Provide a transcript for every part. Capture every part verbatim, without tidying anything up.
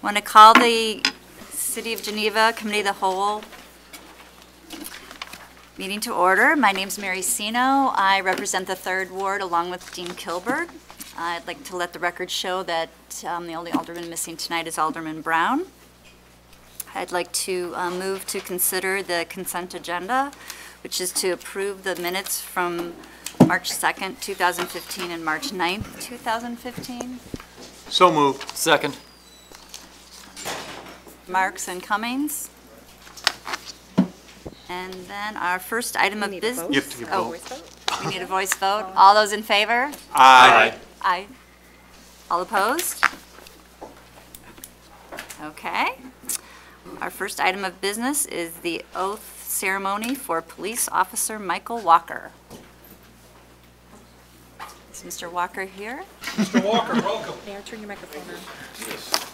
Want to call the City of Geneva Committee of the Whole meeting to order. My name's Mary Sino. I represent the third ward along with Dean Kilberg. I'd like to let the record show that um, the only alderman missing tonight is Alderman Brown. I'd like to uh, move to consider the consent agenda, which is to approve the minutes from March second, two thousand fifteen and March ninth, two thousand fifteen. So moved. Second. Marks and Cummings. And then our first item of business. You have to give oh, vote. Vote. We need a voice vote. All those in favor? Aye. Aye. Aye. All opposed? Okay. Our first item of business is the oath ceremony for police officer Michael Walker. Is Mister Walker here? Mister Walker, welcome. Mayor, turn your microphone on. Yes.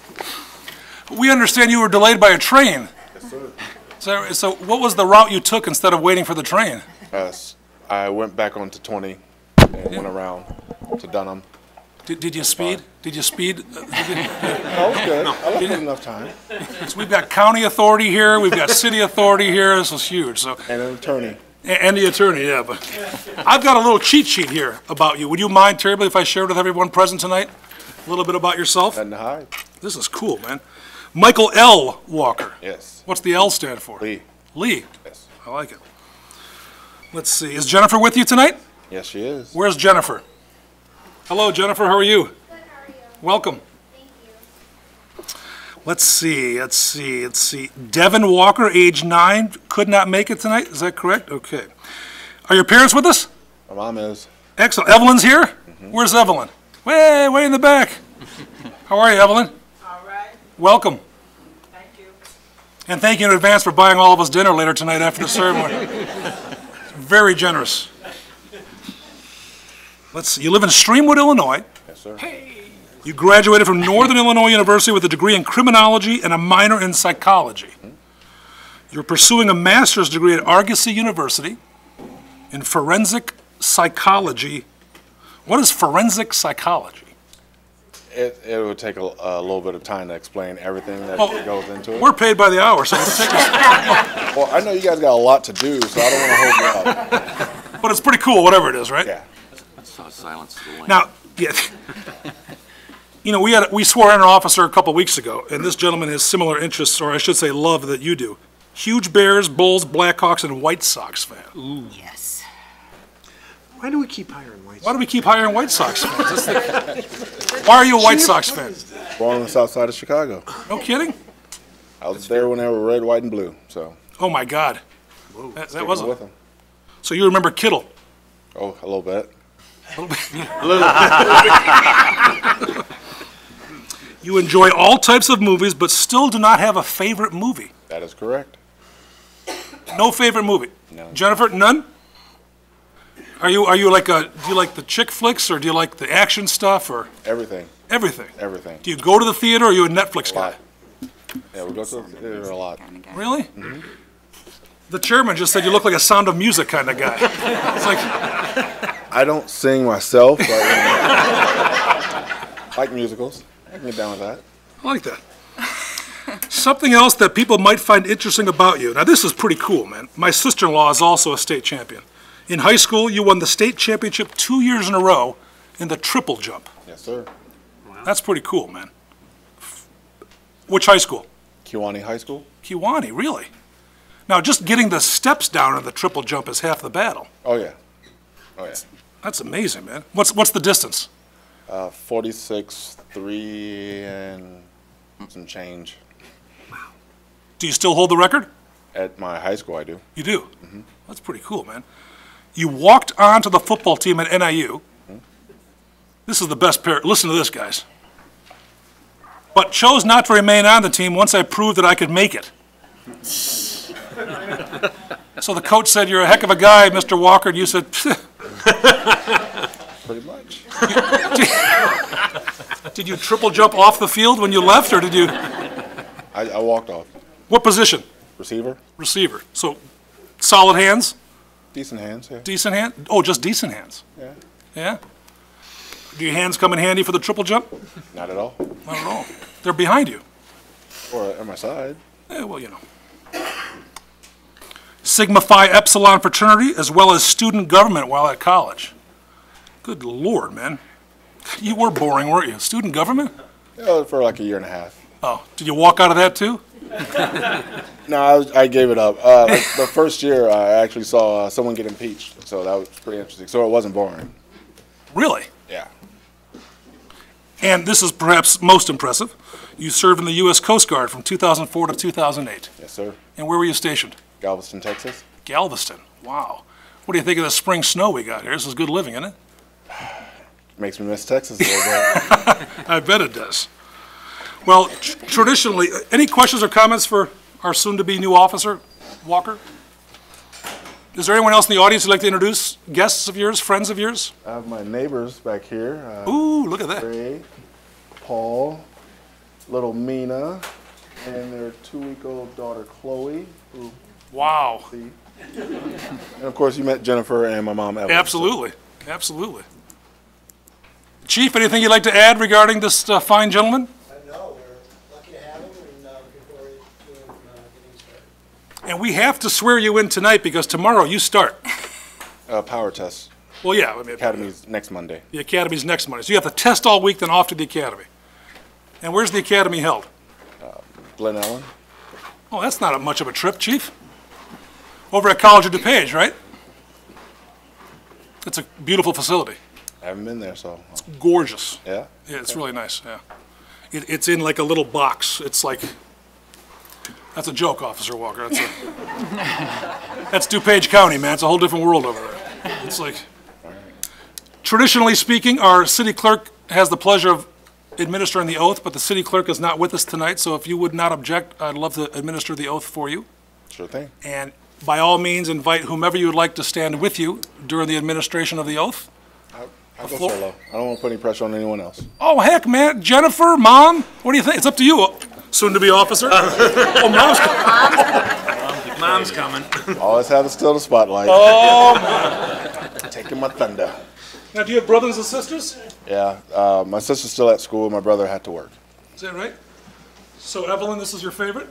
We understand you were delayed by a train. Yes, sir. So, so what was the route you took instead of waiting for the train? Uh, I went back onto twenty and yeah. went around to Dunham. Did, did you speed? Did you speed? Did you, that was good. No. I left it enough time. So we've got county authority here. We've got city authority here. This was huge. So and an attorney. And the attorney, yeah. But I've got a little cheat sheet here about you. Would you mind terribly if I shared with everyone present tonight a little bit about yourself? And hi. This is cool, man. Michael L. Walker. Yes. What's the L stand for? Lee. Lee. Yes. I like it. Let's see. Is Jennifer with you tonight? Yes, she is. Where's Jennifer? Hello, Jennifer. How are you? Good. How are you? Welcome. Thank you. Let's see. Let's see. Let's see. Devin Walker, age nine, could not make it tonight. Is that correct? Okay. Are your parents with us? My mom is. Excellent. Evelyn's here? Mm-hmm. Where's Evelyn? Way, way in the back. How are you, Evelyn? All right. Welcome. Thank you. And thank you in advance for buying all of us dinner later tonight after the ceremony. Very generous. Let's see. You live in Streamwood, Illinois. Yes, sir. Hey. You graduated from Northern Illinois University with a degree in criminology and a minor in psychology. You're pursuing a master's degree at Argosy University in forensic psychology. What is forensic psychology? It, it would take a, a little bit of time to explain everything that oh, goes into it. We're paid by the hour, so let's take it. Well, I know you guys got a lot to do, so I don't want to hold you up. But it's pretty cool, whatever it is, right? Yeah. Silence the lamp. Now, yeah, you know, we had we swore in an officer a couple of weeks ago, and this gentleman has similar interests, or I should say, love that you do. Huge Bears, Bulls, Blackhawks, and White Sox fan. Ooh. Yes. Why do we keep hiring White Sox? Why do we keep hiring White Sox fans? The, why are you a White Sox fan? Born on the south side of Chicago. No kidding. I was That's there fair. when they were red, white, and blue. So. Oh my God. Whoa, that that wasn't. With them. So you remember Kittle? Oh, a little bit. A little bit. A little bit. You enjoy all types of movies, but still do not have a favorite movie. That is correct. No favorite movie. No. Jennifer, none? Are you are you like a do you like the chick flicks or do you like the action stuff or everything? Everything. Everything. Do you go to the theater or are you a Netflix a guy? Yeah, we go to the theater a lot. Really? Mm-hmm. The chairman just said you look like a Sound of Music kind of guy. It's like. I don't sing myself, but I like musicals. I can get down with that. I like that. Something else that people might find interesting about you. Now, this is pretty cool, man. My sister-in-law is also a state champion. In high school, you won the state championship two years in a row in the triple jump. Yes, sir. Wow. That's pretty cool, man. Which high school? Kewanee High School. Kewanee, really? Now, just getting the steps down in the triple jump is half the battle. Oh, yeah. Oh, yeah. That's amazing, man. What's what's the distance? Uh, forty-six, three, and some change. Wow. Do you still hold the record? At my high school, I do. You do? Mm-hmm. That's pretty cool, man. You walked onto the football team at N I U. Mm-hmm. This is the best pair. Listen to this, guys. But chose not to remain on the team once I proved that I could make it. So the coach said, "You're a heck of a guy, Mister Walker," and you said, "Pfft." Pretty much. Did you triple jump off the field when you left, or did you? I, I walked off. What position? Receiver. Receiver. So, solid hands? Decent hands, yeah. Decent hands? Oh, just decent hands? Yeah. Yeah? Do your hands come in handy for the triple jump? Not at all. Not at all. They're behind you. Or on my side. Yeah, well, you know. Sigma Phi Epsilon fraternity, as well as student government while at college. Good Lord, man. You were boring, weren't you? Student government? Yeah, for like a year and a half. Oh, did you walk out of that too? No, I, was, I gave it up. Uh, like the first year, I actually saw uh, someone get impeached, so that was pretty interesting. So it wasn't boring. Really? Yeah. And this is perhaps most impressive. You served in the U S Coast Guard from two thousand four to two thousand eight. Yes, sir. And where were you stationed? Galveston, Texas. Galveston. Wow. What do you think of the spring snow we got here? This is good living, isn't it? Makes me miss Texas a little bit. I bet it does. Well, tr traditionally, any questions or comments for our soon-to-be new officer, Walker? Is there anyone else in the audience you'd like to introduce? Guests of yours, friends of yours? I have my neighbors back here. Uh, Ooh, look at that. Ray, Paul, little Mina, and their two-week-old daughter, Chloe. Who wow. And, of course, you met Jennifer and my mom, Evelyn. Absolutely. So. Absolutely. Chief, anything you'd like to add regarding this uh, fine gentleman? And we have to swear you in tonight because tomorrow you start. Uh, power test. Well, yeah. I mean, Academy's next Monday. The Academy's next Monday. So you have to test all week, then off to the Academy. And where's the Academy held? Uh, Glen Ellen. Oh, that's not a, much of a trip, Chief. Over at College of DuPage, right? It's a beautiful facility. I haven't been there, so. It's gorgeous. Yeah? Yeah, it's okay. Really nice, yeah. It, it's in like a little box. It's like... That's a joke, Officer Walker. That's, a, that's DuPage County, man. It's a whole different world over there. It's like, traditionally speaking, our city clerk has the pleasure of administering the oath, but the city clerk is not with us tonight, so if you would not object, I'd love to administer the oath for you. Sure thing. And by all means, invite whomever you would like to stand with you during the administration of the oath. I'll, I'll go solo. I don't want to put any pressure on anyone else. Oh, heck, man. Jennifer, Mom, what do you think? It's up to you. Soon-to-be officer. Oh, Mom's coming. Mom's coming. Always have to steal the spotlight. Oh, Mom. Taking my thunder. Now, do you have brothers and sisters? Yeah. Uh, my sister's still at school. My brother had to work. Is that right? So, Evelyn, this is your favorite?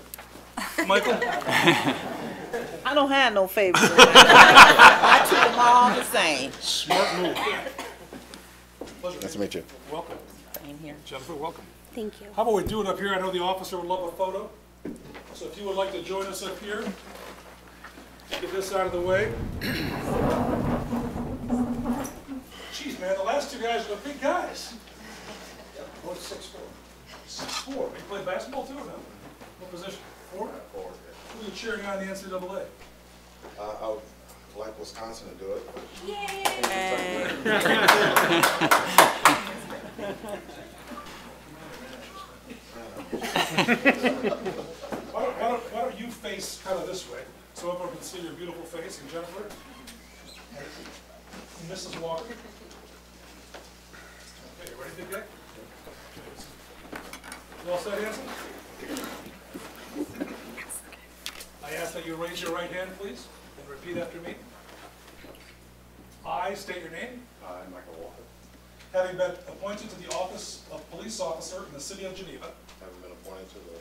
Michael? I don't have no favorite. I treat them all the same. Smart move. Pleasure. Nice to meet you. Welcome. Same here. Jennifer, welcome. Thank you. How about we do it up here? I know the officer would love a photo. So if you would like to join us up here, get this out of the way. Jeez, man, the last two guys were big guys. Yeah, both six four. Six four. You play basketball too, or no? What position? Four? Yeah, four. Yeah. Who are you cheering on in the N C A A? Uh, I would like Wisconsin to do it. Yay! why, don't, why, don't, why don't you face kind of this way so everyone can see your beautiful face? And Jennifer, and Missus Walker. Okay, you ready, big guy? You all set, Hanson? I ask that you raise your right hand, please, and repeat after me. I state your name. I, Michael Walker. Having been appointed to the office of police officer in the city of Geneva. Having been appointed to the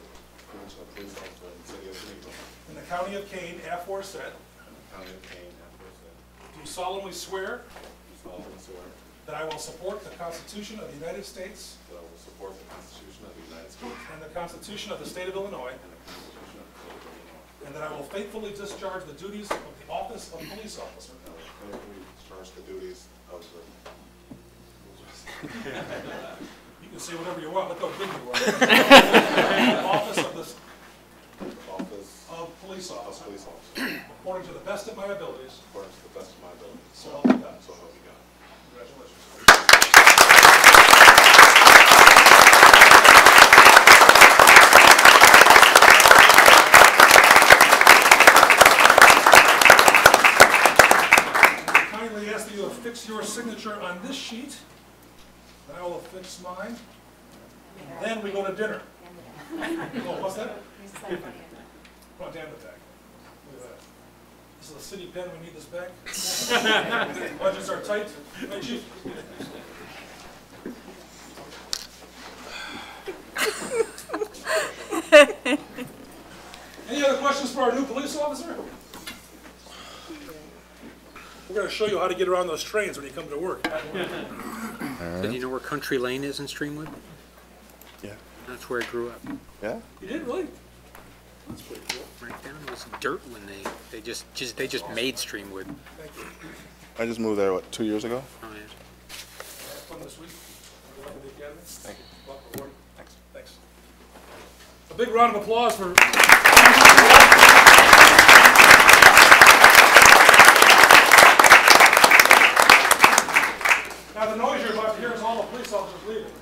Commission of Police Officer in the City of Geneva. In the County of Kane, aforesaid. In the County of Kane, aforesaid. Do solemnly swear. Do solemnly swear. That I will support the Constitution of the United States. That I will support the Constitution of the United States. And the Constitution of the State of Illinois. And the Constitution of the State of Illinois. And that I will faithfully discharge the duties of the office of police officer. I will faithfully discharge the duties of the... You can say whatever you want. Look how big you are. Office of this office of police officer. Police officer. According to the best of my abilities. According to the best of my abilities. So help me God. So help me God. Congratulations. I kindly ask that you affix your signature on this sheet. And I will fix mine. And then we go to dinner. Oh, what's that? Brought down the back. Look at that. This is a city pen. We need this back. Budgets are tight. Right, Chief? for our new police officer? We're going to show you how to get around those trains when you come to work. Do you know where Country Lane is in Streamwood? Yeah. That's where I grew up. Yeah? You did, really? That's pretty cool. Right down was dirt when they, they just, just, they just made Streamwood. Thank you. I just moved there, what, two years ago? Oh, yeah. Fun this week. Thank you. Thanks. Thanks. A big round of applause for... Now the noise you're about to hear is all the police officers leaving.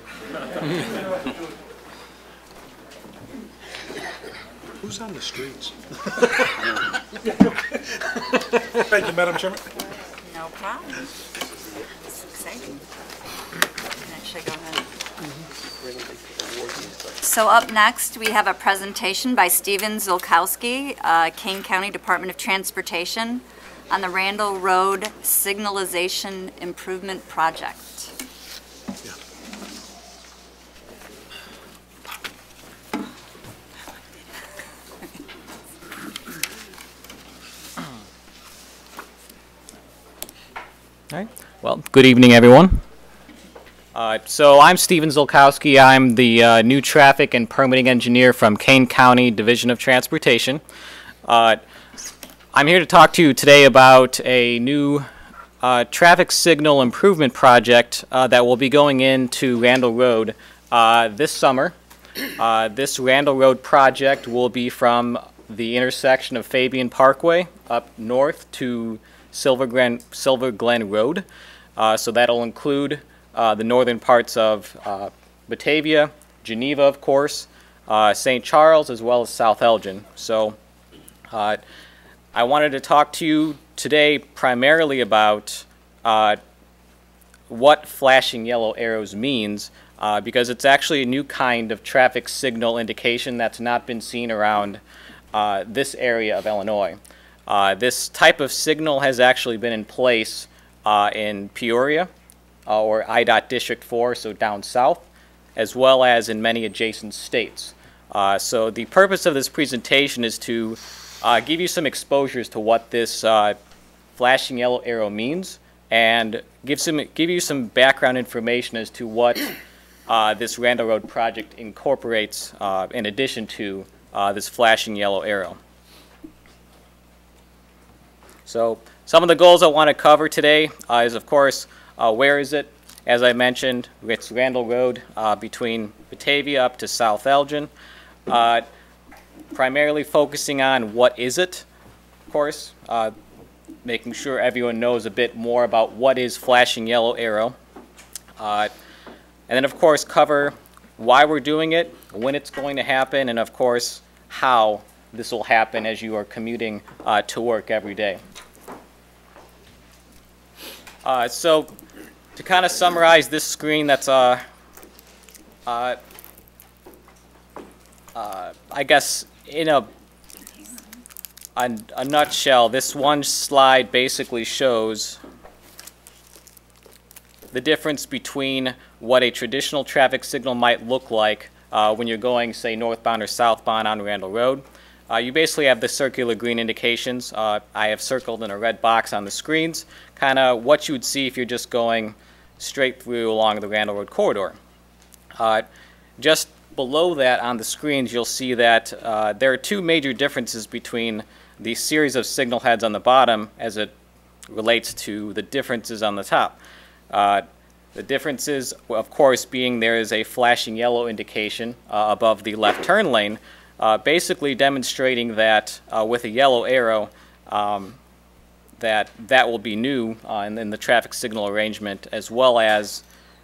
Who's on the streets? Thank you, Madam Chairman. No problem. It's exciting. Should I go ahead? Mm-hmm. So up next, we have a presentation by Steven Zolkowski, uh, Kane County Department of Transportation, on the Randall Road Signalization Improvement Project. Yeah. All right. Well, good evening, everyone. Uh, so I'm Steven Zolkowski. I'm the uh, new traffic and permitting engineer from Kane County Division of Transportation. Uh, I'm here to talk to you today about a new uh, traffic signal improvement project uh, that will be going into Randall Road uh, this summer. Uh, this Randall Road project will be from the intersection of Fabian Parkway up north to Silver Glen, Silver Glen Road. Uh, so that'll include uh, the northern parts of uh, Batavia, Geneva, of course, uh, Saint Charles, as well as South Elgin. So uh, I wanted to talk to you today primarily about uh, what flashing yellow arrows means, uh, because it's actually a new kind of traffic signal indication that's not been seen around uh, this area of Illinois. Uh, this type of signal has actually been in place uh, in Peoria, uh, or I DOT District four, so down south, as well as in many adjacent states. Uh, so the purpose of this presentation is to Uh, give you some exposures to what this uh, flashing yellow arrow means, and give some give you some background information as to what uh, this Randall Road project incorporates uh, in addition to uh, this flashing yellow arrow. So some of the goals I want to cover today uh, is, of course, uh, where is it? As I mentioned, it's Randall Road uh, between Batavia up to South Elgin. Uh, primarily focusing on what is it, of course, uh, making sure everyone knows a bit more about what is flashing yellow arrow, uh, and then of course cover why we're doing it, when it's going to happen, and of course how this will happen as you are commuting uh, to work every day. Uh, so to kind of summarize this screen that's uh, uh, uh, I guess in a, a, a nutshell, this one slide basically shows the difference between what a traditional traffic signal might look like uh, when you're going, say, northbound or southbound on Randall Road. Uh, you basically have the circular green indications. Uh, I have circled in a red box on the screens, kind of what you would see if you're just going straight through along the Randall Road corridor. Uh, just Below that on the screens, you'll see that uh, there are two major differences between the series of signal heads on the bottom as it relates to the differences on the top. Uh, the differences, of course, being there is a flashing yellow indication uh, above the left turn lane, uh, basically demonstrating that uh, with a yellow arrow um, that that will be new uh, in, in the traffic signal arrangement, as well as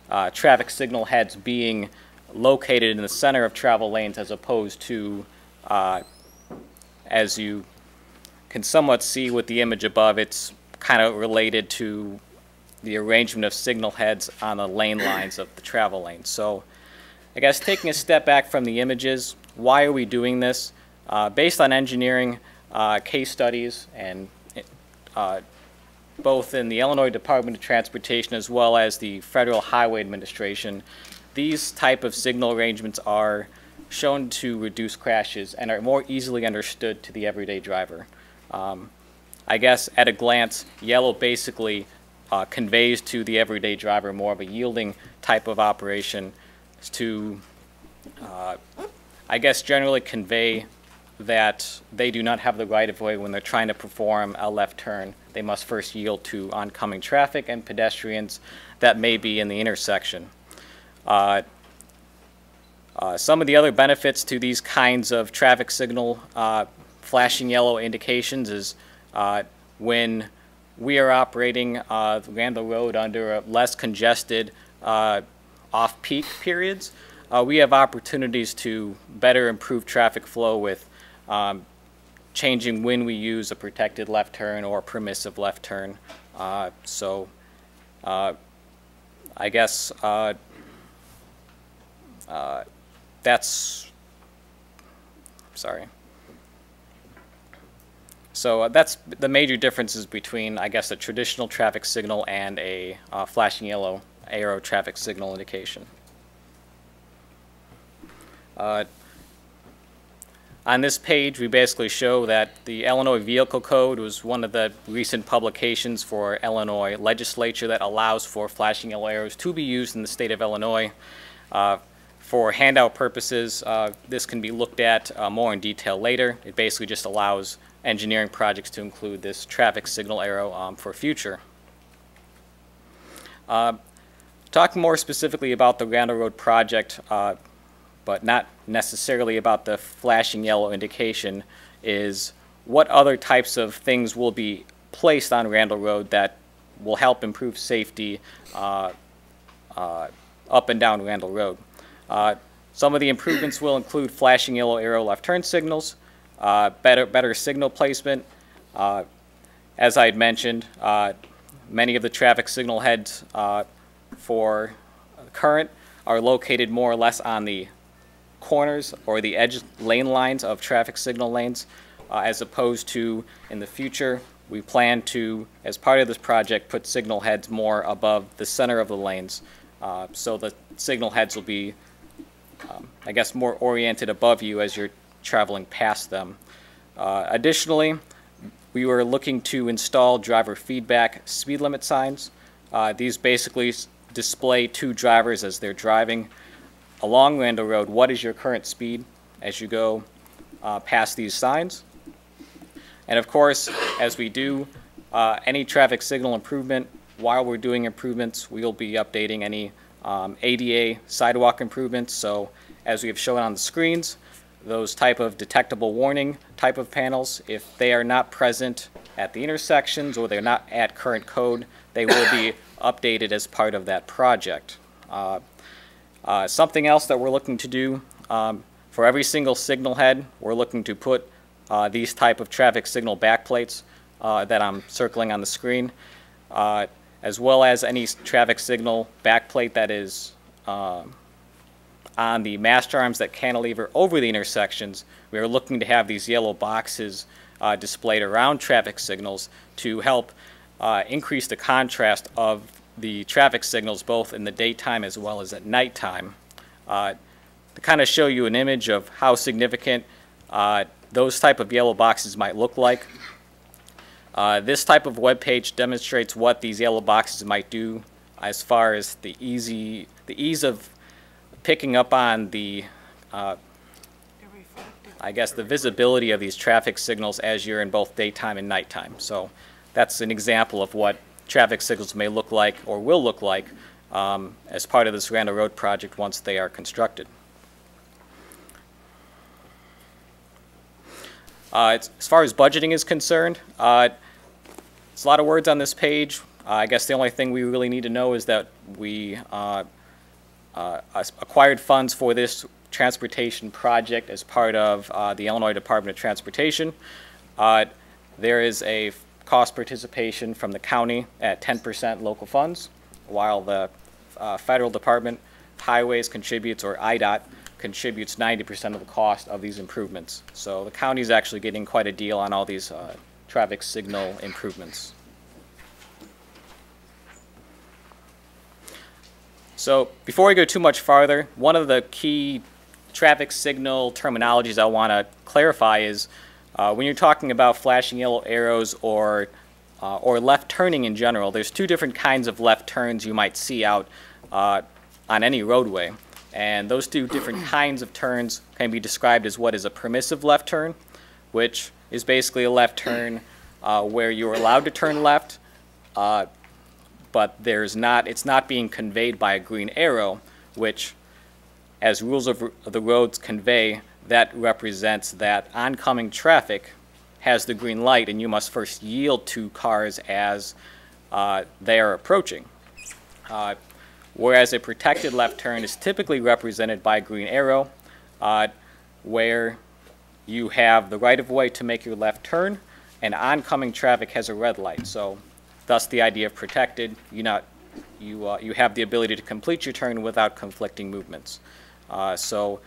uh, traffic signal heads being located in the center of travel lanes as opposed to, uh, as you can somewhat see with the image above, it's kind of related to the arrangement of signal heads on the lane lines of the travel lanes. So I guess taking a step back from the images, why are we doing this? Uh, based on engineering uh, case studies and uh, both in the Illinois Department of Transportation as well as the Federal Highway Administration, these type of signal arrangements are shown to reduce crashes and are more easily understood to the everyday driver. Um, I guess at a glance, yellow basically uh, conveys to the everyday driver more of a yielding type of operation to, uh, I guess, generally convey that they do not have the right of way when they're trying to perform a left turn. They must first yield to oncoming traffic and pedestrians that may be in the intersection. Uh, uh, some of the other benefits to these kinds of traffic signal uh, flashing yellow indications is uh, when we are operating uh, Randall Road under a less congested uh, off-peak periods, uh, we have opportunities to better improve traffic flow with Um, changing when we use a protected left turn or permissive left turn. Uh, so uh, I guess uh, uh, that's, sorry. So uh, that's the major differences between, I guess, a traditional traffic signal and a uh, flashing yellow arrow traffic signal indication. Uh, On this page, we basically show that the Illinois Vehicle Code was one of the recent publications for Illinois legislature that allows for flashing yellow arrows to be used in the state of Illinois. Uh, for handout purposes, uh, this can be looked at uh, more in detail later. It basically just allows engineering projects to include this traffic signal arrow um, for future. Uh, talking more specifically about the Randall Road project, uh, but not necessarily about the flashing yellow indication, is what other types of things will be placed on Randall Road that will help improve safety uh, uh, up and down Randall Road. Uh, some of the improvements will include flashing yellow arrow left turn signals, uh, better, better signal placement. Uh, as I had mentioned, uh, many of the traffic signal heads uh, for current are located more or less on the corners or the edge lane lines of traffic signal lanes, uh, as opposed to in the future we plan to, as part of this project, put signal heads more above the center of the lanes, uh, so the signal heads will be um, I guess more oriented above you as you're traveling past them. Uh, additionally, we were looking to install driver feedback speed limit signs. Uh, these basically display to drivers as they're driving along Randall Road what is your current speed as you go uh, past these signs. And of course, as we do uh, any traffic signal improvement, while we're doing improvements, we'll be updating any um, A D A sidewalk improvements. So as we have shown on the screens, those type of detectable warning type of panels, if they are not present at the intersections or they're not at current code, they will be updated as part of that project. Uh, Uh, something else that we're looking to do, um, for every single signal head, we're looking to put uh, these type of traffic signal backplates uh, that I'm circling on the screen, uh, as well as any traffic signal backplate that is uh, on the mast arms that cantilever over the intersections. We are looking to have these yellow boxes uh, displayed around traffic signals to help uh, increase the contrast of the traffic signals both in the daytime as well as at nighttime, uh, to kind of show you an image of how significant uh, those type of yellow boxes might look like. Uh, this type of web page demonstrates what these yellow boxes might do as far as the easy the ease of picking up on the uh, I guess the visibility of these traffic signals as you're in both daytime and nighttime. So that's an example of what traffic signals may look like or will look like um, as part of this Randall Road project once they are constructed. Uh, it's, as far as budgeting is concerned, uh, it's a lot of words on this page. Uh, I guess the only thing we really need to know is that we uh, uh, acquired funds for this transportation project as part of uh, the Illinois Department of Transportation. Uh, there is a cost participation from the county at ten percent local funds, while the uh, federal department highways contributes, or I DOT contributes, ninety percent of the cost of these improvements. So the county is actually getting quite a deal on all these uh, traffic signal improvements. So before I go too much farther, one of the key traffic signal terminologies I want to clarify is uh, when you're talking about flashing yellow arrows or uh, or left turning in general, there's two different kinds of left turns you might see out uh, on any roadway. And those two different kinds of turns can be described as what is a permissive left turn, which is basically a left turn uh, where you're allowed to turn left, uh, but there's not, it's not being conveyed by a green arrow, which, as rules of, of the roads convey, that represents that oncoming traffic has the green light and you must first yield to cars as uh, they are approaching. Uh, whereas a protected left turn is typically represented by a green arrow, uh, where you have the right-of-way to make your left turn, and oncoming traffic has a red light. So, thus the idea of protected, you not, you, uh, you have the ability to complete your turn without conflicting movements. Uh, so,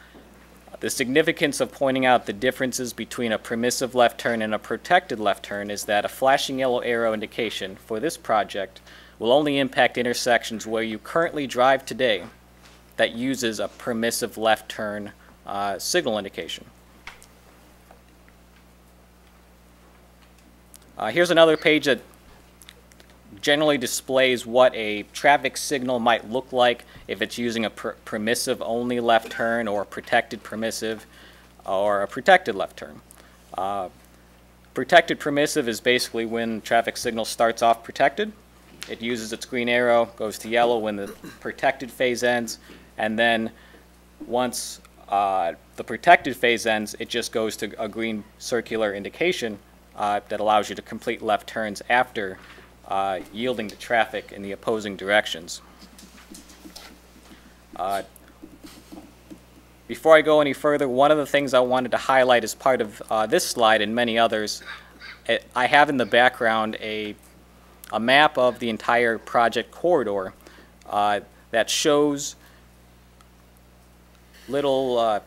the significance of pointing out the differences between a permissive left turn and a protected left turn is that a flashing yellow arrow indication for this project will only impact intersections where you currently drive today that uses a permissive left turn uh, signal indication. Uh, here's another page that generally displays what a traffic signal might look like if it's using a per permissive only left turn or a protected permissive or a protected left turn. Uh, protected permissive is basically when traffic signal starts off protected. It uses its green arrow, goes to yellow when the protected phase ends, and then once uh, the protected phase ends, it just goes to a green circular indication Uh, that allows you to complete left turns after uh, yielding to traffic in the opposing directions. Uh, before I go any further, one of the things I wanted to highlight as part of uh, this slide and many others, it, I have in the background a, a map of the entire project corridor uh, that shows little uh,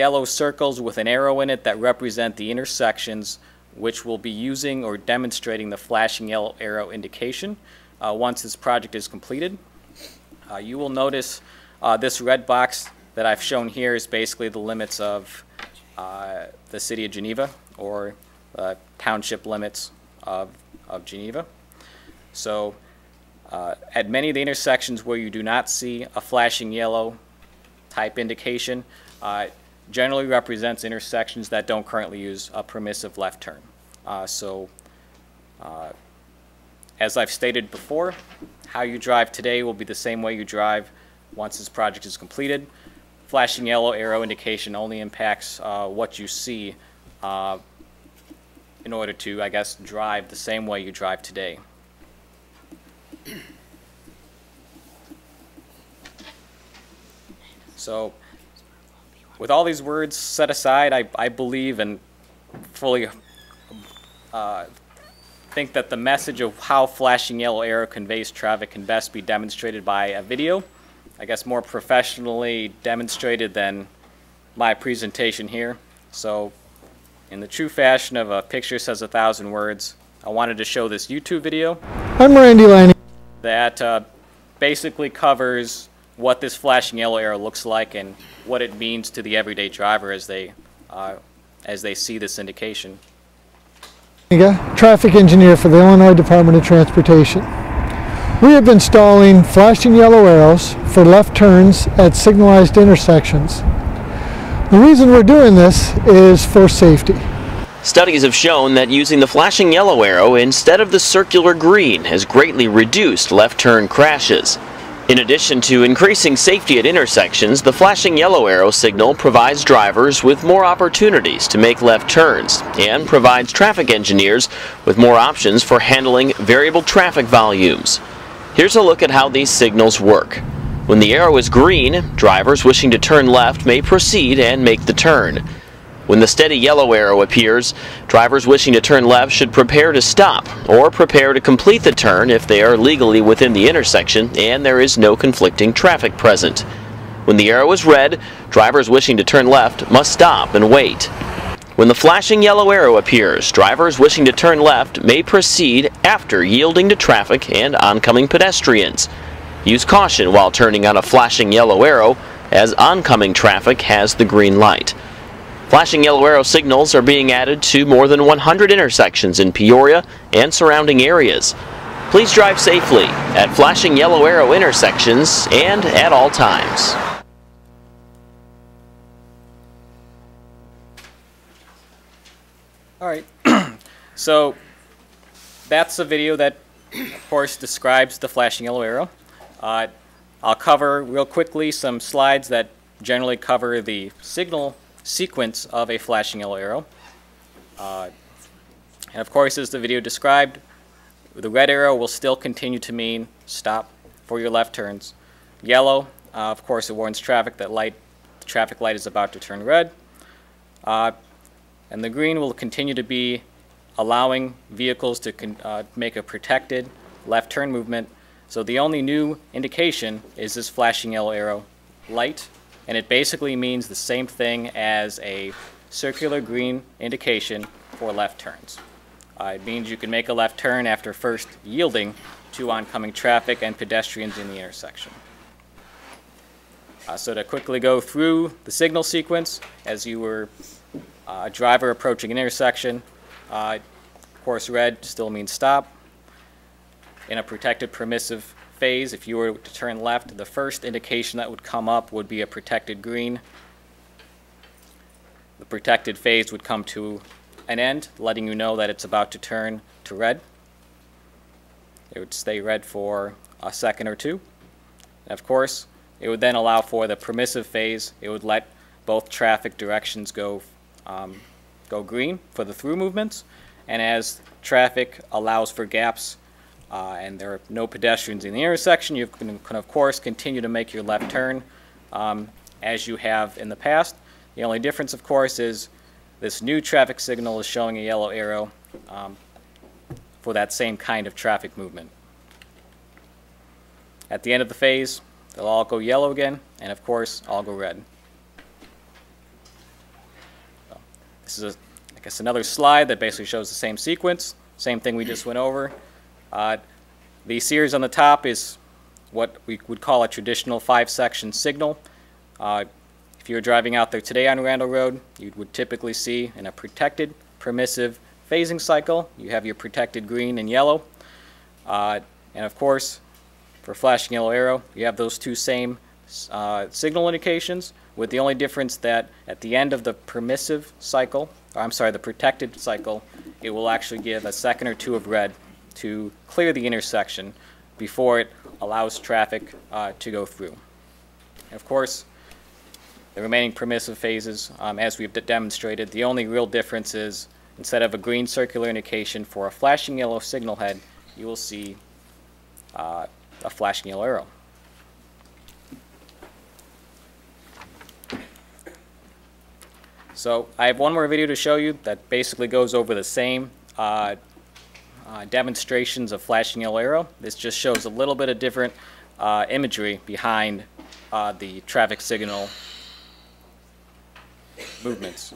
yellow circles with an arrow in it that represent the intersections which will be using or demonstrating the flashing yellow arrow indication uh, once this project is completed. Uh, you will notice uh, this red box that I've shown here is basically the limits of uh, the city of Geneva or uh, township limits of, of Geneva. So uh, at many of the intersections where you do not see a flashing yellow type indication, uh, generally represents intersections that don't currently use a permissive left turn. Uh, so uh, as I've stated before, how you drive today will be the same way you drive once this project is completed. Flashing yellow arrow indication only impacts uh, what you see uh, in order to, I guess, drive the same way you drive today. So, with all these words set aside, I, I believe and fully uh, think that the message of how flashing yellow arrow conveys traffic can best be demonstrated by a video, I guess more professionally demonstrated than my presentation here. So in the true fashion of a picture says a thousand words, I wanted to show this YouTube video. I'm Randy Laney. That uh, basically covers what this flashing yellow arrow looks like and what it means to the everyday driver as they uh, as they see this indication. Traffic engineer for the Illinois Department of Transportation. We have been installing flashing yellow arrows for left turns at signalized intersections. The reason we're doing this is for safety. Studies have shown that using the flashing yellow arrow instead of the circular green has greatly reduced left turn crashes. In addition to increasing safety at intersections, the flashing yellow arrow signal provides drivers with more opportunities to make left turns and provides traffic engineers with more options for handling variable traffic volumes. Here's a look at how these signals work. When the arrow is green, drivers wishing to turn left may proceed and make the turn. When the steady yellow arrow appears, drivers wishing to turn left should prepare to stop or prepare to complete the turn if they are legally within the intersection and there is no conflicting traffic present. When the arrow is red, drivers wishing to turn left must stop and wait. When the flashing yellow arrow appears, drivers wishing to turn left may proceed after yielding to traffic and oncoming pedestrians. Use caution while turning on a flashing yellow arrow. as oncoming traffic has the green light. Flashing yellow arrow signals are being added to more than one hundred intersections in Peoria and surrounding areas. Please drive safely at flashing yellow arrow intersections and at all times. All right, so that's a video that, of course, describes the flashing yellow arrow. Uh, I'll cover real quickly some slides that generally cover the signal sequence of a flashing yellow arrow. Uh, and of course, as the video described, the red arrow will still continue to mean stop for your left turns. Yellow, uh, of course, it warns traffic that light, the traffic light is about to turn red. Uh, And the green will continue to be allowing vehicles to con uh, make a protected left turn movement. So the only new indication is this flashing yellow arrow light. And it basically means the same thing as a circular green indication for left turns. Uh, it means you can make a left turn after first yielding to oncoming traffic and pedestrians in the intersection. Uh, so to quickly go through the signal sequence, as you were Uh, a driver approaching an intersection, uh, of course red still means stop. In a protected permissive phase, if you were to turn left, the first indication that would come up would be a protected green. The protected phase would come to an end, letting you know that it's about to turn to red. It would stay red for a second or two. And of course, it would then allow for the permissive phase. It would let both traffic directions go Um, go green for the through movements, and as traffic allows for gaps uh, and there are no pedestrians in the intersection, you can, can of course continue to make your left turn um, as you have in the past. The only difference, of course, is this new traffic signal is showing a yellow arrow um, for that same kind of traffic movement. At the end of the phase, they'll all go yellow again, and of course all go red. This is, a, I guess, another slide that basically shows the same sequence, same thing we just went over. Uh, the series on the top is what we would call a traditional five-section signal. Uh, if you were driving out there today on Randall Road, you would typically see in a protected, permissive phasing cycle, you have your protected green and yellow. Uh, and of course, for flashing yellow arrow, you have those two same uh, signal indications, with the only difference that at the end of the permissive cycle, or I'm sorry, the protected cycle, it will actually give a second or two of red to clear the intersection before it allows traffic uh, to go through. And of course, the remaining permissive phases, um, as we've demonstrated, the only real difference is instead of a green circular indication for a flashing yellow signal head, you will see uh, a flashing yellow arrow. So I have one more video to show you that basically goes over the same uh, uh, demonstrations of flashing yellow arrow. This just shows a little bit of different uh, imagery behind uh, the traffic signal movements.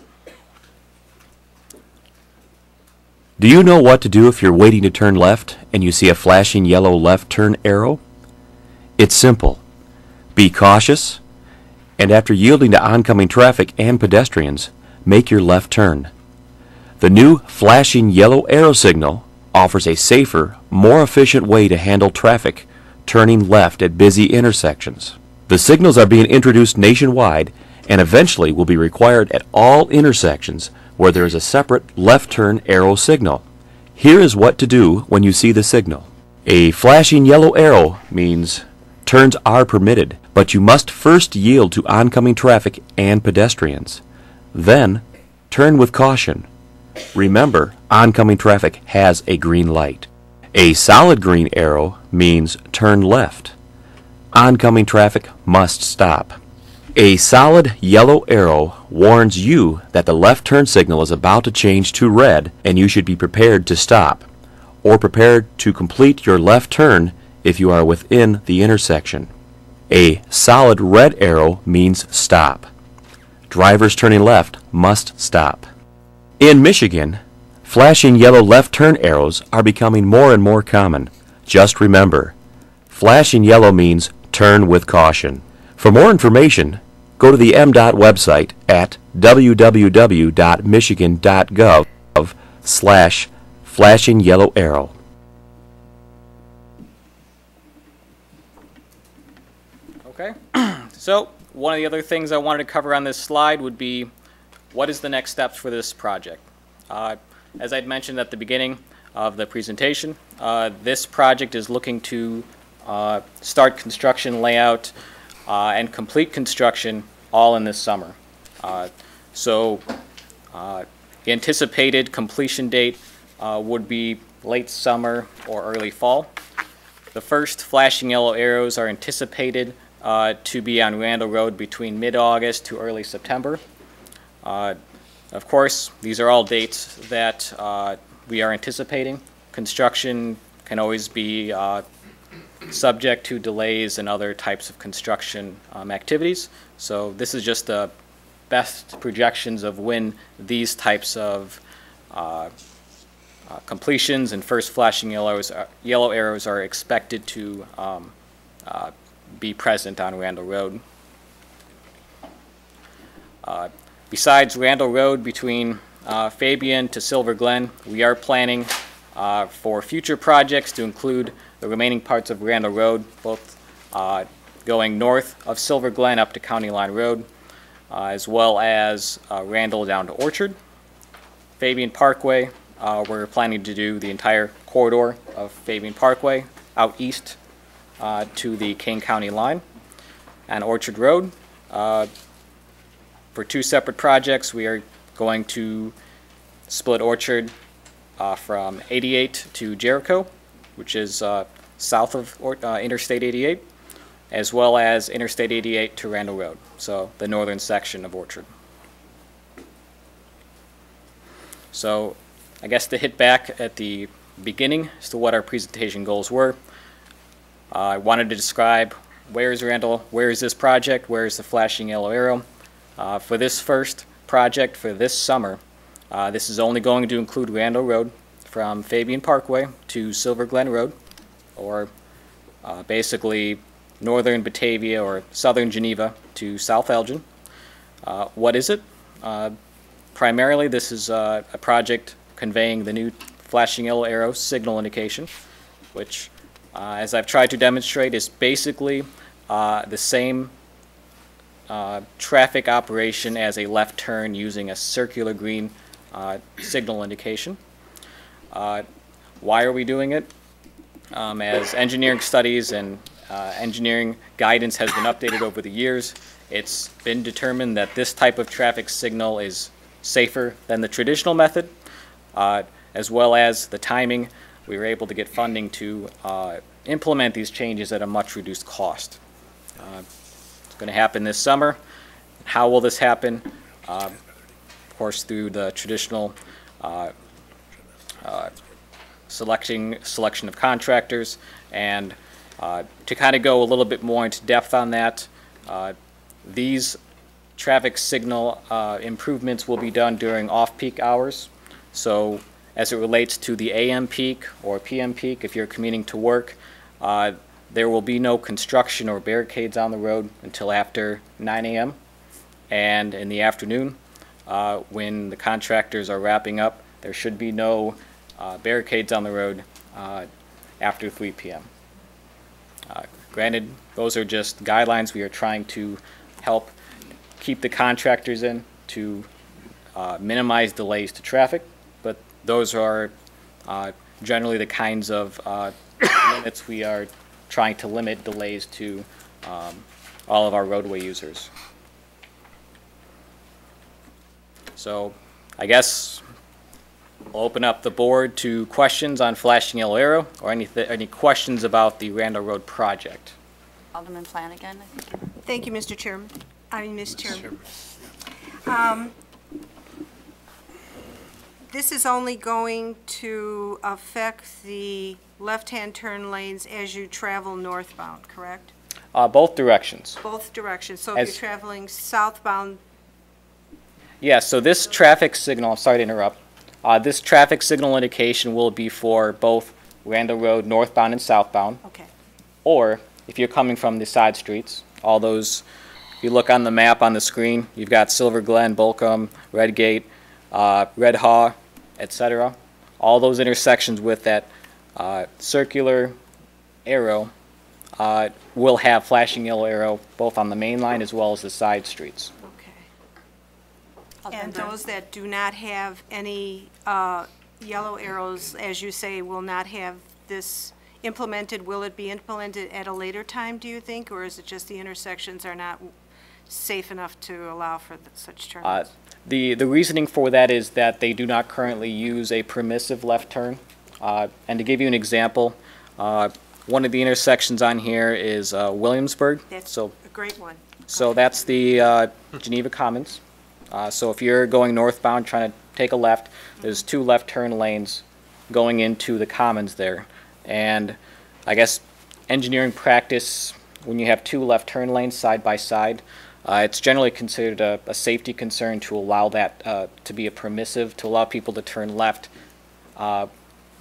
Do you know what to do if you're waiting to turn left and you see a flashing yellow left turn arrow? It's simple. Be cautious, and after yielding to oncoming traffic and pedestrians, make your left turn. The new flashing yellow arrow signal offers a safer, more efficient way to handle traffic turning left at busy intersections. The signals are being introduced nationwide and eventually will be required at all intersections where there is a separate left turn arrow signal. Here is what to do when you see the signal. A flashing yellow arrow means turns are permitted, but you must first yield to oncoming traffic and pedestrians. Then, turn with caution. Remember, oncoming traffic has a green light. A solid green arrow means turn left. Oncoming traffic must stop. A solid yellow arrow warns you that the left turn signal is about to change to red and you should be prepared to stop, or prepared to complete your left turn if you are within the intersection. A solid red arrow means stop. Drivers turning left must stop. In Michigan, flashing yellow left turn arrows are becoming more and more common. Just remember, flashing yellow means turn with caution. For more information, go to the M DOT website at w w w dot michigan dot gov slash flashing yellow arrow. Okay, so one of the other things I wanted to cover on this slide would be what is the next steps for this project. Uh, as I'd mentioned at the beginning of the presentation, uh, this project is looking to uh, start construction layout uh, and complete construction all in this summer. Uh, so uh, the anticipated completion date uh, would be late summer or early fall. The first flashing yellow arrows are anticipated uh, to be on Randall Road between mid-August to early September. Uh, of course, these are all dates that uh, we are anticipating. Construction can always be uh, subject to delays and other types of construction um, activities. So this is just the best projections of when these types of uh, uh, completions and first flashing yellows, uh, yellow arrows are expected to um, uh, be present on Randall Road. Uh, besides Randall Road, between uh, Fabian to Silver Glen, we are planning uh, for future projects to include the remaining parts of Randall Road, both uh, going north of Silver Glen up to County Line Road, uh, as well as uh, Randall down to Orchard. Fabian Parkway, uh, we're planning to do the entire corridor of Fabian Parkway out east uh, to the Kane County line. And Orchard Road, uh, for two separate projects, we are going to split Orchard uh, from eighty-eight to Jericho, which is uh, south of or, uh, Interstate eighty-eight, as well as Interstate eighty-eight to Randall Road, so the northern section of Orchard. So I guess to hit back at the beginning as to what our presentation goals were, uh, I wanted to describe where is Randall, where is this project, where is the flashing yellow arrow. Uh, for this first project for this summer, uh, this is only going to include Randall Road, from Fabian Parkway to Silver Glen Road, or uh, basically northern Batavia or southern Geneva to South Elgin. Uh, what is it? Uh, primarily, this is uh, a project conveying the new flashing yellow arrow signal indication, which, uh, as I've tried to demonstrate, is basically uh, the same uh, traffic operation as a left turn using a circular green uh, signal indication. Uh, why are we doing it? Um, as engineering studies and uh, engineering guidance has been updated over the years, it's been determined that this type of traffic signal is safer than the traditional method, uh, as well as the timing. We were able to get funding to uh, implement these changes at a much reduced cost. Uh, it's going to happen this summer. How will this happen? Uh, of course, through the traditional uh, Uh, selecting selection of contractors, and uh, to kind of go a little bit more into depth on that, uh, these traffic signal uh, improvements will be done during off-peak hours. So as it relates to the A M peak or P M peak, if you're commuting to work, uh, there will be no construction or barricades on the road until after nine A M and in the afternoon, uh, when the contractors are wrapping up, there should be no Uh, barricades on the road uh, after three P M Uh, granted, those are just guidelines we are trying to help keep the contractors in to uh, minimize delays to traffic, but those are uh, generally the kinds of uh, limits we are trying to limit delays to um, all of our roadway users. So I guess we'll open up the board to questions on flashing yellow arrow or any, any questions about the Randall Road project. Alderman Flanagan, I think. Thank you, Mister Chairman. I mean, Miz Chairman. Um, this is only going to affect the left-hand turn lanes as you travel northbound, correct? Uh, both directions. Both directions. So as if you're traveling southbound. Yes. Yeah, so this traffic signal, I'm sorry to interrupt. Uh, this traffic signal indication will be for both Randall Road northbound and southbound. Okay. Or if you're coming from the side streets, all those If you look on the map on the screen, you've got Silver Glen, Bolcom, Redgate, uh, Red Haw, et cetera. All those intersections with that uh, circular arrow uh, will have flashing yellow arrow both on the main line as well as the side streets. Okay. And those that do not have any uh, yellow arrows, as you say, will not have this implemented. Will it be implemented at a later time, do you think, or is it just the intersections are not safe enough to allow for the, such turns? Uh, the, the reasoning for that is that they do not currently use a permissive left turn. Uh, and to give you an example, uh, one of the intersections on here is uh, Williamsburg. That's so, a great one. So okay. That's the uh, Geneva Commons. Uh, so if you're going northbound trying to take a left, there's two left turn lanes going into the Commons there. And I guess engineering practice, when you have two left turn lanes side by side, uh, it's generally considered a, a safety concern to allow that uh, to be a permissive, to allow people to turn left uh,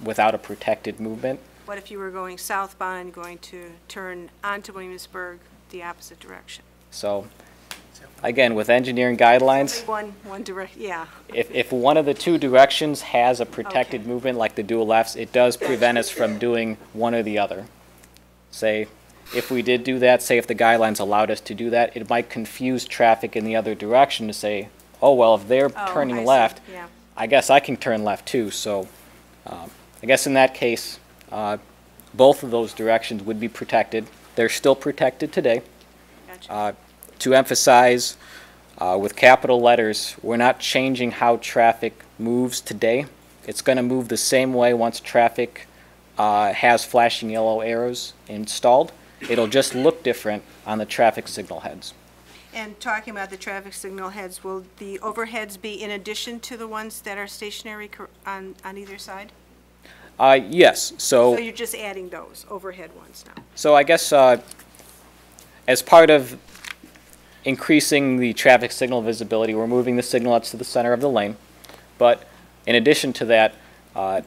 without a protected movement. What if you were going southbound, going to turn onto Williamsburg the opposite direction? So again, with engineering guidelines, one, one direct, yeah. if, if one of the two directions has a protected okay. movement like the dual lefts, it does prevent us from doing one or the other. Say, if we did do that, say if the guidelines allowed us to do that, it might confuse traffic in the other direction to say, oh, well, if they're oh, turning I left, yeah. I guess I can turn left too. So um, I guess in that case, uh, both of those directions would be protected. They're still protected today. Gotcha. Uh, To emphasize uh, with capital letters, we're not changing how traffic moves today. It's going to move the same way once traffic uh, has flashing yellow arrows installed. It'll just look different on the traffic signal heads. And talking about the traffic signal heads, will the overheads be in addition to the ones that are stationary on, on either side? Uh, yes. So, so you're just adding those overhead ones now. So I guess uh, as part of increasing the traffic signal visibility, we're moving the signal up to the center of the lane. But in addition to that, uh,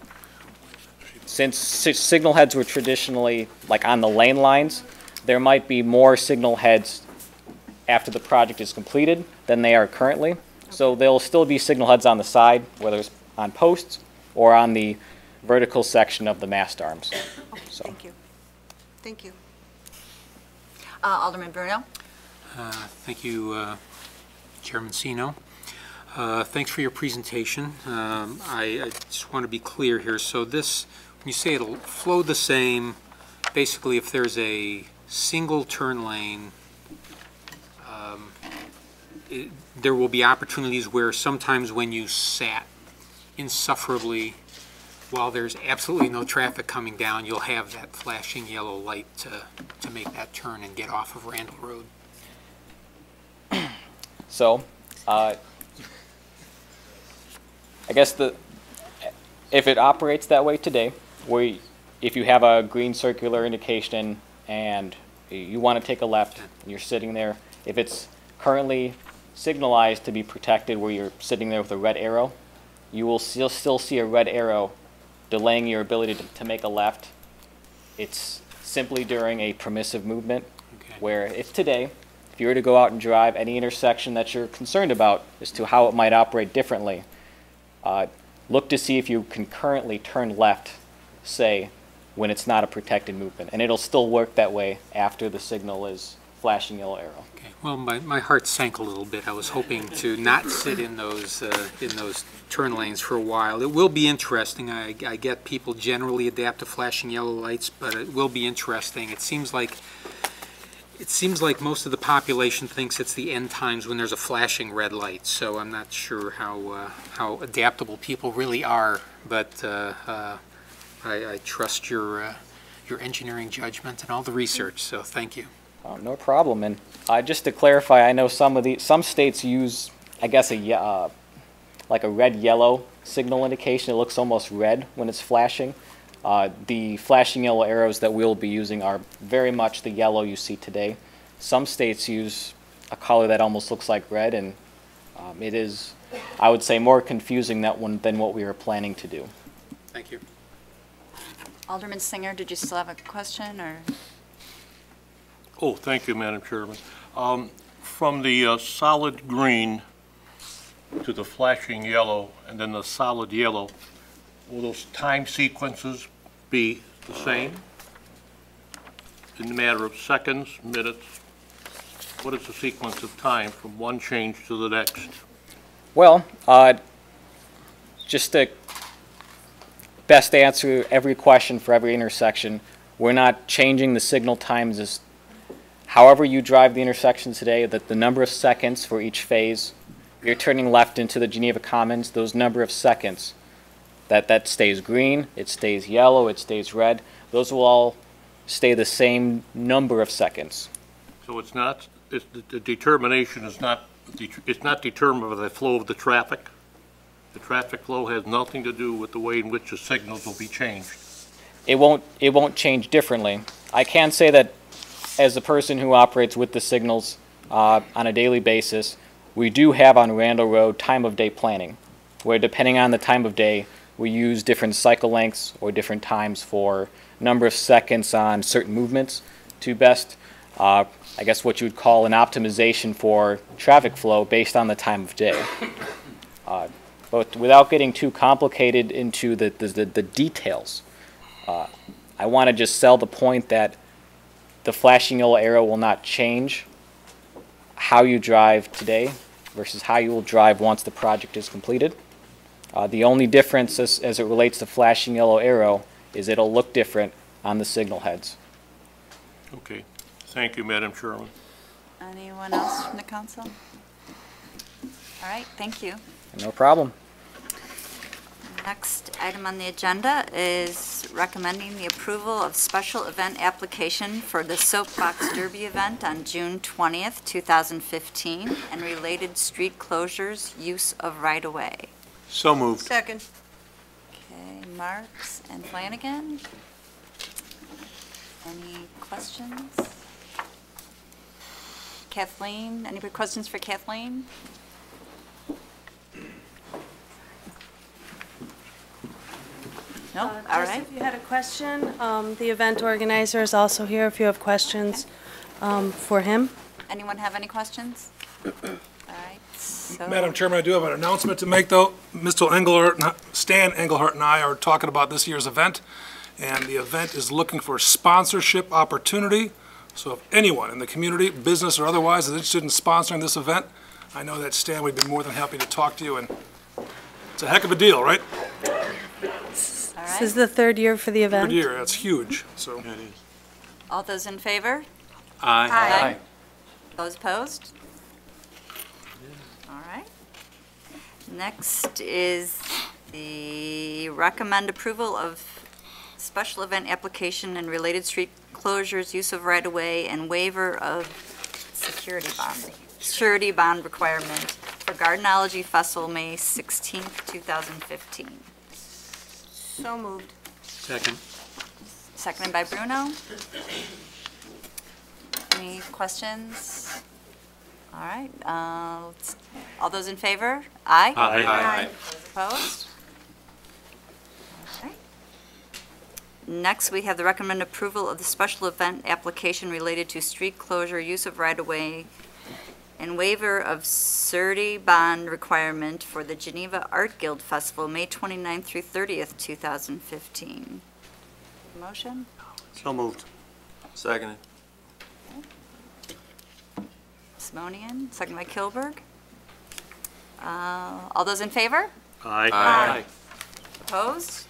since signal heads were traditionally like on the lane lines, there might be more signal heads after the project is completed than they are currently. So there'll still be signal heads on the side, whether it's on posts or on the vertical section of the mast arms. Okay, so. Thank you. Thank you. Uh, Alderman Brunel. Uh, thank you, uh, Chairman Sino. Uh, thanks for your presentation. Um, I, I just want to be clear here. So this, when you say it'll flow the same, basically if there's a single turn lane, um, it, there will be opportunities where sometimes when you sat insufferably while there's absolutely no traffic coming down, you'll have that flashing yellow light to, to make that turn and get off of Randall Road. So, uh, I guess the if it operates that way today, where if you have a green circular indication and you want to take a left and you're sitting there, if it's currently signalized to be protected where you're sitting there with a red arrow, you will still, still see a red arrow delaying your ability to, to make a left. It's simply during a permissive movement okay. where if today, if you were to go out and drive any intersection that you're concerned about as to how it might operate differently, uh, look to see if you can currently turn left, say, when it's not a protected movement. And it'll still work that way after the signal is flashing yellow arrow. Okay. Well, my, my heart sank a little bit. I was hoping to not sit in those, uh, in those turn lanes for a while. It will be interesting. I, I get people generally adapt to flashing yellow lights, but it will be interesting. It seems like It seems like most of the population thinks it's the end times when there's a flashing red light, so I'm not sure how uh, how adaptable people really are. But uh, uh, I, I trust your uh, your engineering judgment and all the research. So thank you. Uh, no problem. And uh, just to clarify, I know some of the some states use, I guess, a uh, like a red-yellow signal indication. It looks almost red when it's flashing. Uh, the flashing yellow arrows that we'll be using are very much the yellow you see today. Some states use a color that almost looks like red, and um, it is, I would say, more confusing that one than what we were planning to do. Thank you. Alderman Singer, did you still have a question? Or? Oh, thank you, Madam Chairman. Um, from the uh, solid green to the flashing yellow and then the solid yellow, will those time sequences be the same in the matter of seconds, minutes? What is the sequence of time from one change to the next? Well, uh, just to best answer every question for every intersection, we're not changing the signal times. As however you drive the intersection today, that the number of seconds for each phase, you're turning left into the Geneva Commons, those number of seconds, that that stays green, it stays yellow, it stays red, those will all stay the same number of seconds. So it's not, it's, the determination is not, it's not determined by the flow of the traffic? The traffic flow has nothing to do with the way in which the signals will be changed? It won't, it won't change differently. I can say that as a person who operates with the signals uh, on a daily basis, we do have on Randall Road time of day planning, where depending on the time of day, we use different cycle lengths or different times for number of seconds on certain movements to best, uh, I guess what you would call an optimization for traffic flow based on the time of day. Uh, but without getting too complicated into the, the, the, the details, uh, I want to just sell the point that the flashing yellow arrow will not change how you drive today versus how you will drive once the project is completed. Uh, the only difference as, as it relates to flashing yellow arrow is it'll look different on the signal heads. Okay. Thank you, Madam Chairman. Anyone else from the council? All right. Thank you. No problem. Next item on the agenda is recommending the approval of special event application for the Soapbox Derby event on June twentieth, two thousand fifteen, and related street closures, use of right-of-way. So moved. Second. Okay, Marks and Flanagan. Any questions? Kathleen, any questions for Kathleen? No? Uh, All right. If you had a question, um, the event organizer is also here if you have questions um, for him. Anyone have any questions? All right. So Madam Chairman, I do have an announcement to make, though. Mister Englehart, Stan Englehart and I are talking about this year's event, and the event is looking for sponsorship opportunity. So if anyone in the community, business or otherwise, is interested in sponsoring this event, I know that, Stan, we'd be more than happy to talk to you, and it's a heck of a deal, right? All right. This is the third year for the event. Third year, that's huge. So, yeah, it is. All those in favor? Aye. Aye. Aye. Those opposed? Yeah. All right. Next is the recommend approval of special event application and related street closures, use of right-of-way, and waiver of security bond, surety bond requirement for Gardenology Festival, May sixteenth, two thousand fifteen. So moved. Second. Seconded by Bruno. Any questions? All right. Uh, let's, all those in favor? Aye. Aye. Aye. Aye. Those opposed? Okay. Next, we have the recommended approval of the special event application related to street closure, use of right-of-way, and waiver of surety bond requirement for the Geneva Art Guild Festival, May twenty-ninth through thirtieth, two thousand fifteen. Motion? So moved. Seconded. Okay. Simonian, second by Kilberg. Uh, all those in favor? Aye. Aye. Aye. Opposed?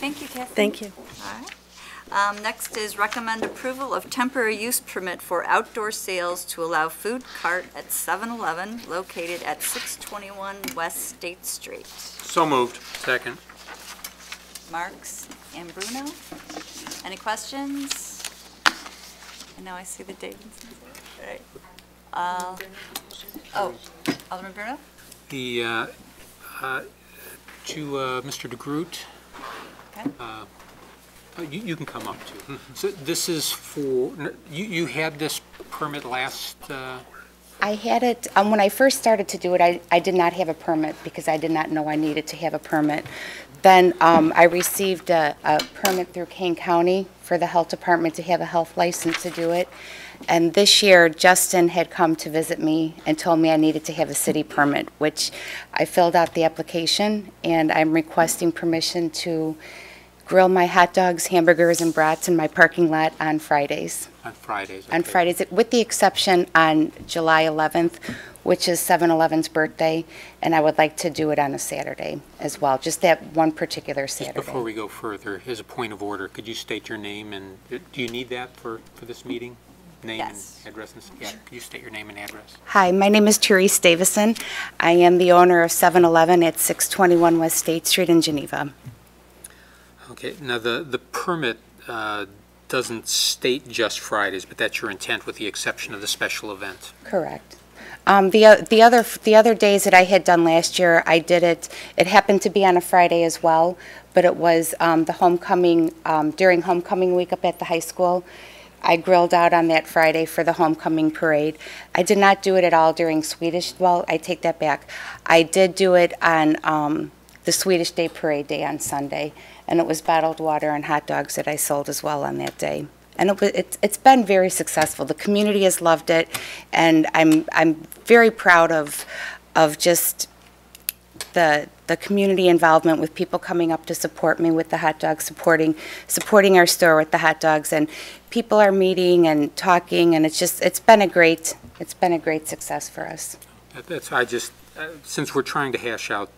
Thank you, Kathy. Thank you. All right. Um, next is recommend approval of temporary use permit for outdoor sales to allow food cart at seven eleven located at six twenty-one West State Street. So moved. Second. Marks and Bruno. Any questions? I know I see the Davidsons. All right. Uh, oh, Alderman Bruno? The, uh, uh, to uh, Mister DeGroot. Okay. Uh, Uh, you, you can come up, too. Mm-hmm. So this is for, you, you had this permit last... Uh, I had it, um, when I first started to do it, I, I did not have a permit because I did not know I needed to have a permit. Then um, I received a, a permit through Kane County for the health department to have a health license to do it. And this year, Justin had come to visit me and told me I needed to have a city permit, which I filled out the application, and I'm requesting permission to grill my hot dogs, hamburgers, and brats in my parking lot on Fridays. On Fridays. Okay. On Fridays, with the exception on July eleventh, which is seven eleven's birthday, and I would like to do it on a Saturday as well, just that one particular Saturday. Just before we go further, here's a point of order. Could you state your name, and do you need that for, for this meeting? Name yes. and address? And, yeah, can you state your name and address? Hi, my name is Therese Davison. I am the owner of seven eleven at six twenty-one West State Street in Geneva. Okay, now the, the permit uh, doesn't state just Fridays, but that's your intent with the exception of the special event. Correct. Um, the, uh, the, other, the other days that I had done last year, I did it, it happened to be on a Friday as well, but it was um, the homecoming, um, during homecoming week up at the high school. I grilled out on that Friday for the homecoming parade. I did not do it at all during Swedish, well, I take that back. I did do it on um, the Swedish Day Parade Day on Sunday. And it was bottled water and hot dogs that I sold as well on that day. And it, it, it's been very successful. The community has loved it, and I'm I'm very proud of of just the the community involvement with people coming up to support me with the hot dogs, supporting supporting our store with the hot dogs, and people are meeting and talking, and it's just it's been a great it's been a great success for us. That's I just uh, since we're trying to hash out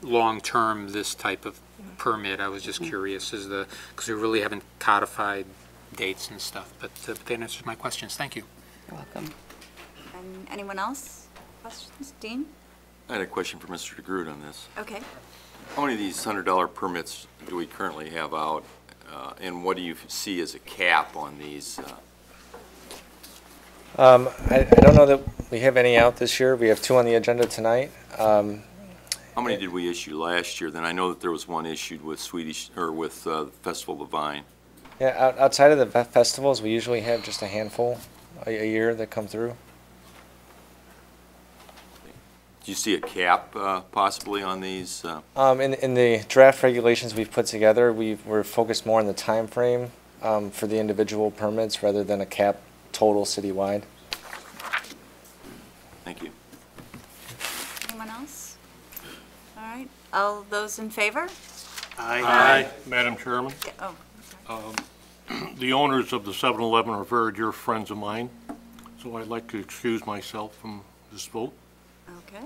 long term this type of permit, I was just curious as the because we really haven't codified dates and stuff, but, uh, but that answers my questions. Thank you. You're welcome. And anyone else? Questions? Dean? I had a question for Mister DeGroot on this. Okay. How many of these one hundred dollar permits do we currently have out, uh, and what do you see as a cap on these? Uh... Um, I, I don't know that we have any out this year. We have two on the agenda tonight. Um, How many did we issue last year? Then I know that there was one issued with Swedish or with uh, Festival of the Vine. Yeah, out, outside of the festivals, we usually have just a handful a, a year that come through. Do you see a cap uh, possibly on these? Uh? Um, in, in the draft regulations we've put together, we've, we're focused more on the time frame um, for the individual permits rather than a cap total citywide. Thank you. Anyone else? All those in favor? Aye. Aye. Aye. Madam Chairman, yeah. Oh, um, the owners of the seven eleven are very dear friends of mine, so I'd like to excuse myself from this vote. Okay.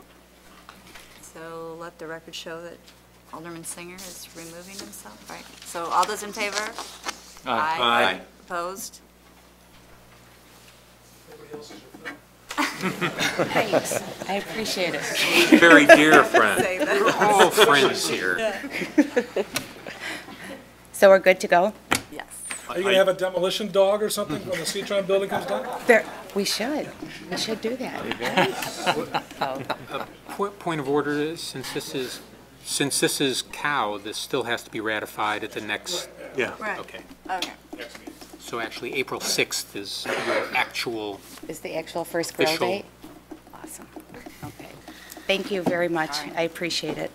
So let the record show that Alderman Singer is removing himself, right? So all those in favor? Aye. Aye. Aye. Opposed? Everybody else is Thanks. I appreciate it. Very dear friend. We're all friends here. Yeah. So we're good to go? Yes. Are you going to have a demolition dog or something when the C-Tron building comes down? There, we should. We should do that. A point of order is since this is since this is C O W, this still has to be ratified at the next. Yeah. Right. Okay. Okay. So actually April sixth is your actual... Is the actual first grill date? Awesome. Okay. Thank you very much. Right. I appreciate it.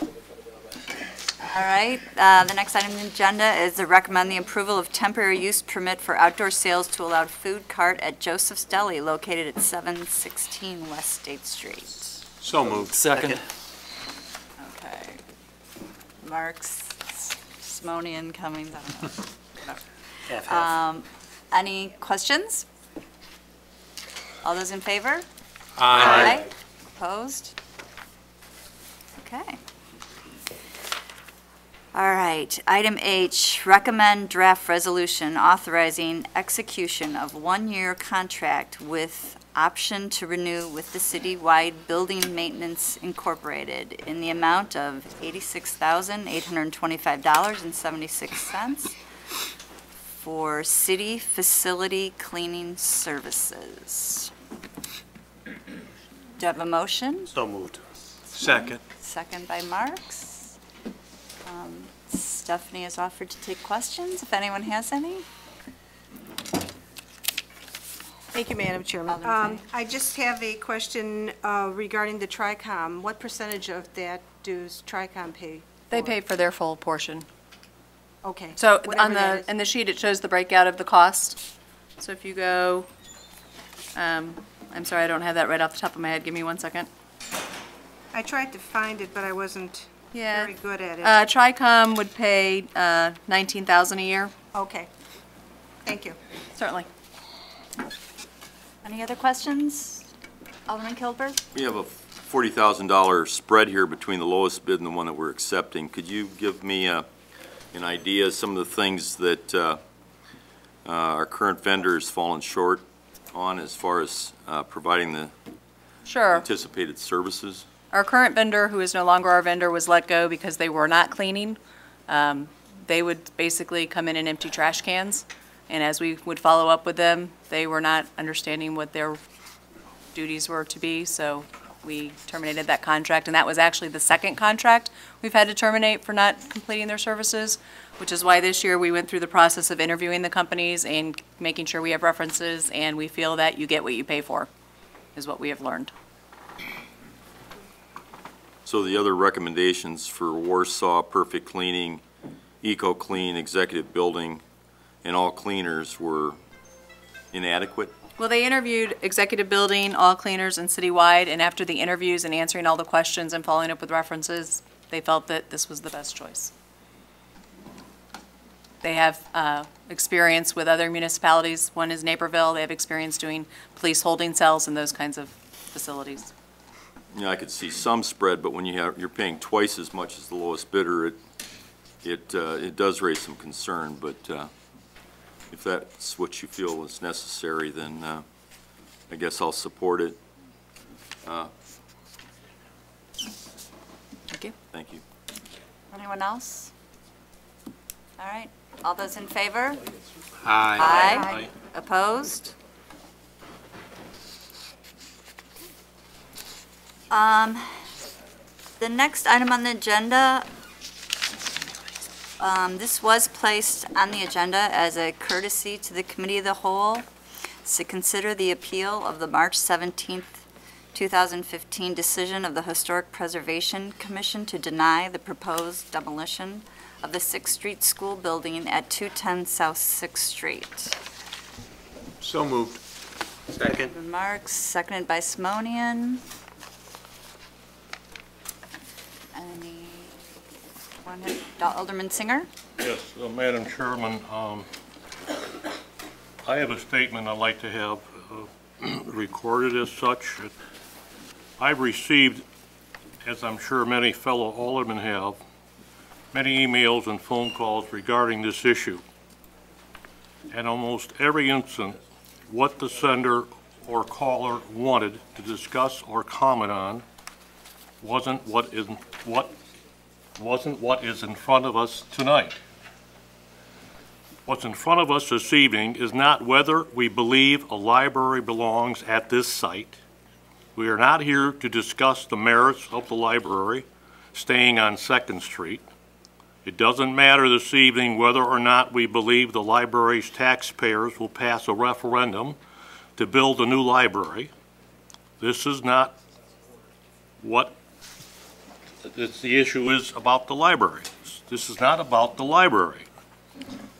All right. Uh, the next item on the agenda is to recommend the approval of temporary use permit for outdoor sales to allow food cart at Joseph's Deli located at seven sixteen West State Street. So moved. Second. Okay. Marks, Simonian, Cummings, I don't know. Half, half. Um, any questions? All those in favor? Aye. Aye. Opposed? Okay. All right. Item H, recommend draft resolution authorizing execution of one-year contract with option to renew with the Citywide Building Maintenance Incorporated in the amount of eighty-six thousand eight hundred twenty-five dollars and seventy-six cents. For city facility cleaning services. Do you have a motion? So moved. Second. Second by Marks. Um, Stephanie has offered to take questions if anyone has any. Thank you, Madam Chairman. Um, I just have a question uh, regarding the TriCom. What percentage of that does TriCom pay? They for? pay for their full portion. Okay. So Whatever on the in the sheet it shows the breakout of the cost. So if you go, um, I'm sorry, I don't have that right off the top of my head. Give me one second. I tried to find it, but I wasn't yeah. very good at it. Uh, TriCom would pay uh, nineteen thousand dollars a year. Okay. Thank you. Certainly. Any other questions? Alderman Kilburg? We have a forty thousand dollar spread here between the lowest bid and the one that we're accepting. Could you give me a, an idea of some of the things that uh, uh, our current vendor has fallen short on as far as uh, providing the sure. anticipated services? Our current vendor, who is no longer our vendor, was let go because they were not cleaning. Um, they would basically come in and empty trash cans. And as we would follow up with them, they were not understanding what their duties were to be, so we terminated that contract. And that was actually the second contract we've had to terminate for not completing their services, which is why this year we went through the process of interviewing the companies and making sure we have references, and we feel that you get what you pay for, is what we have learned. So the other recommendations for Warsaw, Perfect Cleaning, EcoClean, Executive Building, and all cleaners were inadequate? Well, they interviewed Executive Building, all cleaners, and Citywide, and after the interviews and answering all the questions and following up with references, they felt that this was the best choice. They have uh, experience with other municipalities. One is Naperville. They have experience doing police holding cells and those kinds of facilities. Yeah, I could see some spread, but when you have, you're paying twice as much as the lowest bidder, it, it, uh, it does raise some concern, but uh, if that's what you feel is necessary, then uh, I guess I'll support it. Uh, thank you. Thank you. Anyone else? All right. All those in favor? Aye. Aye. Aye. Opposed? Um, the next item on the agenda. Um, this was placed on the agenda as a courtesy to the Committee of the Whole to consider the appeal of the March seventeenth two thousand fifteen decision of the Historic Preservation Commission to deny the proposed demolition of the Sixth Street School building at two ten South Sixth Street. So moved. Second. Remarks, seconded by Simonian. Any Alderman Singer? Yes, uh, Madam Chairman, um, I have a statement I'd like to have uh, recorded as such. I've received, as I'm sure many fellow aldermen have, many emails and phone calls regarding this issue. And almost every instance, what the sender or caller wanted to discuss or comment on wasn't what is what. wasn't what is in front of us tonight. What's in front of us this evening is not whether we believe a library belongs at this site. We are not here to discuss the merits of the library staying on Second Street. It doesn't matter this evening whether or not we believe the library's taxpayers will pass a referendum to build a new library. This is not what It's the issue is about the library. This is not about the library.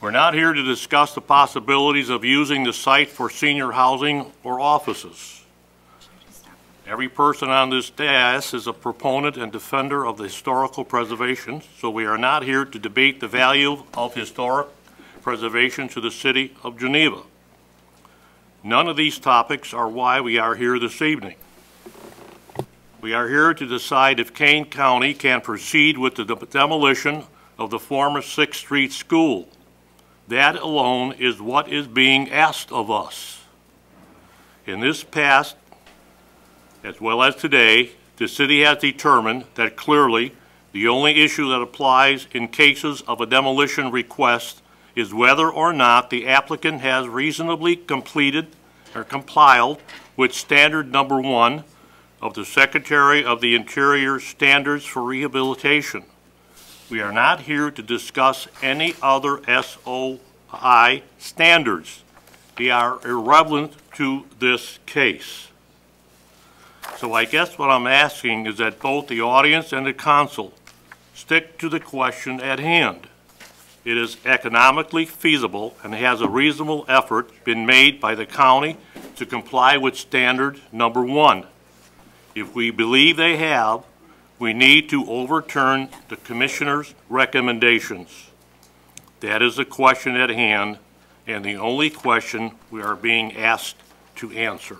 We're not here to discuss the possibilities of using the site for senior housing or offices. Every person on this dais is a proponent and defender of the historical preservation, so we are not here to debate the value of historic preservation to the city of Geneva. None of these topics are why we are here this evening. We are here to decide if Kane County can proceed with the de demolition of the former Sixth Street School. That alone is what is being asked of us. In this past, as well as today, the city has determined that clearly the only issue that applies in cases of a demolition request is whether or not the applicant has reasonably completed or complied with standard number one of the Secretary of the Interior Standards for Rehabilitation. We are not here to discuss any other S O I standards. They are irrelevant to this case. So I guess what I'm asking is that both the audience and the council stick to the question at hand. It is economically feasible and has a reasonable effort been made by the county to comply with standard number one. If we believe they have, we need to overturn the commissioner's recommendations. That is the question at hand and the only question we are being asked to answer.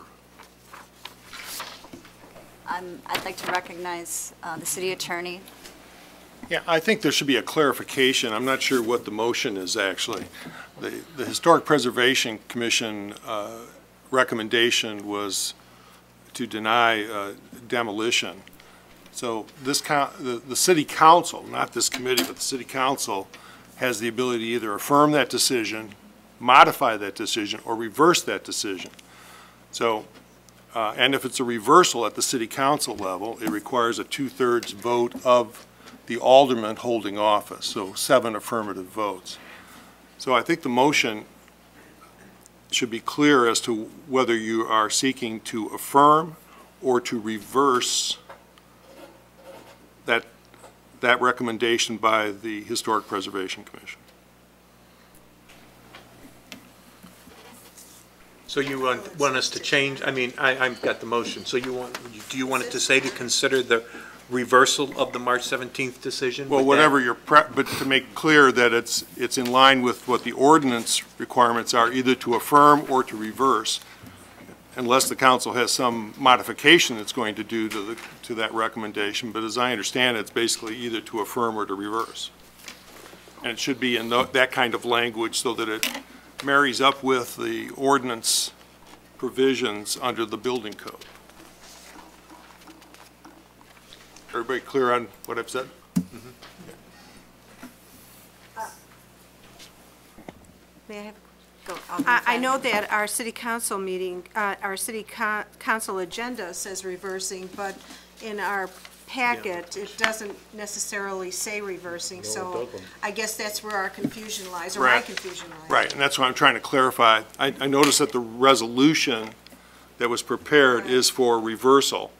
Um, I'd like to recognize uh, the city attorney. Yeah, I think there should be a clarification. I'm not sure what the motion is actually. The, the Historic Preservation Commission uh, recommendation was to deny uh, demolition. So this the, the City Council, not this committee, but the City Council has the ability to either affirm that decision, modify that decision, or reverse that decision. So, uh, and if it's a reversal at the City Council level, it requires a two-thirds vote of the alderman holding office, so seven affirmative votes. So I think the motion should be clear as to whether you are seeking to affirm or to reverse that, that recommendation by the Historic Preservation Commission. So you want, want us to change, I mean, I, I've got the motion, so you want, do you want it to say to consider the reversal of the March seventeenth decision? Well, whatever your prep, but to make clear that it's it's in line with what the ordinance requirements are, either to affirm or to reverse, unless the council has some modification it's going to do to the to that recommendation. But as I understand it, it's basically either to affirm or to reverse, and it should be in the, that kind of language so that it marries up with the ordinance provisions under the building code. Everybody clear on what I've said? Mm-hmm. Yeah. uh, may I have a question? I, I know that our city council meeting, uh, our city co council agenda says reversing, but in our packet, yeah, it doesn't necessarily say reversing. No, so I guess that's where our confusion lies, or right. my confusion lies. Right, and that's what I'm trying to clarify. I, I noticed that the resolution that was prepared right. is for reversal.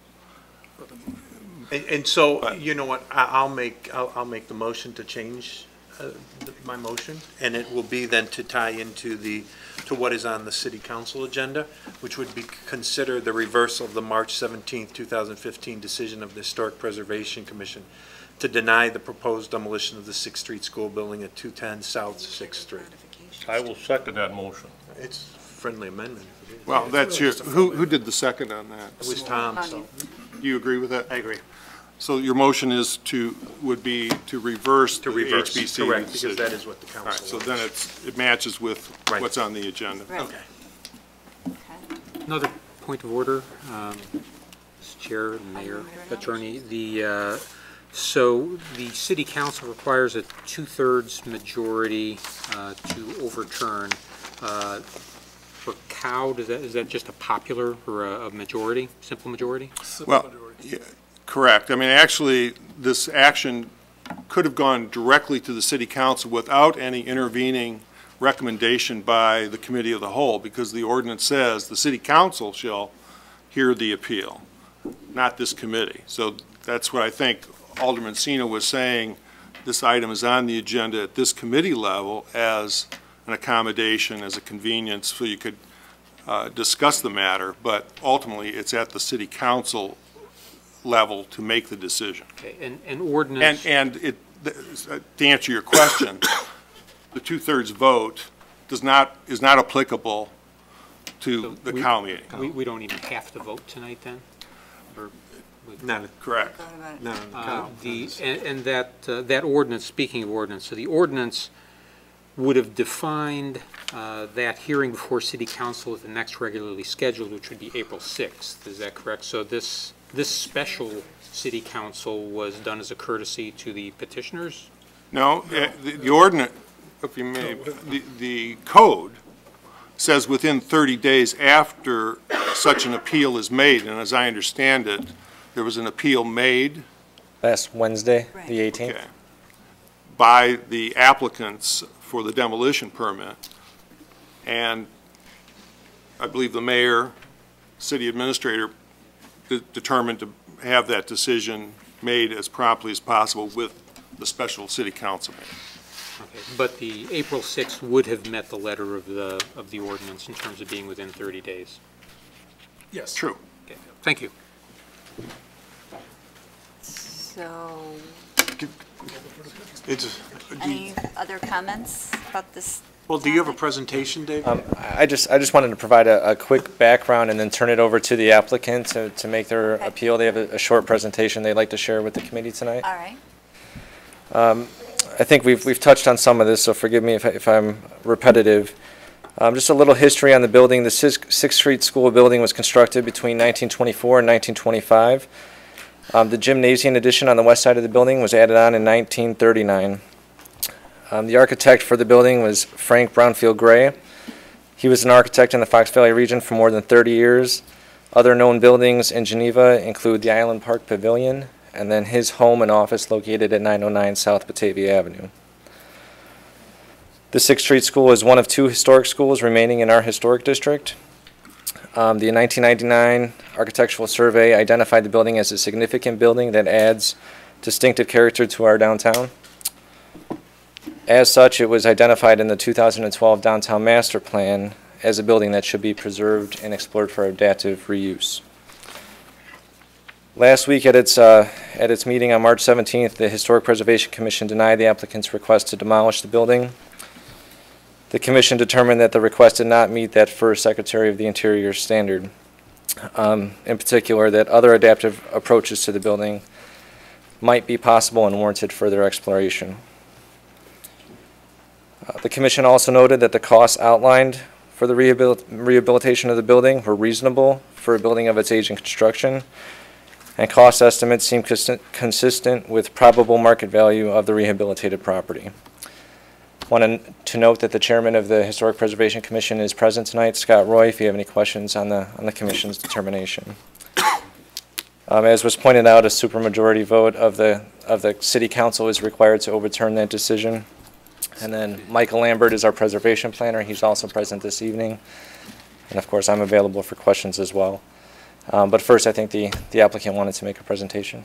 And, and so, but, you know what? I'll make I'll, I'll make the motion to change uh, the, my motion, and it will be then to tie into the to what is on the city council agenda, which would be consider the reversal of the March seventeenth two thousand fifteen decision of the Historic Preservation Commission to deny the proposed demolition of the Sixth Street School building at two ten South Sixth Street. I will second that motion. It's friendly amendment. If it is. Well, yeah, that's really your who who did the second on that? It was Tom. So. Do you agree with that? I agree. So your motion is to would be to reverse to the reverse, H B C correct, decision. Because that is what the council. All right, so then it's, it matches with right. what's on the agenda. Right. Okay. okay. Another point of order, um, Chair, Mayor, Attorney. The uh, so the City Council requires a two-thirds majority uh, to overturn. Uh, For cow, does that, is that just a popular or a, a majority, simple majority? Simple well, majority. Yeah, correct. I mean, actually, this action could have gone directly to the City Council without any intervening recommendation by the Committee of the Whole, because the ordinance says the City Council shall hear the appeal, not this committee. So that's what I think Alderman Sena was saying. This item is on the agenda at this committee level as an accommodation, as a convenience, so you could uh, discuss the matter, but ultimately it's at the City Council level to make the decision. Okay, and, and ordinance... And, and it, th to answer your question, the two-thirds vote does not, is not applicable to so the we, county. We, we don't even have to vote tonight then? Or Not correct. No, uh, the, and, and that, uh, that ordinance, speaking of ordinance, so the ordinance would have defined uh, that hearing before City Council at the next regularly scheduled, which would be April sixth. Is that correct? So this this special City Council was done as a courtesy to the petitioners? No, no. Uh, the, the ordinance, if you may, the, the code says within thirty days after such an appeal is made, and as I understand it, there was an appeal made last Wednesday, right. the eighteenth, okay, by the applicants for the demolition permit, and I believe the mayor, city administrator, de determined to have that decision made as promptly as possible with the special city council. Okay. But the April sixth would have met the letter of the of the ordinance in terms of being within thirty days. Yes. True. Okay. Thank you. So, it's, any other comments about this? Well, do you have a presentation, Dave? Um, I just I just wanted to provide a, a quick background and then turn it over to the applicant to, to make their okay. appeal. They have a, a short presentation they'd like to share with the committee tonight. All right. Um, I think we've we've touched on some of this, so forgive me if, I, if I'm repetitive. Um, just a little history on the building. The Sixth Street School building was constructed between nineteen twenty-four and nineteen twenty-five. Um, the gymnasium addition on the west side of the building was added on in nineteen thirty-nine. Um, the architect for the building was Frank Brownfield Gray. He was an architect in the Fox Valley region for more than thirty years. Other known buildings in Geneva include the Island Park Pavilion and then his home and office located at nine oh nine South Batavia Avenue. The Sixth Street School is one of two historic schools remaining in our historic district. Um, the nineteen ninety-nine architectural survey identified the building as a significant building that adds distinctive character to our downtown. As such, it was identified in the two thousand twelve Downtown Master Plan as a building that should be preserved and explored for adaptive reuse. Last week at its, uh, at its meeting on March seventeenth, the Historic Preservation Commission denied the applicant's request to demolish the building. The commission determined that the request did not meet that first Secretary of the Interior standard. Um, in particular, that other adaptive approaches to the building might be possible and warranted further exploration. Uh, the commission also noted that the costs outlined for the rehabil- rehabilitation of the building were reasonable for a building of its age and construction, and cost estimates seem cons- consistent with probable market value of the rehabilitated property. I want to note that the chairman of the Historic Preservation Commission is present tonight, Scott Roy, if you have any questions on the on the commission's determination. Um, as was pointed out, a supermajority vote of the of the city council is required to overturn that decision. And then Michael Lambert is our preservation planner. He's also present this evening. And of course, I'm available for questions as well. Um, but first, I think the, the applicant wanted to make a presentation.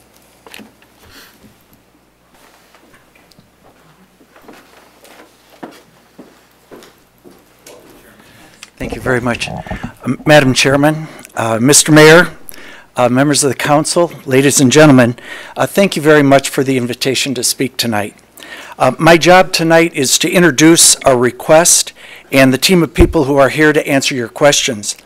Thank you very much. Um, Madam Chairman, uh, Mister Mayor, uh, members of the council, ladies and gentlemen, uh, thank you very much for the invitation to speak tonight. Uh, my job tonight is to introduce our request and the team of people who are here to answer your questions.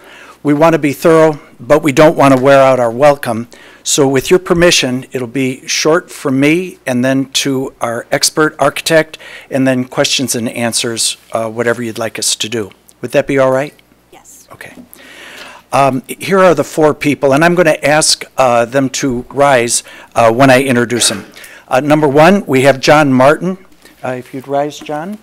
We want to be thorough, but we don't want to wear out our welcome. So with your permission, it'll be short from me and then to our expert architect and then questions and answers, uh, whatever you'd like us to do. Would that be all right? Yes. Okay. Um, here are the four people, and I'm going to ask uh, them to rise uh, when I introduce them. Uh, number one, we have John Martin. Uh, if you'd rise, John.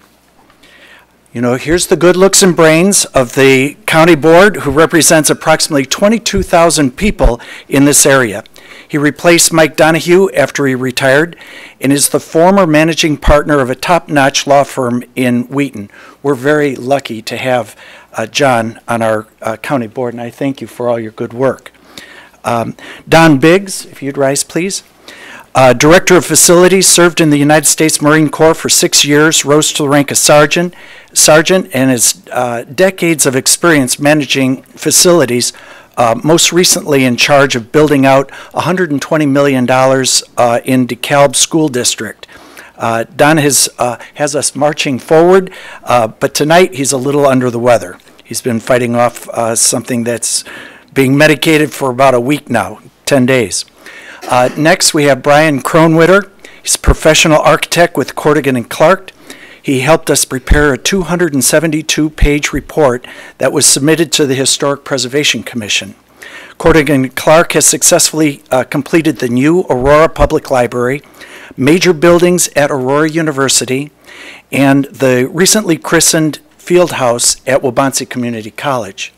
You know, here's the good looks and brains of the county board who represents approximately twenty-two thousand people in this area. He replaced Mike Donahue after he retired and is the former managing partner of a top-notch law firm in Wheaton. We're very lucky to have uh, John on our uh, county board, and I thank you for all your good work. Um, Don Biggs, if you'd rise, please. Uh, Director of Facilities, served in the United States Marine Corps for six years, rose to the rank of sergeant, sergeant and has uh, decades of experience managing facilities, uh, most recently in charge of building out one hundred twenty million dollars uh, in DeKalb School District. Uh, Don has, uh, has us marching forward, uh, but tonight he's a little under the weather. He's been fighting off uh, something that's being medicated for about a week now, ten days. Uh, next, we have Brian Kronwitter. He's a professional architect with Cardigan and Clark. He helped us prepare a two hundred seventy-two page report that was submitted to the Historic Preservation Commission. Cardigan and Clark has successfully uh, completed the new Aurora Public Library, major buildings at Aurora University, and the recently christened field house at Waubonsee Community College.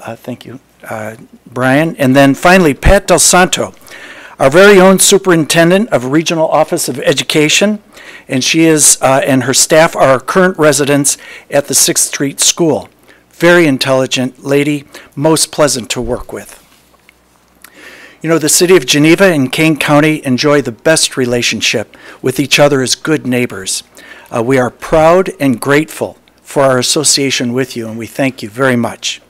Uh, thank you, uh, Brian. And then finally, Pat Del Santo, our very own superintendent of Regional Office of Education, and she is uh, and her staff are current residents at the Sixth Street School. very intelligent lady, most pleasant to work with. You know, the city of Geneva and Kane County enjoy the best relationship with each other as good neighbors. Uh, we are proud and grateful for our association with you, and we thank you very much.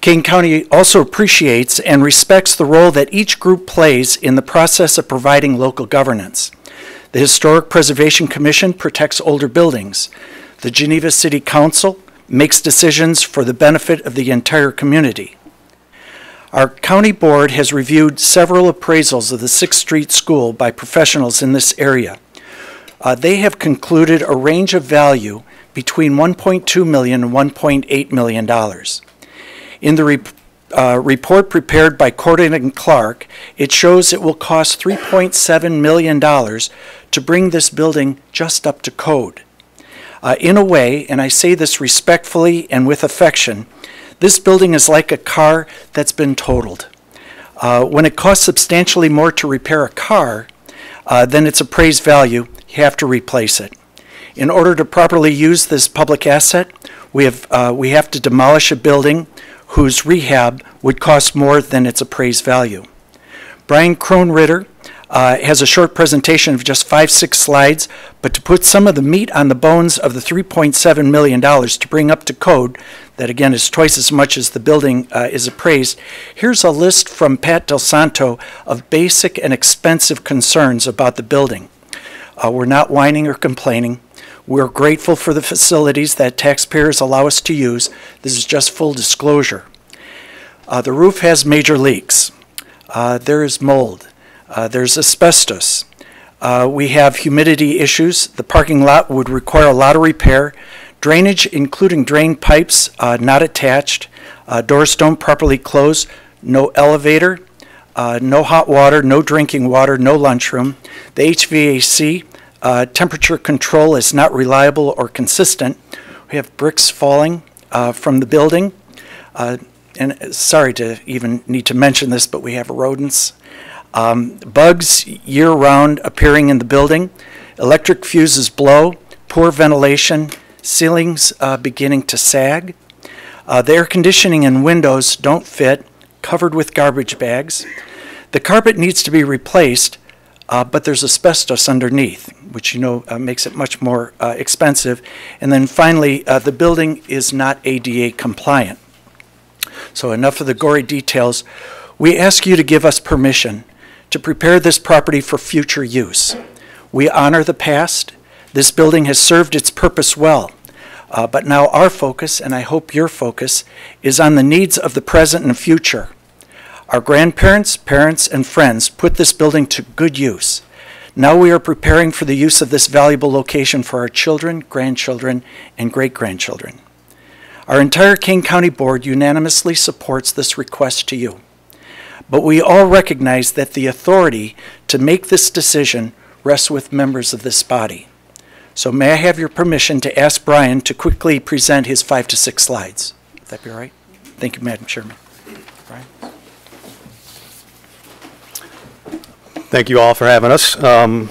Kane County also appreciates and respects the role that each group plays in the process of providing local governance. The Historic Preservation Commission protects older buildings. The Geneva City Council makes decisions for the benefit of the entire community. Our county board has reviewed several appraisals of the Sixth Street School by professionals in this area. Uh, they have concluded a range of value between one point two million dollars and one point eight million dollars. In the rep uh, report prepared by Cardigan and Clark, it shows it will cost three point seven million dollars to bring this building just up to code. Uh, in a way, and I say this respectfully and with affection, this building is like a car that's been totaled. Uh, when it costs substantially more to repair a car uh, than its appraised value, you have to replace it. In order to properly use this public asset, we have, uh, we have to demolish a building whose rehab would cost more than its appraised value. Brian Kronritter uh, has a short presentation of just five, six slides, but to put some of the meat on the bones of the three point seven million dollars to bring up to code, that again is twice as much as the building uh, is appraised, here's a list from Pat Del Santo of basic and expensive concerns about the building. Uh, we're not whining or complaining. We're grateful for the facilities that taxpayers allow us to use. This is just full disclosure. Uh, the roof has major leaks. Uh, there is mold. Uh, there's asbestos. Uh, we have humidity issues. The parking lot would require a lot of repair. Drainage, including drain pipes, uh, not attached. Uh, doors don't properly close. No elevator. Uh, no hot water. No drinking water. No lunchroom. The H V A C. Uh, temperature control is not reliable or consistent. We have bricks falling uh, from the building. Uh, and sorry to even need to mention this, but we have rodents. Um, bugs year-round appearing in the building. Electric fuses blow. Poor ventilation. Ceilings uh, beginning to sag. Uh, the air conditioning and windows don't fit, covered with garbage bags. The carpet needs to be replaced. Uh, but there's asbestos underneath, which you know uh, makes it much more uh, expensive. And then finally, uh, the building is not A D A compliant. So enough of the gory details. We ask you to give us permission to prepare this property for future use. We honor the past. This building has served its purpose well. Uh, but now our focus, and I hope your focus, is on the needs of the present and future. Our grandparents, parents, and friends put this building to good use. Now we are preparing for the use of this valuable location for our children, grandchildren, and great-grandchildren. Our entire Kane County Board unanimously supports this request to you. But we all recognize that the authority to make this decision rests with members of this body. So may I have your permission to ask Brian to quickly present his five to six slides? Would that be all right? Thank you, Madam Chairman. Brian? Thank you all for having us. Um,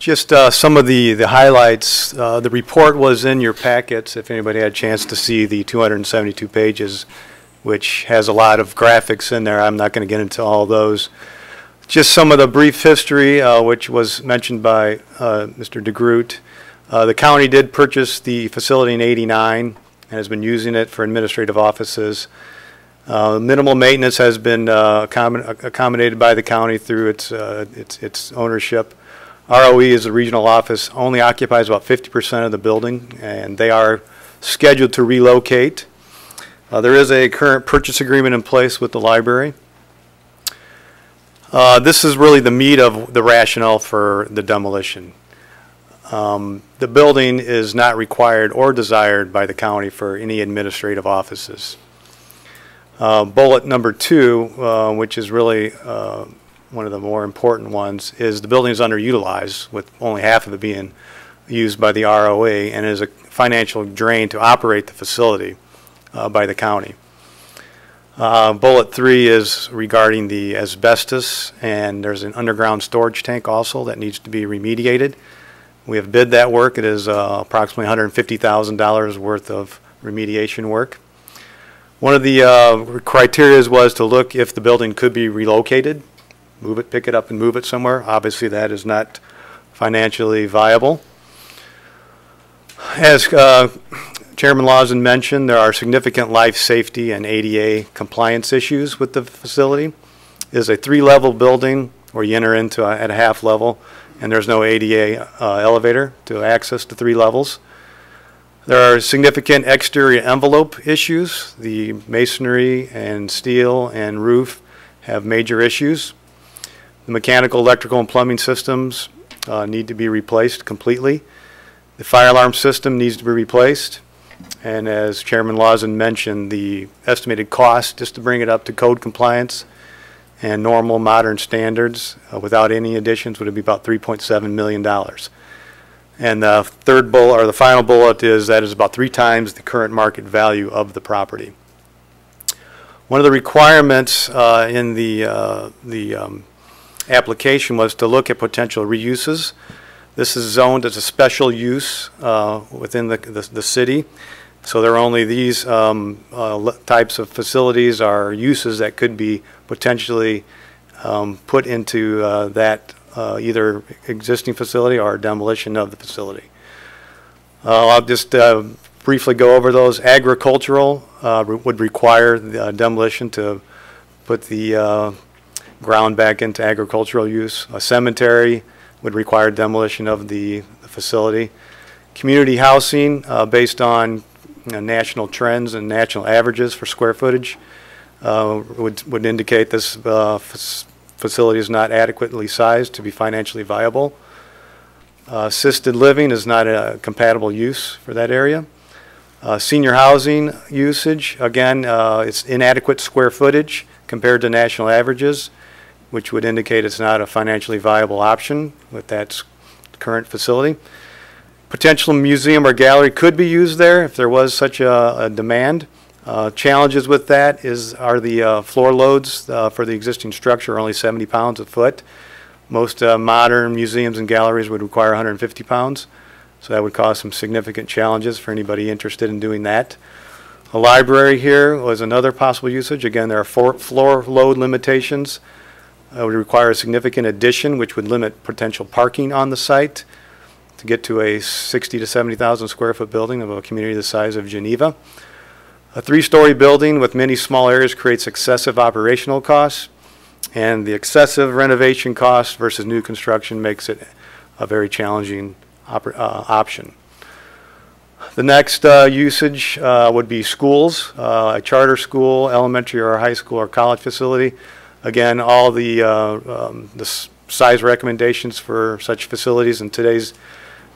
just uh, some of the, the highlights. Uh, the report was in your packets if anybody had a chance to see the two hundred seventy-two pages, which has a lot of graphics in there. I'm not going to get into all those. Just some of the brief history, uh, which was mentioned by uh, Mister DeGroot. Uh, the county did purchase the facility in eighty-nine and has been using it for administrative offices. Uh, minimal maintenance has been uh, accommod accommodated by the county through its, uh, its, its ownership. R O E is the regional office, only occupies about fifty percent of the building, and they are scheduled to relocate. Uh, there is a current purchase agreement in place with the library. Uh, this is really the meat of the rationale for the demolition. Um, the building is not required or desired by the county for any administrative offices. Uh, bullet number two, uh, which is really uh, one of the more important ones, is the building is underutilized, with only half of it being used by the R O A, and is a financial drain to operate the facility uh, by the county. Uh, bullet three is regarding the asbestos, and there's an underground storage tank also that needs to be remediated, We have bid that work. It is uh, approximately one hundred fifty thousand dollars worth of remediation work. One of the uh, criteria was to look if the building could be relocated, move it, pick it up and move it somewhere. Obviously that is not financially viable. As uh, Chairman Lawson mentioned, there are significant life safety and A D A compliance issues with the facility. It is a three-level building where you enter into a, at a half level, and there's no A D A uh, elevator to access to three levels. There are significant exterior envelope issues. The masonry and steel and roof have major issues. The mechanical, electrical, and plumbing systems uh, need to be replaced completely. The fire alarm system needs to be replaced. And as Chairman Lawson mentioned, the estimated cost just to bring it up to code compliance and normal modern standards uh, without any additions would be about three point seven million dollars. And the third bullet, or the final bullet, is that is about three times the current market value of the property. One of the requirements uh, in the, uh, the um, application was to look at potential reuses. This is zoned as a special use uh, within the, the, the city. So there are only these um, uh, types of facilities or uses that could be potentially um, put into uh, that Uh, either existing facility or demolition of the facility. Uh, I'll just uh, briefly go over those. Agricultural uh, re would require the uh, demolition to put the uh, ground back into agricultural use. A cemetery would require demolition of the, the facility. Community housing, uh, based on you know, national trends and national averages for square footage, uh, would, would indicate this uh, facility is not adequately sized to be financially viable. Uh, assisted living is not a compatible use for that area. Uh, senior housing usage, again, uh, it's inadequate square footage compared to national averages, which would indicate it's not a financially viable option with that current facility. Potential museum or gallery could be used there if there was such a, a demand. Uh, challenges with that is are the uh, floor loads uh, for the existing structure are only seventy pounds a foot. Most uh, modern museums and galleries would require one hundred fifty pounds, so that would cause some significant challenges for anybody interested in doing that. A library here was another possible usage. Again, there are four floor load limitations. It would require a significant addition, which would limit potential parking on the site to get to a sixty to seventy thousand square foot building of a community the size of Geneva. A three-story building with many small areas creates excessive operational costs, and the excessive renovation costs versus new construction makes it a very challenging op uh, option. The next uh, usage uh, would be schools, uh, a charter school, elementary or high school or college facility. Again, all the, uh, um, the size recommendations for such facilities in today's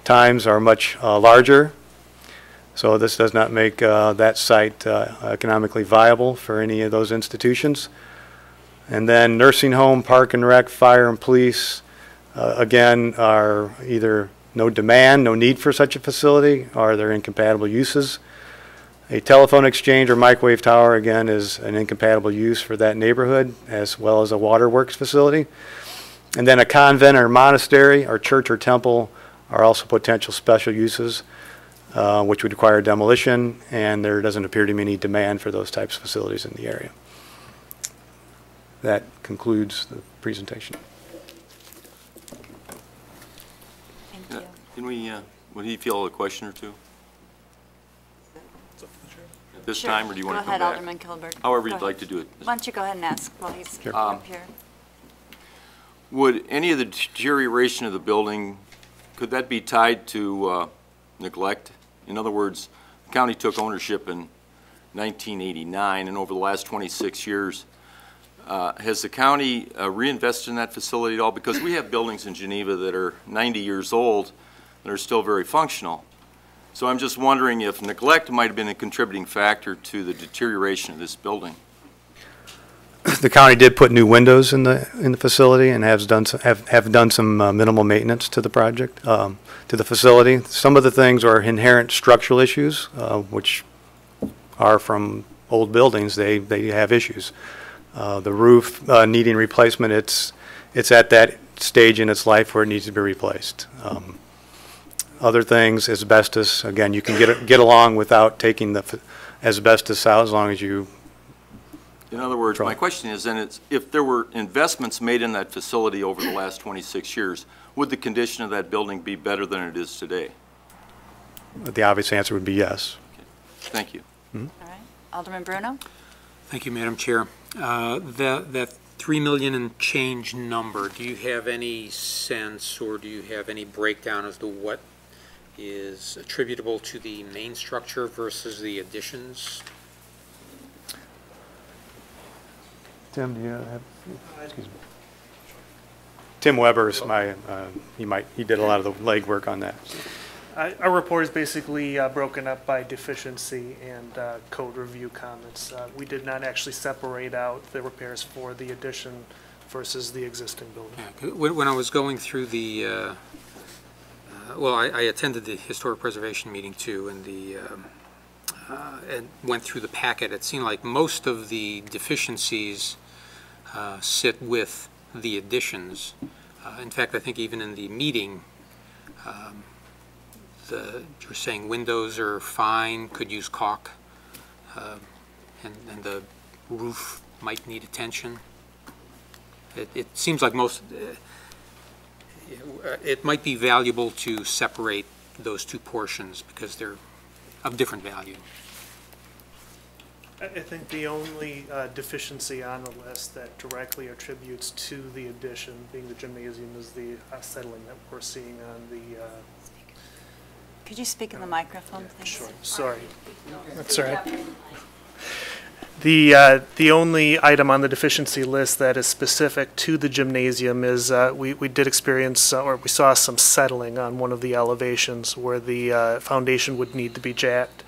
times are much uh, larger. So this does not make uh, that site uh, economically viable for any of those institutions. And then nursing home, park and rec, fire and police, uh, again, are either no demand, no need for such a facility, or they're incompatible uses. A telephone exchange or microwave tower, again, is an incompatible use for that neighborhood, as well as a waterworks facility. And then a convent or monastery or church or temple are also potential special uses, Uh, which would require demolition, and there doesn't appear to be any demand for those types of facilities in the area. That concludes the presentation. Thank you. Uh, can we, uh, would he field a question or two? It's up to the chair. At this sure. time, or do you go want to come ahead, back? Alderman Kilberg. However go you'd ahead. like to do it. Why don't you go ahead and ask while he's sure. um, up here. Would any of the deterioration of the building, could that be tied to uh, neglect? In other words, the county took ownership in nineteen eighty-nine, and over the last twenty-six years, uh, has the county uh, reinvested in that facility at all? Because we have buildings in Geneva that are ninety years old that are still very functional. So I'm just wondering if neglect might have been a contributing factor to the deterioration of this building. The county did put new windows in the in the facility and has done some, have have done some uh, minimal maintenance to the project um, to the facility. Some of the things are inherent structural issues, uh, which are from old buildings. They they have issues. Uh, the roof uh, needing replacement. It's it's at that stage in its life where it needs to be replaced. Um, other things, asbestos. Again, you can get get along without taking the asbestos out as long as you. In other words, try. My question is then: it's if there were investments made in that facility over the last twenty-six years, would the condition of that building be better than it is today? The obvious answer would be yes. Okay. Thank you. Mm-hmm. All right, Alderman Bruno. Thank you, Madam Chair. Uh, that that. Three million and change number. Do you have any sense, or do you have any breakdown as to what is attributable to the main structure versus the additions? Tim, do you have? Excuse me. Tim Weber is my. Uh, he might. He did a lot of the legwork on that. I, our report is basically uh, broken up by deficiency and uh, code review comments. Uh, we did not actually separate out the repairs for the addition versus the existing building. Yeah, when, when I was going through the, uh, uh, well, I, I attended the Historic Preservation meeting too, and the um, uh, and went through the packet. It seemed like most of the deficiencies uh, sit with the additions. Uh, in fact, I think even in the meeting. Um, The, you're saying windows are fine, could use caulk, uh, and, and the roof might need attention. It, it seems like most, uh, it might be valuable to separate those two portions because they're of different value. I think the only uh, deficiency on the list that directly attributes to the addition being the gymnasium is the acetylene that we're seeing on the uh, Could you speak in the microphone, please? Sure. Sorry. That's all right. The, uh, the only item on the deficiency list that is specific to the gymnasium is uh, we, we did experience, uh, or we saw some settling on one of the elevations where the uh, foundation would need to be jacked.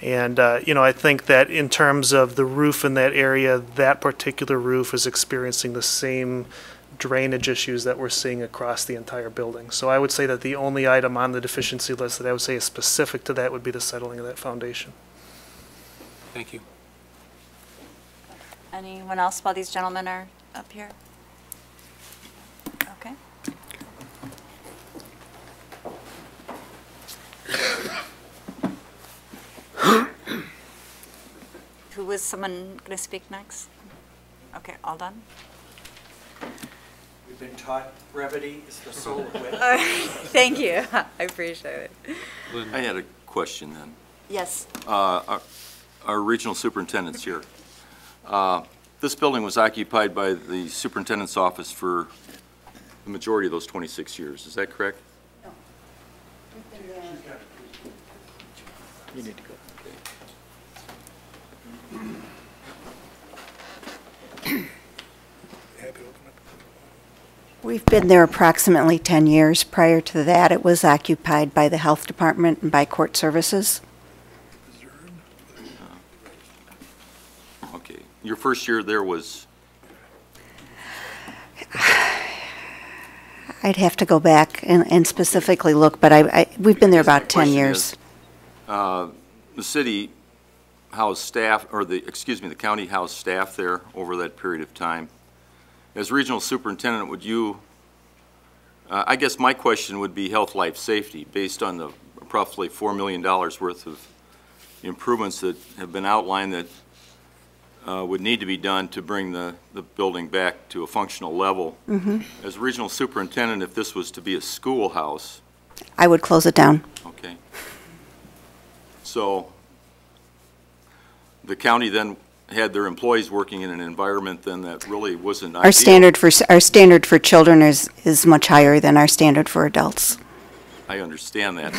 And, uh, you know, I think that in terms of the roof in that area, that particular roof is experiencing the same drainage issues that we're seeing across the entire building. So I would say that the only item on the deficiency list that I would say is specific to that would be the settling of that foundation. Thank you. Anyone else while these gentlemen are up here? Okay. Who was someone going to speak next? Okay, all done. We've been taught brevity is the soul of wit. Thank you. I appreciate it. I had a question then. Yes. Uh, our, our regional superintendent's here. Uh, this building was occupied by the superintendent's office for the majority of those twenty-six years. Is that correct? No. You need to go. We've been there approximately ten years. Prior to that, it was occupied by the health department and by court services. Okay. Your first year there was? I'd have to go back and, and specifically look, but I, I, we've been there about ten years. Is, uh, the city house staff, or the, excuse me, the county house staff there over that period of time. As regional superintendent, would you, uh, I guess my question would be health, life, safety, based on the roughly four million dollars worth of improvements that have been outlined that uh, would need to be done to bring the, the building back to a functional level. Mm-hmm. As regional superintendent, if this was to be a schoolhouse. I would close it down. Okay. So the county then had their employees working in an environment then that really wasn't ideal. Our standard for our standard for children is is much higher than our standard for adults. I understand that.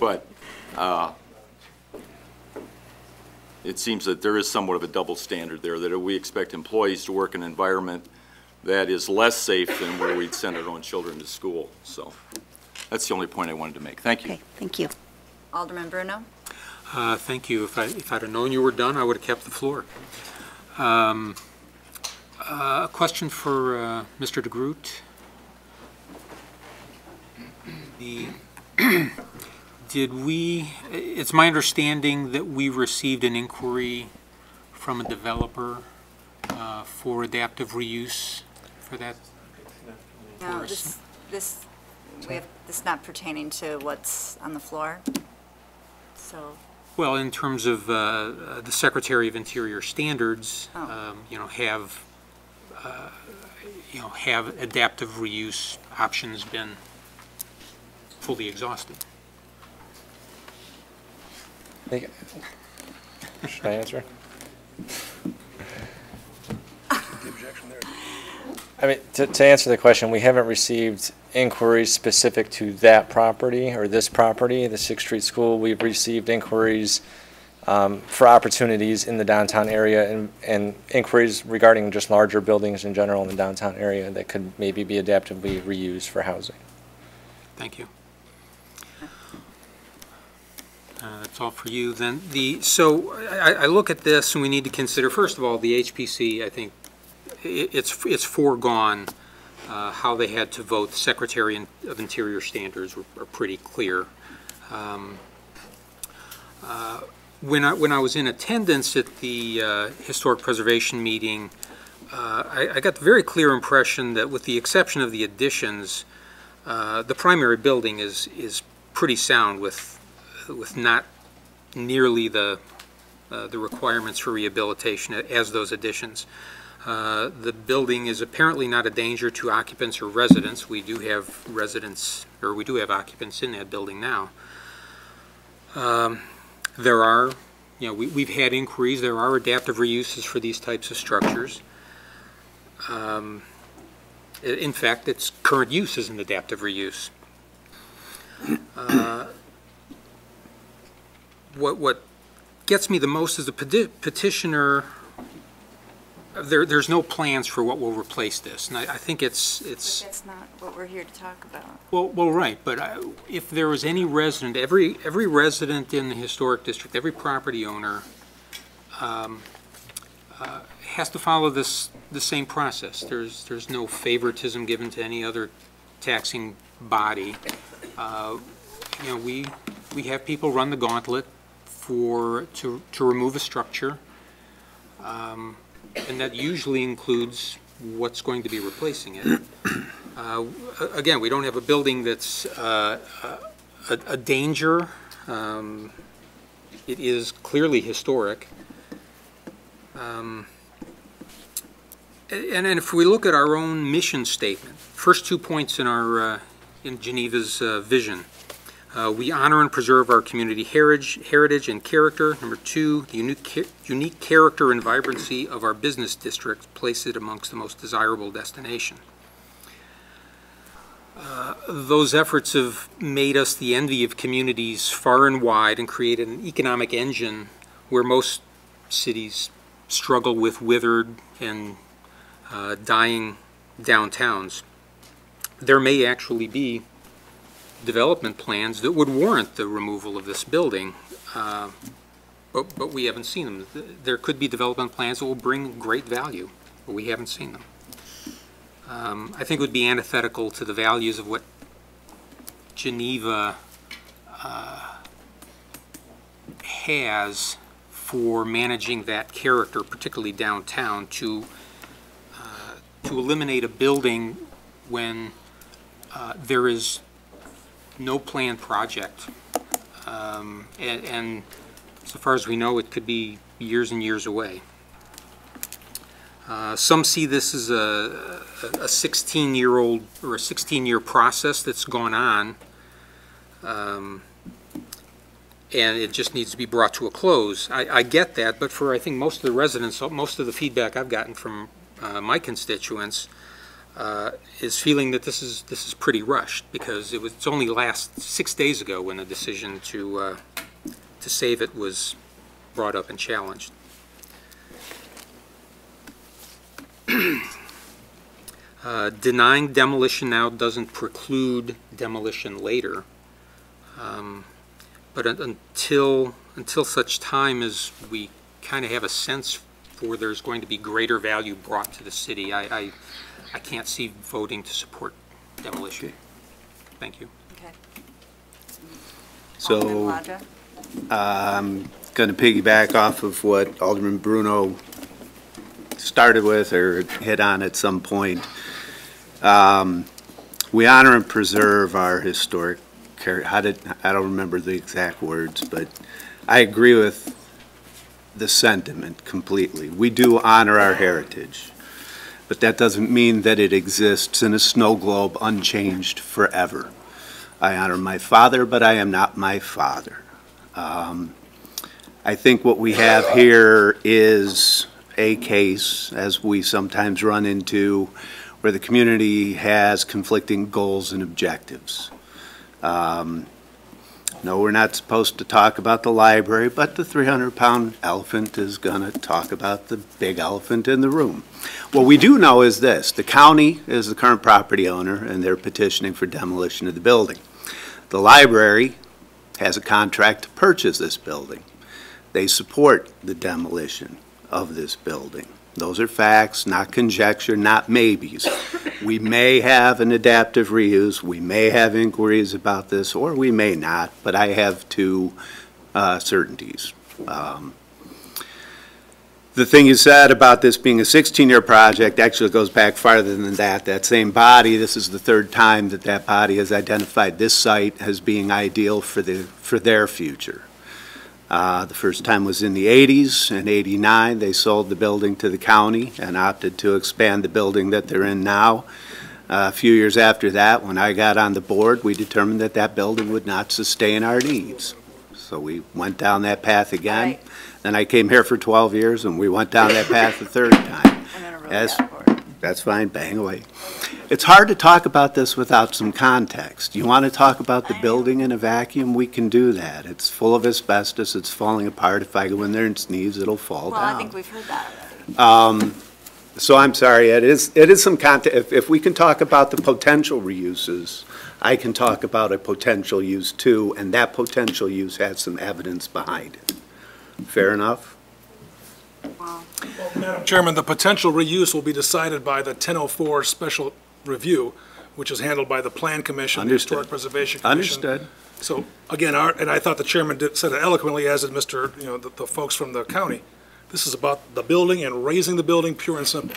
But, but uh, it seems that there is somewhat of a double standard there, that we expect employees to work in an environment that is less safe than where we'd send our own children to school. So that's the only point I wanted to make. Thank you. Okay, thank you. Alderman Bruno. Uh, thank you. If, I, if I'd have known you were done, I would have kept the floor. Um, uh, a question for uh, Mister DeGroot. The did we, it's my understanding that we received an inquiry from a developer uh, for adaptive reuse for that No, this, this, we have, this not pertaining to what's on the floor, so. Well, in terms of uh, the Secretary of Interior Standards, oh. um, you know, have, uh, you know, have adaptive reuse options been fully exhausted? Should I answer? The objection there. I mean, to, to answer the question, we haven't received inquiries specific to that property or this property, the Sixth Street School. We've received inquiries um, for opportunities in the downtown area and, and inquiries regarding just larger buildings in general in the downtown area that could maybe be adaptively reused for housing. Thank you. Uh, that's all for you then. The, so I, I look at this and we need to consider, first of all, the H P C, I think, It's, it's foregone uh, how they had to vote. The Secretary of Interior Standards were, are pretty clear. Um, uh, when, I, when I was in attendance at the uh, Historic Preservation meeting, uh, I, I got the very clear impression that with the exception of the additions, uh, the primary building is, is pretty sound with, with not nearly the, uh, the requirements for rehabilitation as those additions. Uh, the building is apparently not a danger to occupants or residents. We do have residents, or we do have occupants in that building now. Um, there are, you know, we, we've had inquiries. There are adaptive reuses for these types of structures. Um, in fact, its current use is an adaptive reuse. Uh, what, what gets me the most is the peti petitioner. There, there's no plans for what will replace this, and I, I think it's it's. But that's not what we're here to talk about. Well, well, right, but I, if there was any resident, every every resident in the historic district, every property owner, um, uh, has to follow this the same process. There's there's no favoritism given to any other taxing body. Uh, you know, we we have people run the gauntlet for to to remove a structure. Um, And that usually includes what's going to be replacing it. Uh, again, we don't have a building that's uh, a, a danger. Um, it is clearly historic. Um, and, and if we look at our own mission statement, first two points in our uh, in Geneva's uh, vision, uh, we honor and preserve our community heritage, heritage and character. Number two, the unique, unique character and vibrancy of our business district place it amongst the most desirable destination. Uh, those efforts have made us the envy of communities far and wide and created an economic engine where most cities struggle with withered and uh, dying downtowns. There may actually be development plans that would warrant the removal of this building, uh, but, but we haven't seen them. There could be development plans that will bring great value, but we haven't seen them. Um, I think it would be antithetical to the values of what Geneva uh, has for managing that character, particularly downtown, to, uh, to eliminate a building when uh, there is no planned project, um, and, and so far as we know, it could be years and years away. Uh, some see this as a sixteen-year-old or a sixteen-year process that's gone on, um, and it just needs to be brought to a close. I, I get that, but for I think most of the residents, most of the feedback I've gotten from uh, my constituents. Uh, is feeling that this is this is pretty rushed because it was it's only last six days ago when the decision to uh, to save it was brought up and challenged. uh, denying demolition now doesn't preclude demolition later, um, but un until until such time as we kind of have a sense for there's going to be greater value brought to the city, I. I I can't see voting to support demolition. Thank you. Okay. So uh, I'm going to piggyback off of what Alderman Bruno started with or hit on at some point. Um, we honor and preserve our historic character. How did, I don't remember the exact words, but I agree with the sentiment completely. We do honor our heritage, but that doesn't mean that it exists in a snow globe unchanged forever. I honor my father, but I am not my father. Um, I think what we have here is a case, as we sometimes run into, where the community has conflicting goals and objectives. Um, no, we're not supposed to talk about the library, but the three hundred pound elephant is gonna talk about the big elephant in the room. What we do know is this: the county is the current property owner and they're petitioning for demolition of the building. The library has a contract to purchase this building. They support the demolition of this building. Those are facts, not conjecture, not maybes. We may have an adaptive reuse, we may have inquiries about this, or we may not, but I have two uh, certainties. Um, the thing you said about this being a sixteen year project actually goes back farther than that. That same body, this is the third time that that body has identified this site as being ideal for, the, for their future. Uh, the first time was in the eighties. In eighty-nine, they sold the building to the county and opted to expand the building that they're in now. Uh, a few years after that, when I got on the board, we determined that that building would not sustain our needs. So we went down that path again. Right. Then I came here for twelve years, and we went down that path the third time. I'm gonna roll As, that forward. That's fine. Bang away. It's hard to talk about this without some context. You want to talk about the building in a vacuum? We can do that. It's full of asbestos. It's falling apart. If I go in there and sneeze, it'll fall well, down. Well, I think we've heard that already. Um, so I'm sorry. It is, it is some context. If, if we can talk about the potential reuses, I can talk about a potential use too, and that potential use has some evidence behind it. Fair enough? Well, Madam Chairman, the potential reuse will be decided by the ten oh four special review, which is handled by the Plan Commission, Understood. the Historic Preservation Commission. Understood. So again, our, and I thought the chairman did, said it eloquently, as did Mister, you know, the, the folks from the county. This is about the building and raising the building, pure and simple.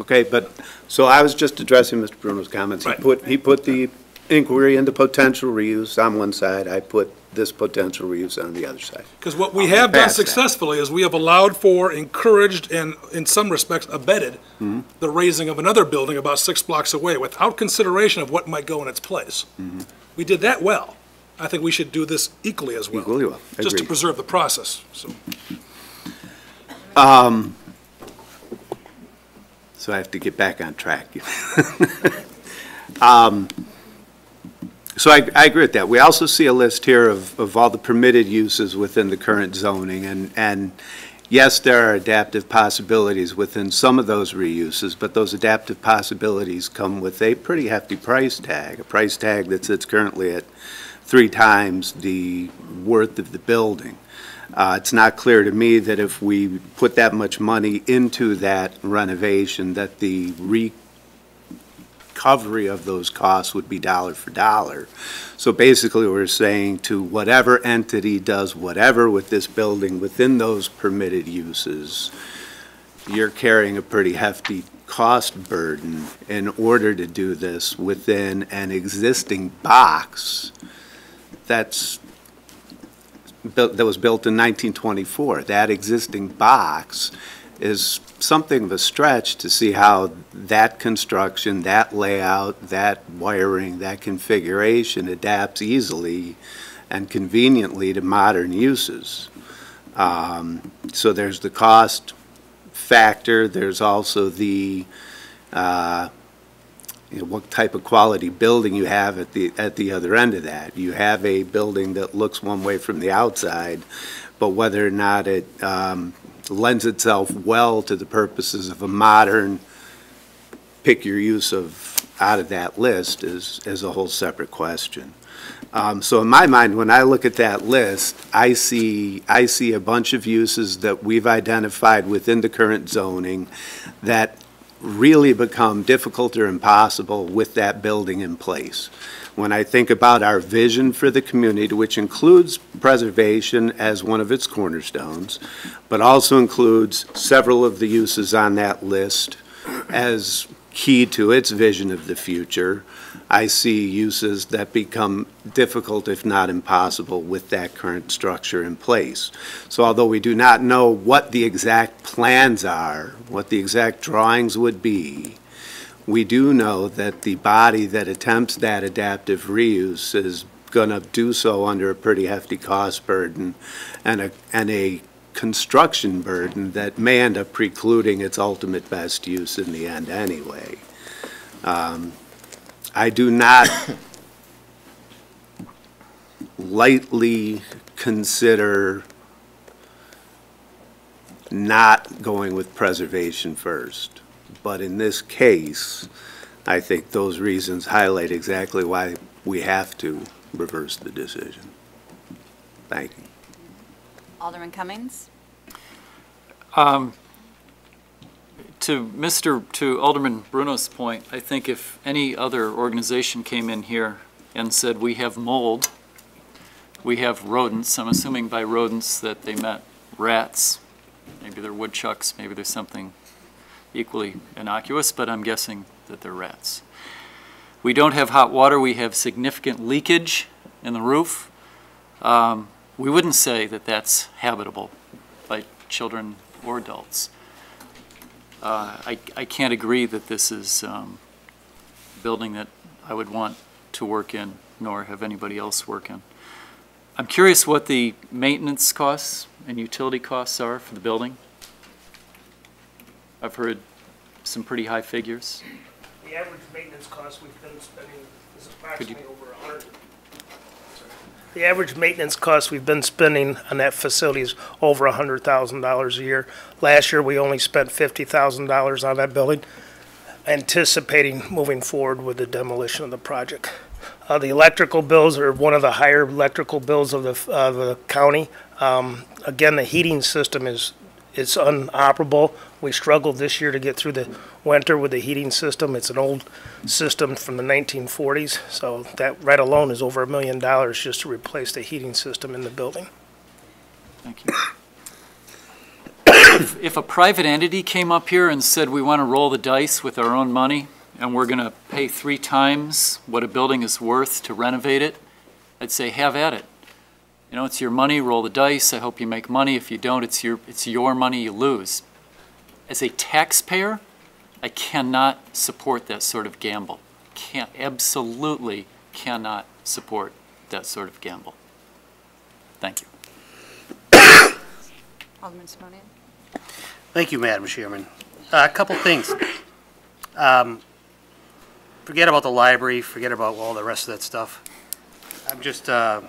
Okay, but so I was just addressing Mister Bruno's comments. Right. He put he put the inquiry into potential reuse on one side. I put this potential reuse on the other side. Because what we I'll have done successfully that. is we have allowed for, encouraged, and in some respects abetted mm-hmm. the raising of another building about six blocks away without consideration of what might go in its place. Mm-hmm. We did that well. I think we should do this equally as well. Equally well. Just to preserve the process. So. Um, so I have to get back on track. um, So I, I agree with that. We also see a list here of, of all the permitted uses within the current zoning, and, and yes, there are adaptive possibilities within some of those reuses, but those adaptive possibilities come with a pretty hefty price tag, a price tag that sits currently at three times the worth of the building. Uh, it's not clear to me that if we put that much money into that renovation that the re recovery of those costs would be dollar for dollar. So basically we're saying to whatever entity does whatever with this building within those permitted uses, you're carrying a pretty hefty cost burden in order to do this within an existing box that's built, that was built in nineteen twenty-four. That existing box is something of a stretch to see how that construction, that layout, that wiring, that configuration adapts easily and conveniently to modern uses. Um, so there's the cost factor. There's also the uh, you know, what type of quality building you have at the at the other end of that. You have a building that looks one way from the outside, but whether or not it um, lends itself well to the purposes of a modern pick your use of out of that list is, is a whole separate question. Um, so in my mind, when I look at that list, I see, I see a bunch of uses that we've identified within the current zoning that really become difficult or impossible with that building in place. When I think about our vision for the community, which includes preservation as one of its cornerstones, but also includes several of the uses on that list as key to its vision of the future, I see uses that become difficult, if not impossible, with that current structure in place. So although we do not know what the exact plans are, what the exact drawings would be, we do know that the body that attempts that adaptive reuse is going to do so under a pretty hefty cost burden and a, and a construction burden that may end up precluding its ultimate best use in the end anyway. Um, I do not lightly consider not going with preservation first, but in this case, I think those reasons highlight exactly why we have to reverse the decision. Thank you. Alderman Cummings? Um, To Mister to Alderman Bruno's point, I think if any other organization came in here and said we have mold, we have rodents, I'm assuming by rodents that they meant rats, maybe they're woodchucks, maybe there's something equally innocuous, but I'm guessing that they're rats. We don't have hot water, we have significant leakage in the roof. Um, we wouldn't say that that's habitable by children or adults. Uh, I, I can't agree that this is um, a building that I would want to work in, nor have anybody else work in. I'm curious what the maintenance costs and utility costs are for the building. I've heard some pretty high figures. The average maintenance cost we've been spending is approximately over one hundred. The average maintenance cost we've been spending on that facility is over one hundred thousand dollars a year. Last year we only spent fifty thousand dollars on that building, anticipating moving forward with the demolition of the project. Uh, the electrical bills are one of the higher electrical bills of the, uh, the county. Um, again, the heating system is it's unoperable. We struggled this year to get through the winter with the heating system. It's an old system from the nineteen forties, so that right alone is over a million dollars just to replace the heating system in the building. Thank you. if, if a private entity came up here and said we want to roll the dice with our own money and we're going to pay three times what a building is worth to renovate it, I'd say have at it. You know, it's your money, roll the dice, I hope you make money. If you don't, it's your, it's your money, you lose. As a taxpayer, I cannot support that sort of gamble. Can't, absolutely cannot support that sort of gamble. Thank you. Alderman Simonian. Thank you, Madam Chairman. Uh, a couple things. Um, forget about the library, forget about all the rest of that stuff. I'm just... Uh,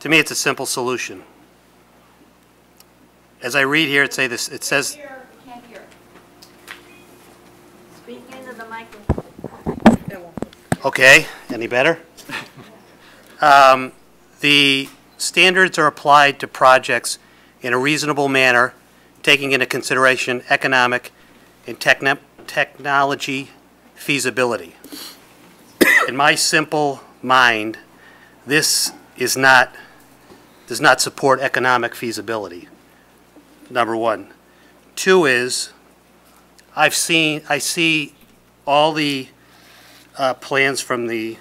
To me, it's a simple solution. As I read here, it, say this, it says... Can't hear. Speak into the microphone. Okay, any better? um, the standards are applied to projects in a reasonable manner, taking into consideration economic and techn technology feasibility. In my simple mind, this is not... does not support economic feasibility, number one. Two is, I've seen, I see all the uh, plans from the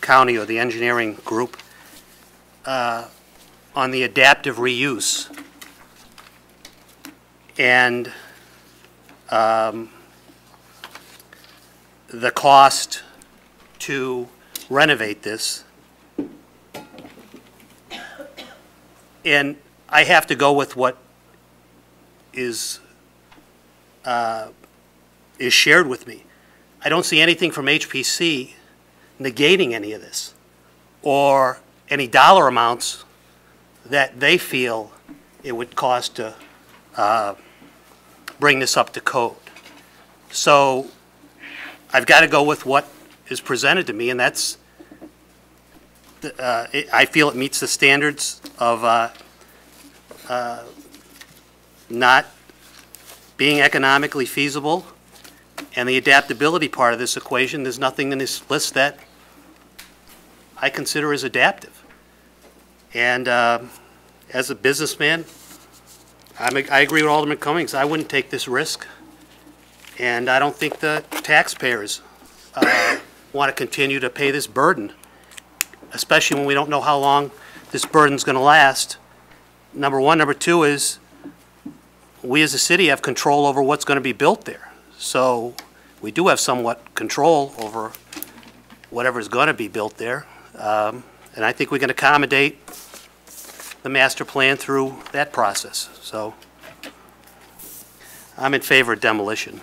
county or the engineering group uh, on the adaptive reuse. And um, the cost to renovate this. And I have to go with what is uh, is shared with me. I don't see anything from H P C negating any of this or any dollar amounts that they feel it would cost to uh, bring this up to code. So I've got to go with what is presented to me, and that's Uh, it, I feel it meets the standards of uh, uh, not being economically feasible, and the adaptability part of this equation, there's nothing in this list that I consider as adaptive. And uh, as a businessman, I'm, I agree with Alderman Cummings. I wouldn't take this risk, and I don't think the taxpayers uh, want to continue to pay this burden, especially when we don't know how long this burden's going to last. Number one. Number two is we as a city have control over what's going to be built there. So we do have somewhat control over whatever is going to be built there. Um, and I think we can accommodate the master plan through that process. So I'm in favor of demolition.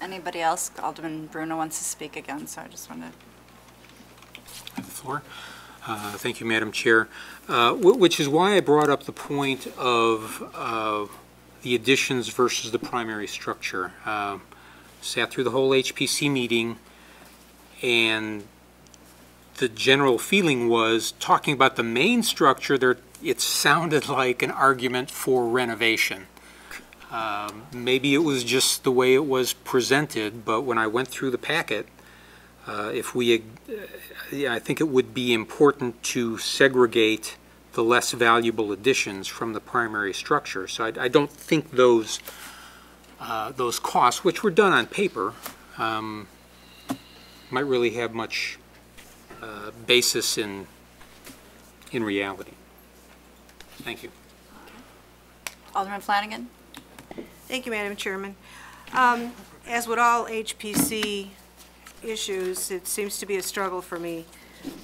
Anybody else? Alderman Bruno wants to speak again, so I just wanted to... The floor. Uh, thank you, Madam Chair, uh, which is why I brought up the point of uh, the additions versus the primary structure. Uh, sat through the whole H P C meeting, and the general feeling was, talking about the main structure, there it sounded like an argument for renovation. Um, maybe it was just the way it was presented, but when I went through the packet, uh, if we, uh, yeah, I think it would be important to segregate the less valuable additions from the primary structure. So I, I don't think those uh, those costs, which were done on paper, um, might really have much uh, basis in in reality. Thank you, okay. Alderman Flanagan. Thank you, Madam Chairman. Um, as with all H P C issues, it seems to be a struggle for me.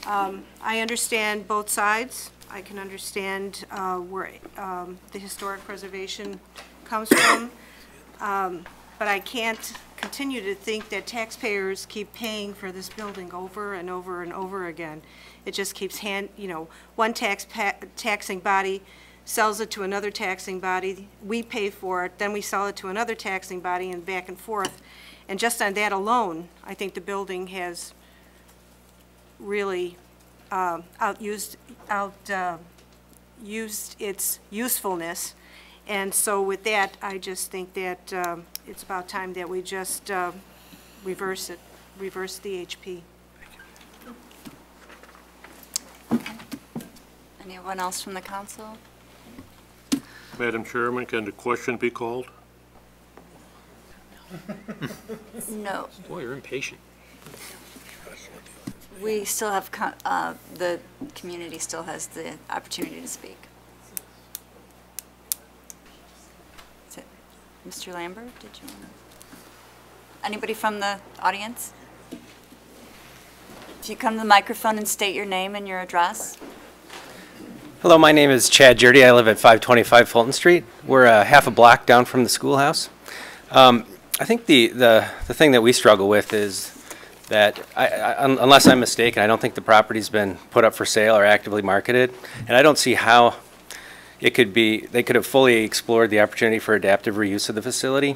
Um, I understand both sides. I can understand uh, where um, the historic preservation comes from, um, but I can't continue to think that taxpayers keep paying for this building over and over and over again. It just keeps hand, you know, one tax pa taxing body sells it to another taxing body, we pay for it, then we sell it to another taxing body, and back and forth. And just on that alone, I think the building has really uh, outused, out, uh, used its usefulness. And so with that, I just think that um, it's about time that we just uh, reverse it, reverse the H P. Anyone else from the council? Madam Chairman, can the question be called? No. Boy, you're impatient. We still have, uh, the community still has the opportunity to speak. That's it. Mister Lambert, did you want to? Anybody from the audience? If you come to the microphone and state your name and your address. Hello, my name is Chad Jerdy. I live at five twenty-five Fulton Street. We're uh, half a block down from the schoolhouse. Um, I think the, the, the thing that we struggle with is that, I, I, unless I'm mistaken, I don't think the property's been put up for sale or actively marketed. And I don't see how it could be, they could have fully explored the opportunity for adaptive reuse of the facility.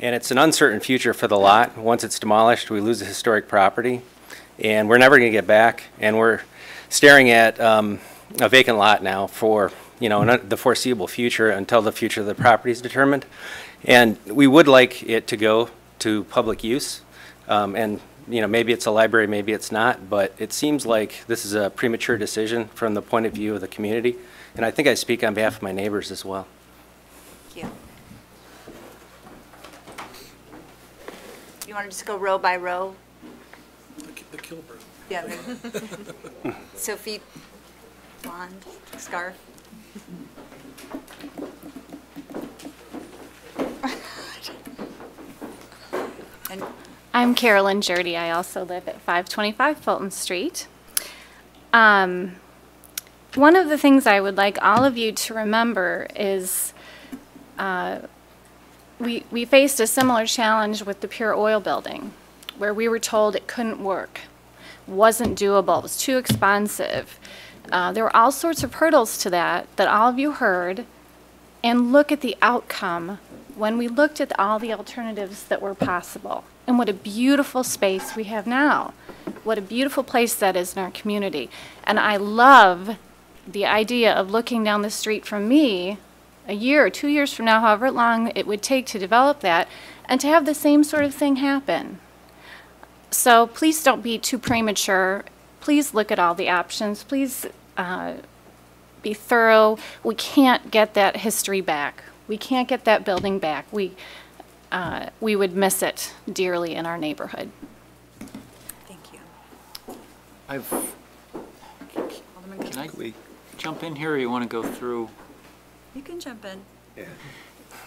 And it's an uncertain future for the lot. Once it's demolished, we lose a historic property. And we're never going to get back. And we're staring at... Um, a vacant lot now for, you know, the foreseeable future until the future of the property is determined. And we would like it to go to public use. Um, and, you know, maybe it's a library, maybe it's not, but it seems like this is a premature decision from the point of view of the community. And I think I speak on behalf of my neighbors as well. Thank you. You want to just go row by row? The Kilburn. Yeah. Sophie. Blonde scarf. And I'm Carolyn Jerdy. I also live at five twenty-five Fulton Street. Um, one of the things I would like all of you to remember is uh, we, we faced a similar challenge with the Pure Oil building, where we were told it couldn't work, wasn't doable, it was too expensive. Uh, there were all sorts of hurdles to that that all of you heard, and look at the outcome when we looked at all the alternatives that were possible. And what a beautiful space we have now. What a beautiful place that is in our community. And I love the idea of looking down the street from me a year or two years from now, however long it would take to develop that, and to have the same sort of thing happen. So please don't be too premature. Please look at all the options. Please uh, be thorough. We can't get that history back. We can't get that building back. We, uh, we would miss it dearly in our neighborhood. Thank you. I've, can I jump in here, or you want to go through? You can jump in. Yeah.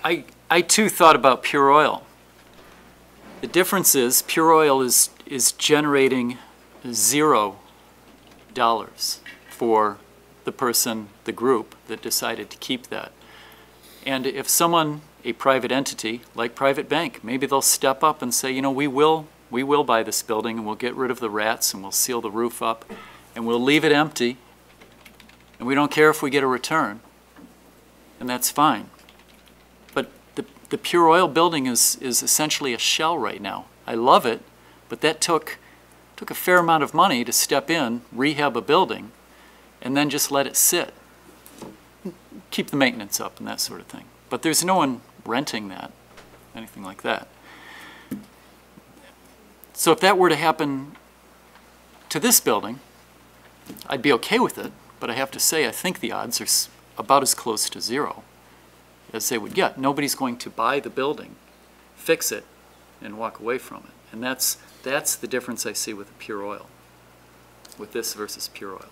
I, I too thought about Pure Oil. The difference is Pure Oil is, is generating zero dollars for the person, the group that decided to keep that. And if someone, a private entity, like Private Bank, maybe they'll step up and say, you know, we will, we will buy this building, and we'll get rid of the rats, and we'll seal the roof up, and we'll leave it empty, and we don't care if we get a return, and that's fine. But the, the Pure Oil building is, is essentially a shell right now. I love it, but that took, took a fair amount of money to step in, rehab a building, and then just let it sit. Keep the maintenance up and that sort of thing. But there's no one renting that, anything like that. So if that were to happen to this building, I'd be okay with it, but I have to say I think the odds are about as close to zero as they would get. Nobody's going to buy the building, fix it, and walk away from it. And that's, that's the difference I see with the Pure Oil, with this versus Pure Oil.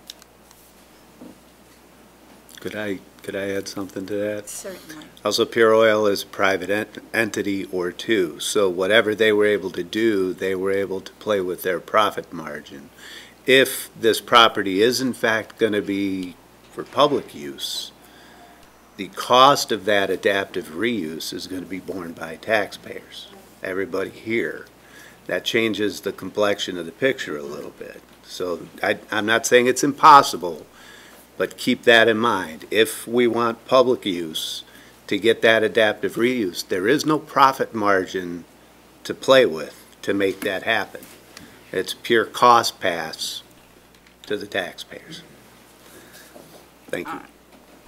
Could I, could I add something to that? Certainly. Also, Pure Oil is a private ent entity or two, so whatever they were able to do, they were able to play with their profit margin. If this property is in fact going to be for public use, the cost of that adaptive reuse is going to be borne by taxpayers, everybody here. That changes the complexion of the picture a little bit. So I, I'm not saying it's impossible, but keep that in mind. If we want public use to get that adaptive reuse, there is no profit margin to play with to make that happen. It's pure cost pass to the taxpayers. Thank you.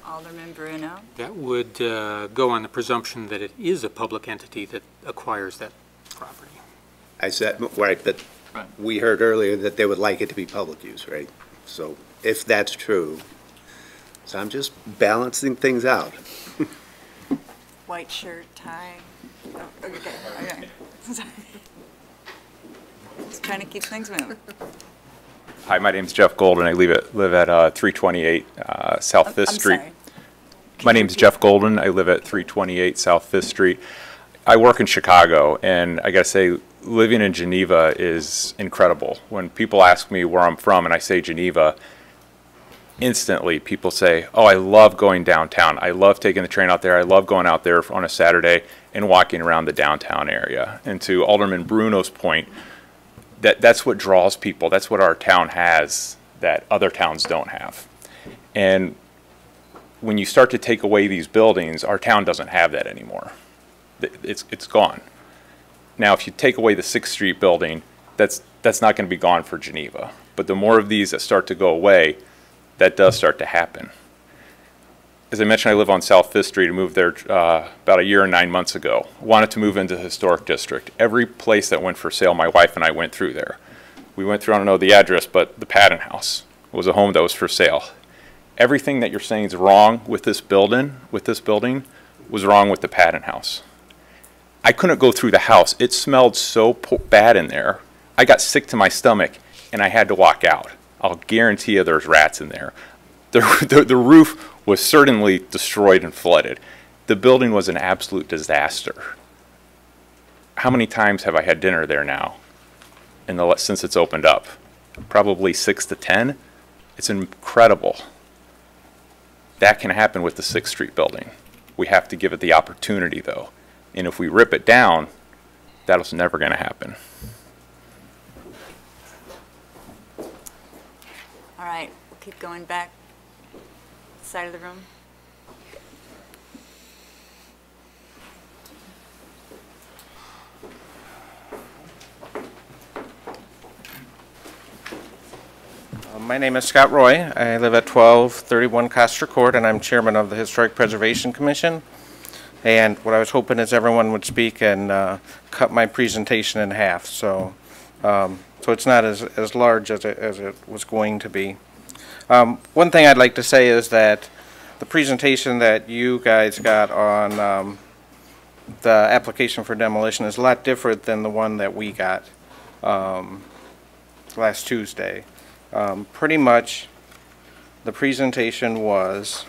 Alderman Bruno? That would uh, go on the presumption that it is a public entity that acquires that property. I said, right, but right. We heard earlier that they would like it to be public use, right? So if that's true, so I'm just balancing things out. White shirt, tie. Oh, okay, okay. Just trying to keep things moving. Hi, my name's Jeff Gold, and I live at, live at uh, three twenty-eight uh, South Fifth oh, Street. Sorry. My name's Jeff Golden. I live at three twenty-eight South Fifth Street. I work in Chicago, and I gotta say, living in Geneva is incredible. When people ask me where I'm from and I say Geneva, instantly people say, oh, I love going downtown. I love taking the train out there. I love going out there on a Saturday and walking around the downtown area. And to Alderman Bruno's point, that, that's what draws people. That's what our town has that other towns don't have. And when you start to take away these buildings, our town doesn't have that anymore. It's, it's gone. Now, if you take away the Sixth Street building, that's, that's not going to be gone for Geneva. But the more of these that start to go away, that does start to happen. As I mentioned, I live on South Fifth Street. I moved there uh, about a year and nine months ago. Wanted to move into the historic district. Every place that went for sale, my wife and I went through there. We went through, I don't know the address, but the Patton House was a home that was for sale. Everything that you're saying is wrong with this building, with this building, was wrong with the Patton House. I couldn't go through the house. It smelled so bad in there. I got sick to my stomach, and I had to walk out. I'll guarantee you there's rats in there. The, the, the roof was certainly destroyed and flooded. The building was an absolute disaster. How many times have I had dinner there now in the, since it's opened up? Probably six to ten. It's incredible. That can happen with the Sixth Street building. We have to give it the opportunity, though. And if we rip it down, that's never going to happen. All right, we'll keep going back side of the room. Uh, my name is Scott Roy. I live at twelve thirty-one Coster Court, and I'm chairman of the Historic Preservation Commission. And what I was hoping is everyone would speak and uh, cut my presentation in half, so um, so it's not as, as large as it, as it was going to be. Um, one thing I'd like to say is that the presentation that you guys got on um, the application for demolition is a lot different than the one that we got um, last Tuesday. Um, pretty much the presentation was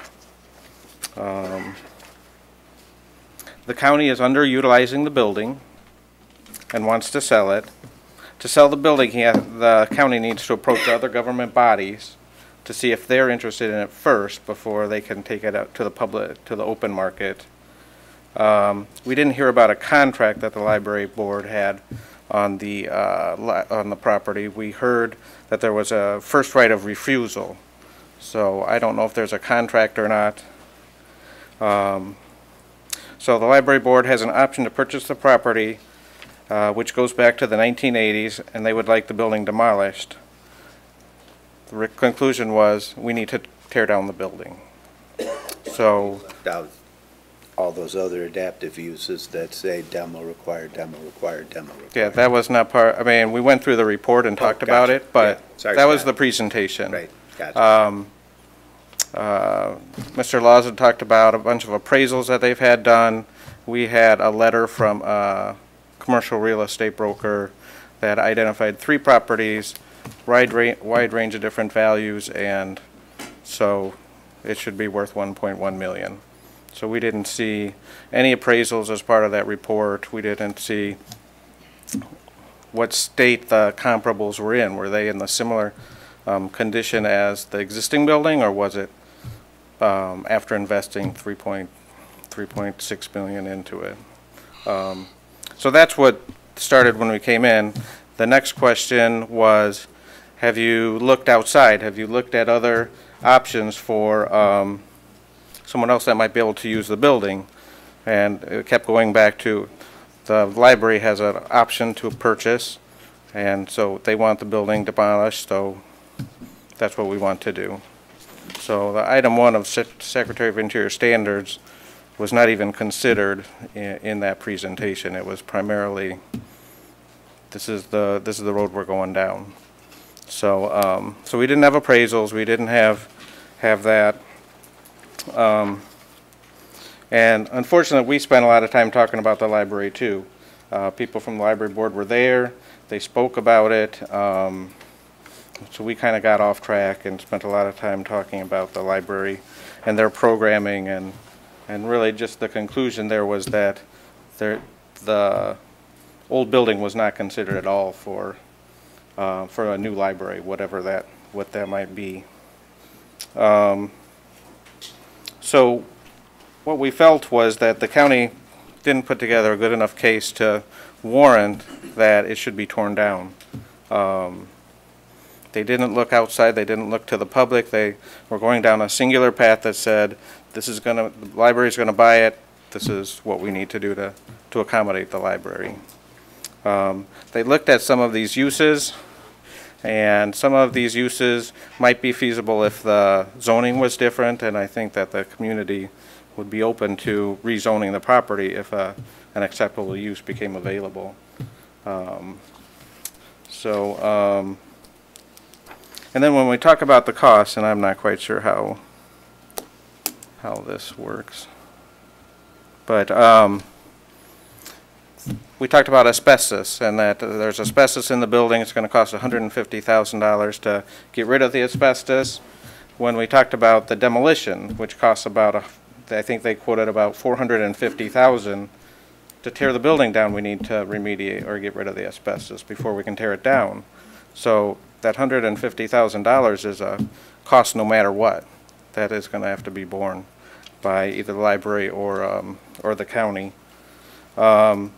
um, the county is underutilizing the building and wants to sell it. To sell the building, he has, the county needs to approach other government bodies to see if they're interested in it first before they can take it out to the public, to the open market. Um, we didn't hear about a contract that the library board had on the uh, li on the property. We heard that there was a first right of refusal, so I don't know if there's a contract or not. Um, so the library board has an option to purchase the property, Uh, which goes back to the nineteen eighties, and they would like the building demolished. The conclusion was we need to tear down the building. So all those other adaptive uses that say demo required, demo required, demo required. Yeah, that was not part. I mean, we went through the report and oh, talked gotcha. about it, but yeah. Sorry, that was the presentation. Right. Gotcha. Um, uh, Mister Laws had talked about a bunch of appraisals that they've had done. We had a letter from Uh, commercial real estate broker that identified three properties, wide, ra wide range of different values, and so it should be worth one point one million dollars. So we didn't see any appraisals as part of that report. We didn't see what state the comparables were in. Were they in the similar um, condition as the existing building, or was it um, after investing three point six million dollars into it? Um, So that's what started when we came in. The next question was, have you looked outside? Have you looked at other options for um, someone else that might be able to use the building? And it kept going back to the library has an option to purchase, and so they want the building demolished, so that's what we want to do. So the item one of Secretary of Interior Standards was not even considered in, in that presentation. It was primarily, this is the this is the road we're going down. So um, so we didn't have appraisals. We didn't have have that. Um, and unfortunately, we spent a lot of time talking about the library too. Uh, people from the library board were there. They spoke about it. Um, so we kind of got off track and spent a lot of time talking about the library and their programming and. And really just the conclusion there was that there, the old building was not considered at all for, uh, for a new library, whatever that, what that might be. Um, so what we felt was that the county didn't put together a good enough case to warrant that it should be torn down. Um, They didn't look outside. They didn't look to the public. They were going down a singular path that said, this is going to, the library's going to buy it. This is what we need to do to, to accommodate the library. Um, they looked at some of these uses, and some of these uses might be feasible if the zoning was different, and I think that the community would be open to rezoning the property if uh, an acceptable use became available. Um, so... Um, And then when we talk about the costs, and I'm not quite sure how how this works, but um, we talked about asbestos and that uh, there's asbestos in the building. It's going to cost one hundred fifty thousand dollars to get rid of the asbestos. When we talked about the demolition, which costs about, a, I think they quoted about four hundred fifty thousand dollars to tear the building down. We need to remediate or get rid of the asbestos before we can tear it down. So that one hundred fifty thousand dollars is a cost no matter what. That is going to have to be borne by either the library or, um, or the county. Um,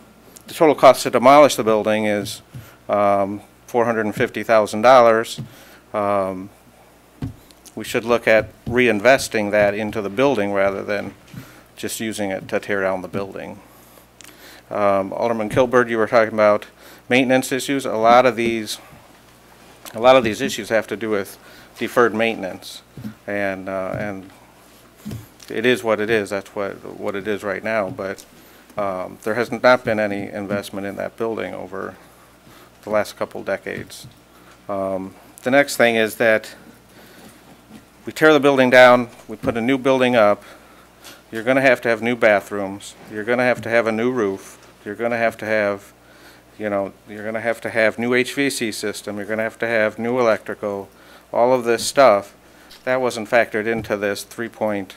the total cost to demolish the building is um, four hundred fifty thousand dollars. Um, we should look at reinvesting that into the building rather than just using it to tear down the building. Um, Alderman Kilburg, you were talking about maintenance issues. A lot of these A lot of these issues have to do with deferred maintenance, and uh, and it is what it is. That's what what it is right now. But um, there has not been any investment in that building over the last couple decades. Um, the next thing is that we tear the building down, we put a new building up, you're going to have to have new bathrooms, you're going to have to have a new roof, you're going to have to have, you know, you're going to have to have new H V A C system, you're going to have to have new electrical, all of this stuff. That wasn't factored into this three point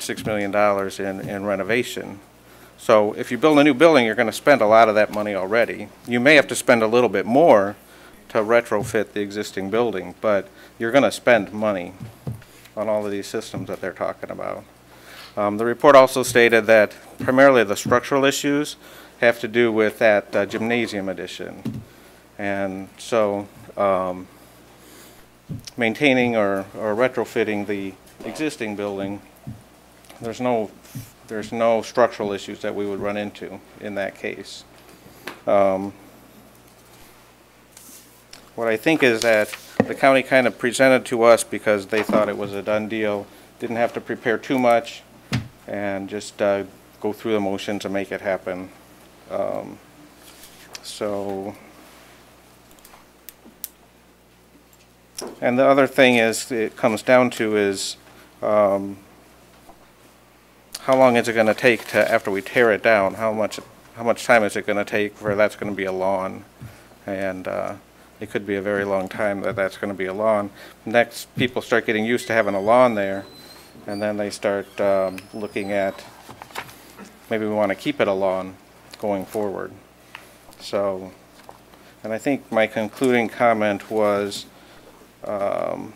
six million dollars in, in renovation. So if you build a new building, you're going to spend a lot of that money already. You may have to spend a little bit more to retrofit the existing building, but you're going to spend money on all of these systems that they're talking about. Um, the report also stated that primarily the structural issues have to do with that uh, gymnasium addition. And so um, maintaining or, or retrofitting the existing building, there's no, there's no structural issues that we would run into in that case. Um, what I think is that the county kind of presented to us because they thought it was a done deal, didn't have to prepare too much, and just uh, go through the motions and make it happen. Um, so, and the other thing is, it comes down to is, um, how long is it going to take to, after we tear it down, how much, how much time is it going to take for that's going to be a lawn? And uh, it could be a very long time that that's going to be a lawn. Next, people start getting used to having a lawn there, and then they start um, looking at, maybe we want to keep it a lawn going forward. So, and I think my concluding comment was, um,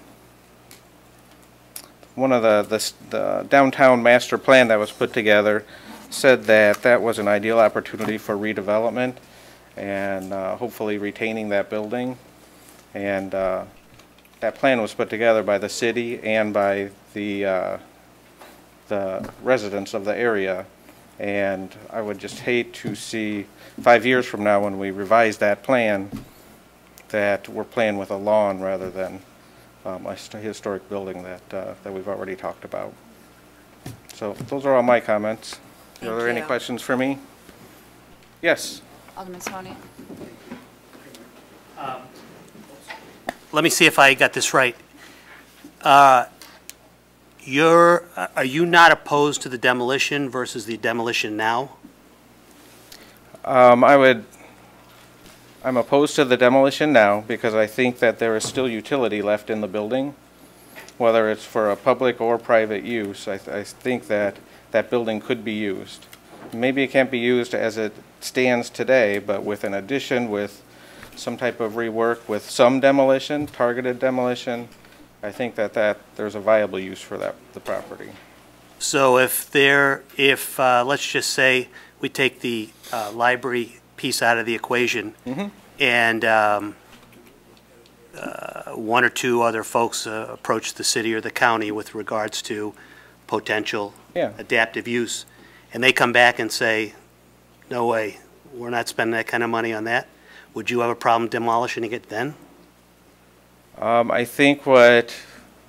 one of the, the, the downtown master plan that was put together said that that was an ideal opportunity for redevelopment and uh, hopefully retaining that building. And uh, that plan was put together by the city and by the, uh, the residents of the area. And I would just hate to see five years from now when we revise that plan that we're playing with a lawn rather than um, a historic building that, uh, that we've already talked about. So those are all my comments. Thank are there you. Any questions for me? Yes. Alderman Stoney. Um, let me see if I got this right. Uh, you're, are you not opposed to the demolition versus the demolition now? Um, I would, I'm opposed to the demolition now because I think that there is still utility left in the building, whether it's for a public or private use. I, th I think that that building could be used. Maybe it can't be used as it stands today, but with an addition, with some type of rework, with some demolition, targeted demolition, I think that, that there's a viable use for that, the property. So if there, if uh, let's just say we take the uh, library piece out of the equation, mm-hmm. and um, uh, one or two other folks uh, approach the city or the county with regards to potential yeah. adaptive use, and they come back and say, no way, we're not spending that kind of money on that, would you have a problem demolishing it then? Um, I think what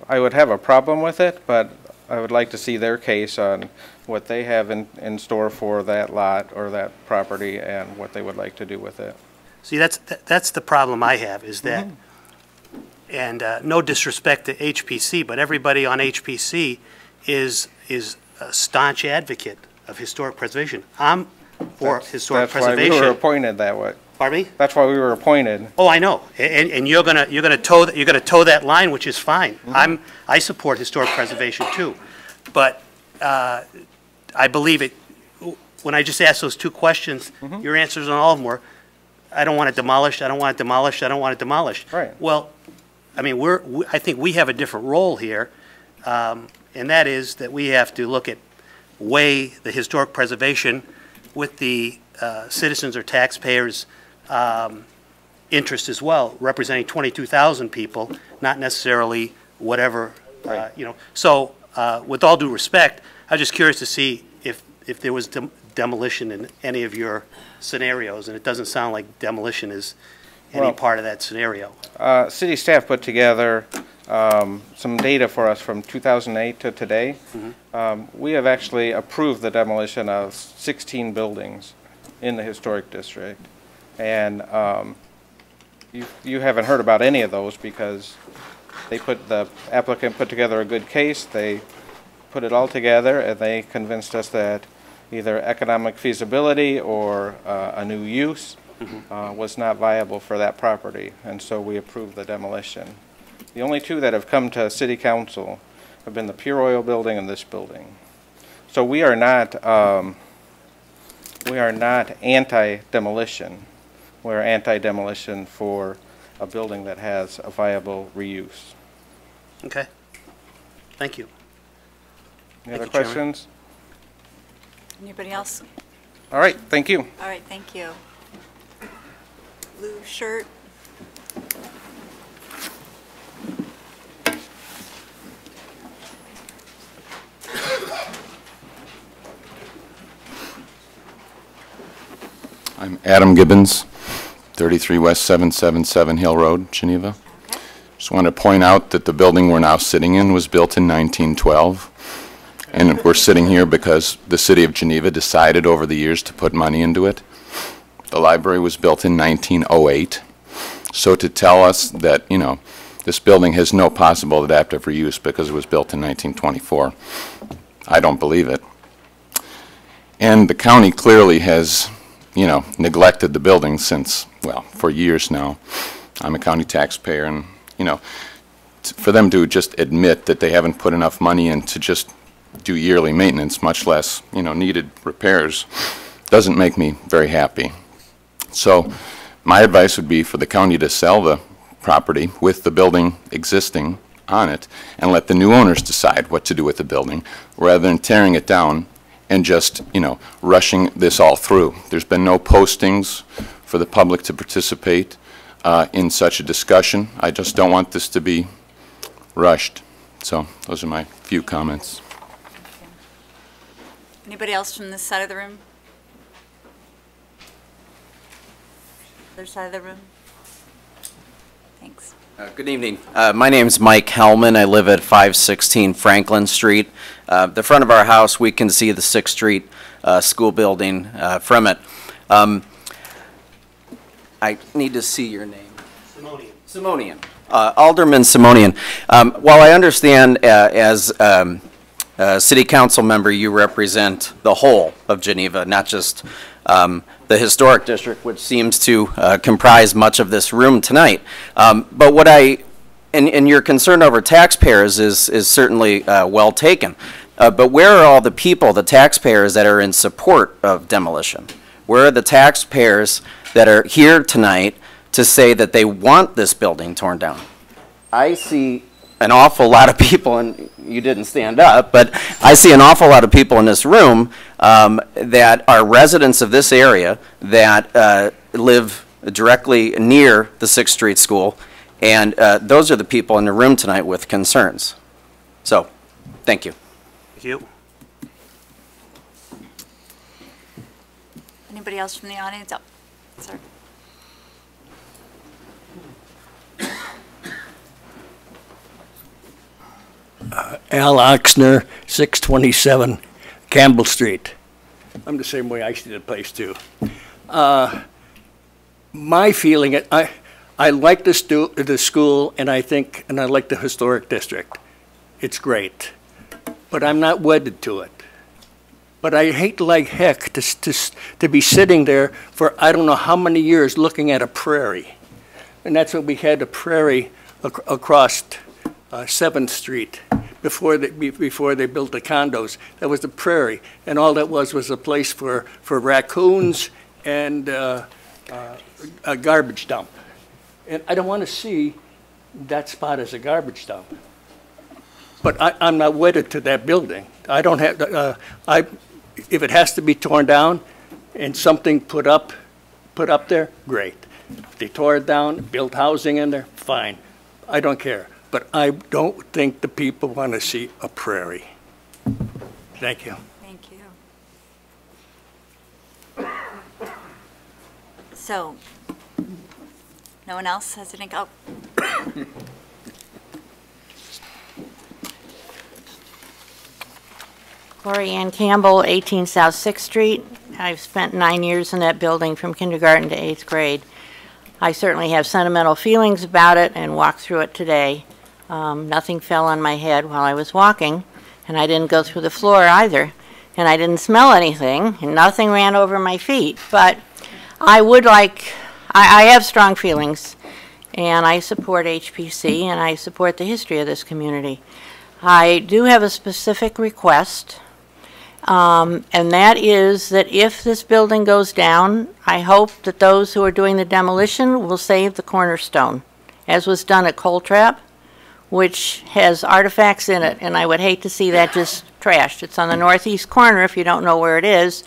I would have a problem with it, but I would like to see their case on what they have in, in store for that lot or that property and what they would like to do with it. See, that's that, that's the problem I have is that, mm-hmm. and uh, no disrespect to H P C, but everybody on H P C is is a staunch advocate of historic preservation. I'm for that's, historic that's preservation. That's why we were appointed that way. Pardon me? That's why we were appointed. Oh, I know, and, and you're gonna you're gonna toe you're gonna toe that line, which is fine. Mm-hmm. I'm I support historic preservation too, but. Uh, I believe it, when I just asked those two questions, mm-hmm. your answers on all of them were, I don't want it demolished, I don't want it demolished, I don't want it demolished. Right. Well, I mean, we're, we, I think we have a different role here, um, and that is that we have to look at, weigh the historic preservation with the uh, citizens or taxpayers' um, interest as well, representing twenty-two thousand people, not necessarily whatever, right. uh, you know. So, uh, with all due respect, I was just curious to see if, if there was dem demolition in any of your scenarios, and it doesn't sound like demolition is any well, part of that scenario. Uh, city staff put together um, some data for us from two thousand eight to today. Mm-hmm. um, we have actually approved the demolition of sixteen buildings in the historic district, and um, you, you haven't heard about any of those because they put the applicant put together a good case. They put it all together, and they convinced us that either economic feasibility or uh, a new use mm-hmm. uh, was not viable for that property, and so we approved the demolition. The only two that have come to City Council have been the Pure Oil building and this building. So we are not um, we are not anti-demolition. We're anti-demolition for a building that has a viable reuse. Okay. Thank you. Any other questions? Anybody else? All right. Thank you. All right. Thank you. Blue shirt. I'm Adam Gibbons, thirty-three West seven seventy-seven Hill Road, Geneva. Okay. Just want to point out that the building we're now sitting in was built in nineteen twelve. And we're sitting here because the city of Geneva decided over the years to put money into it. The library was built in nineteen oh eight. So to tell us that, you know, this building has no possible adaptive reuse because it was built in nineteen twenty-four, I don't believe it. And the county clearly has, you know, neglected the building since, well, for years now. I'm a county taxpayer, and, you know, t for them to just admit that they haven't put enough money in to just do yearly maintenance, much less, you know, needed repairs, doesn't make me very happy. So my advice would be for the county to sell the property with the building existing on it and let the new owners decide what to do with the building rather than tearing it down and just, you know, rushing this all through. There's been no postings for the public to participate uh, in such a discussion. I just don't want this to be rushed. So those are my few comments. Anybody else from this side of the room? Other side of the room? Thanks. Uh, good evening. Uh, my name's Mike Hellman. I live at five sixteen Franklin Street. Uh, the front of our house, we can see the Sixth Street uh, School building uh, from it. Um, I need to see your name. Simonian. Simonian. Uh, Alderman Simonian. Um, while I understand uh, as um, a city council member, you represent the whole of Geneva, not just um, the historic district, which seems to uh, comprise much of this room tonight. Um, but what I, and, and your concern over taxpayers is, is certainly uh, well taken. Uh, but where are all the people, the taxpayers, that are in support of demolition? Where are the taxpayers that are here tonight to say that they want this building torn down? I see an awful lot of people, and you didn't stand up, but I see an awful lot of people in this room um, that are residents of this area that uh, live directly near the Sixth Street School, and uh, those are the people in the room tonight with concerns. So, thank you. Thank you. Anybody else from the audience? Oh, sir. Uh, Al Oxner, six twenty-seven Campbell Street. I'm the same way. I see the place too. Uh, my feeling, I, I like the, stu the school, and I think, and I like the historic district. It's great, but I'm not wedded to it. But I hate like heck to, to, to be sitting there for I don't know how many years looking at a prairie. And that's what we had, a prairie ac across uh, seventh Street before they, be before they built the condos. That was the prairie, and all that was was a place for, for raccoons and uh, uh, a garbage dump. And I don't want to see that spot as a garbage dump. But I, I'm not wedded to that building. I don't have, uh, I, if it has to be torn down and something put up, put up there, great. If they tore it down, built housing in there, fine. I don't care. But I don't think the people want to see a prairie. Thank you. Thank you. So, no one else has anything? Oh. Lori Ann Campbell, eighteen South sixth Street. I've spent nine years in that building from kindergarten to eighth grade. I certainly have sentimental feelings about it and walked through it today. Um, nothing fell on my head while I was walking, and I didn't go through the floor either, and I didn't smell anything, and nothing ran over my feet. But I would like, I, I have strong feelings, and I support H P C, and I support the history of this community. I do have a specific request, um, and that is that if this building goes down, I hope that those who are doing the demolition will save the cornerstone, as was done at Coletrap, which has artifacts in it, and I would hate to see that just trashed. It's on the northeast corner, if you don't know where it is,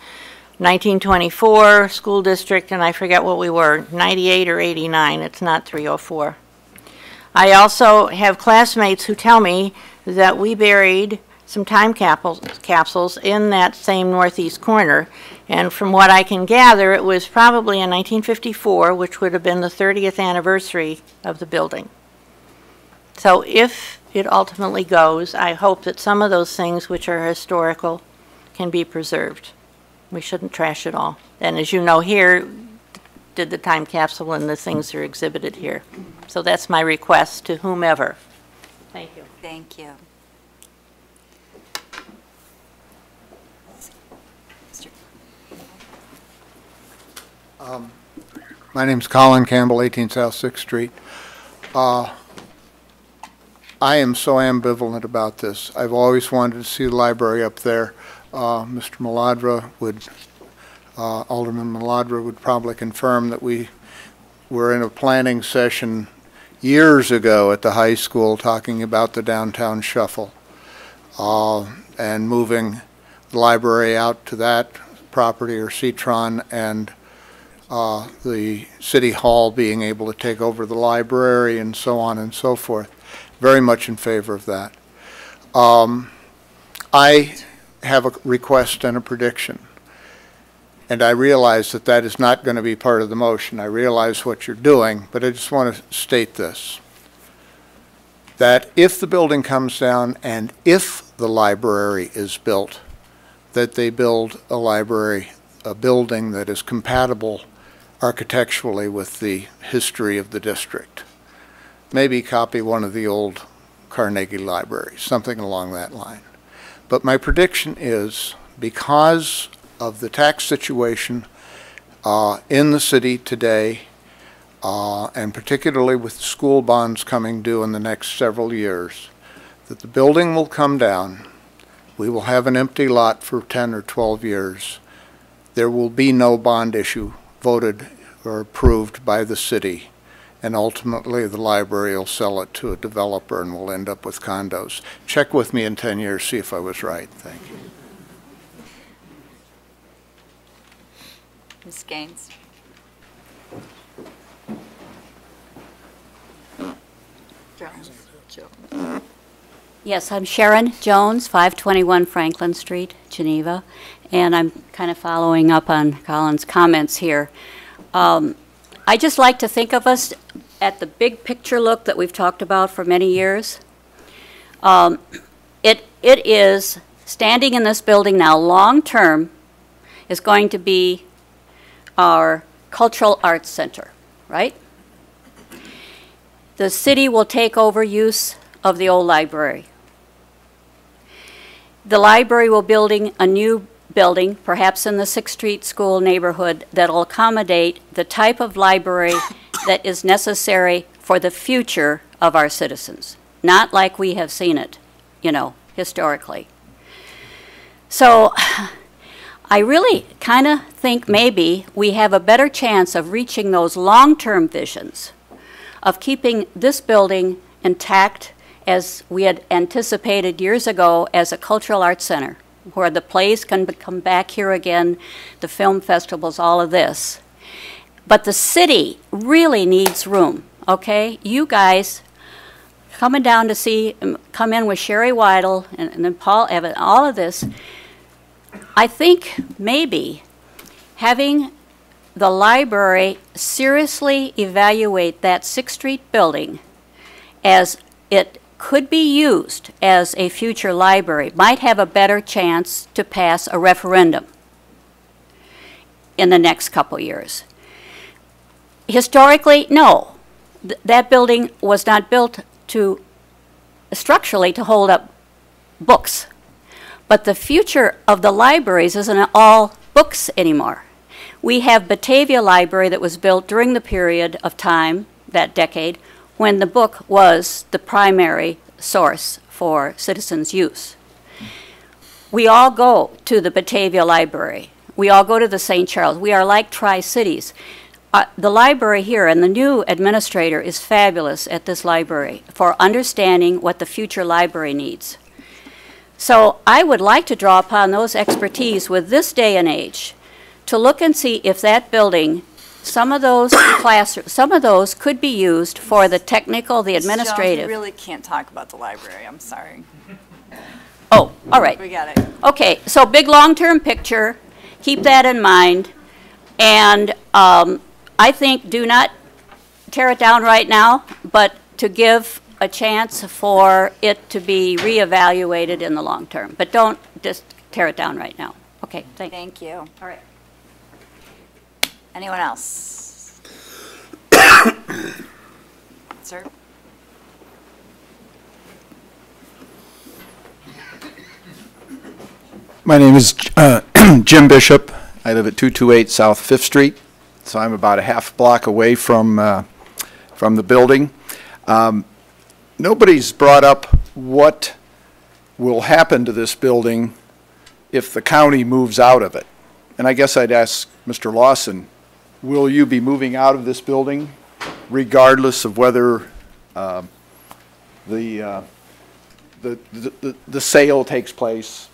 nineteen twenty-four school district, and I forget what we were, ninety-eight or eighty-nine, it's not three oh four. I also have classmates who tell me that we buried some time capsules in that same northeast corner, and from what I can gather, it was probably in nineteen fifty-four, which would have been the thirtieth anniversary of the building. So if it ultimately goes, I hope that some of those things which are historical can be preserved. We shouldn't trash it all. And as you know, here did the time capsule, and the things are exhibited here. So that's my request to whomever. Thank you. Thank you. Um, my name's Colin Campbell, eighteen South Sixth Street. Uh, I am so ambivalent about this. I've always wanted to see the library up there. Uh, Mister Maladra would, uh, Alderman Maladra would probably confirm that we were in a planning session years ago at the high school talking about the downtown shuffle uh, and moving the library out to that property or C-tron, and uh, the city hall being able to take over the library and so on and so forth. Very much in favor of that. Um, I have a request and a prediction, and I realize that that is not going to be part of the motion. I realize what you're doing, but I just want to state this, that if the building comes down and if the library is built, that they build a library, a building that is compatible architecturally with the history of the district. Maybe copy one of the old Carnegie libraries, something along that line. But my prediction is, because of the tax situation uh, in the city today, uh, and particularly with the school bonds coming due in the next several years, that the building will come down. We will have an empty lot for ten or twelve years. There will be no bond issue voted or approved by the city, and ultimately the library will sell it to a developer and we'll end up with condos. Check with me in ten years, see if I was right. Thank you. Miz Gaines. Jones. Jones. Yes, I'm Sharon Jones, five twenty-one Franklin Street, Geneva, and I'm kind of following up on Colin's comments here. Um, I just like to think of us at the big picture look that we've talked about for many years. Um, it, it is standing in this building now long term is going to be our cultural arts center, right? The city will take over use of the old library. The library will building a new building, perhaps in the Sixth Street School neighborhood, that will accommodate the type of library that is necessary for the future of our citizens, not like we have seen it, you know, historically. So I really kind of think maybe we have a better chance of reaching those long-term visions of keeping this building intact as we had anticipated years ago as a cultural arts center, where the plays can come back here again, the film festivals, all of this. But the city really needs room, okay? You guys coming down to see, come in with Sherry Weidel and, and then Paul Evan, all of this. I think maybe having the library seriously evaluate that Sixth Street building as it could be used as a future library might have a better chance to pass a referendum in the next couple years. Historically, no. Th that building was not built to structurally to hold up books But the future of the libraries isn't all books anymore. We have Batavia Library that was built during the period of time, that decade, when the book was the primary source for citizens' use. We all go to the Batavia Library. We all go to the Saint Charles. We are like Tri-Cities. Uh, the library here, and the new administrator is fabulous at this library for understanding what the future library needs. So I would like to draw upon those expertise with this day and age to look and see if that building, some of those classrooms, some of those could be used for the technical, the administrative. Jones, we really can't talk about the library, I'm sorry. Oh, all right. We got it. Okay, so big long-term picture, keep that in mind, and um, I think do not tear it down right now, but to give a chance for it to be reevaluated in the long term. But don't just tear it down right now. Okay, thank you. Thank you. All right. Anyone else? Sir? My name is uh, Jim Bishop. I live at two two eight South Fifth Street, so I'm about a half block away from, uh, from the building. Um, Nobody's brought up what will happen to this building if the county moves out of it. And I guess I'd ask Mister Lawson, will you be moving out of this building regardless of whether uh, the, uh, the, the, the, the sale takes place?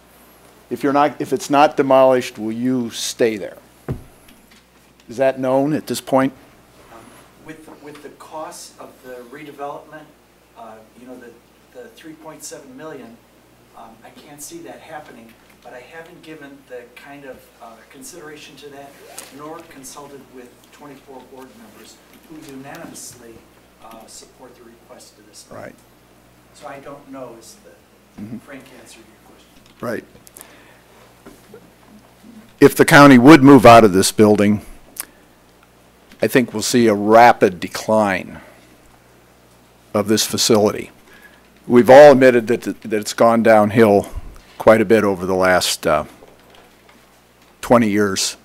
If, you're not, if it's not demolished, will you stay there? Is that known at this point? Um, with, with the cost of the redevelopment, Uh, you know, the, the three point seven million dollars, um, I can't see that happening, but I haven't given the kind of uh, consideration to that, nor consulted with twenty-four board members who unanimously uh, support the request to this point. Right. So I don't know is the mm-hmm. frank answer to your question. Right. If the county would move out of this building, I think we'll see a rapid decline of this facility. We've all admitted that, th that it's gone downhill quite a bit over the last uh, twenty years,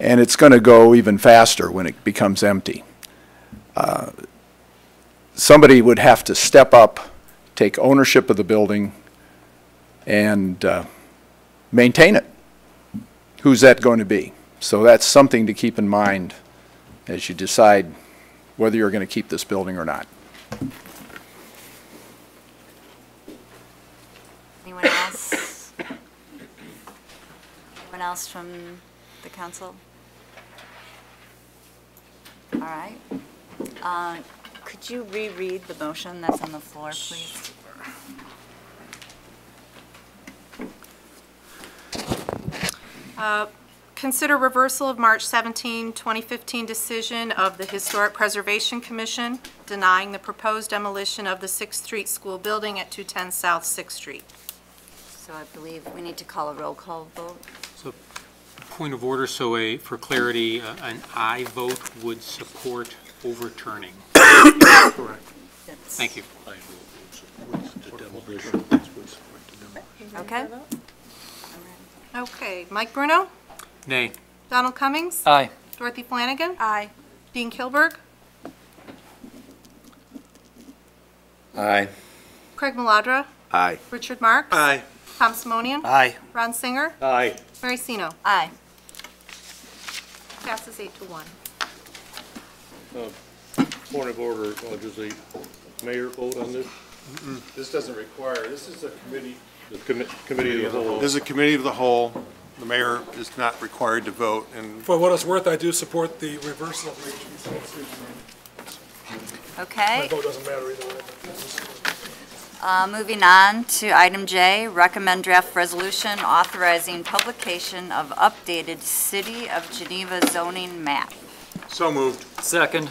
and it's going to go even faster when it becomes empty. Uh, somebody would have to step up, take ownership of the building, and uh, maintain it. Who's that going to be? So that's something to keep in mind as you decide whether you're going to keep this building or not. Anyone else? Anyone else from the council? All right. Uh, could you reread the motion that's on the floor, please? Uh, consider reversal of March seventeenth, twenty fifteen decision of the Historic Preservation Commission denying the proposed demolition of the Sixth Street School building at two ten South Sixth Street. So I believe we need to call a roll call vote. So point of order, so a, for clarity, uh, an aye vote would support overturning. Correct. That's Thank you. I vote would support the demolition. Okay. Okay. Mike Bruno? Nay. Donald Cummings? Aye. Dorothy Flanagan? Aye. Dean Kilburg? Aye. Craig Maladra? Aye. Richard Marks? Aye. Tom Simonian? Aye. Ron Singer? Aye. Mary Sino? Aye. Passes eight to one. Uh, point of order, uh, does the mayor vote on this? Mm-mm. This doesn't require, this is a committee. The commi committee of the whole. This is a committee of the whole. The mayor is not required to vote. And for what it's worth, I do support the reversal of the Okay. My vote doesn't matter either way. Uh, moving on to item J, recommend draft resolution authorizing publication of updated City of Geneva zoning map. So moved. Second.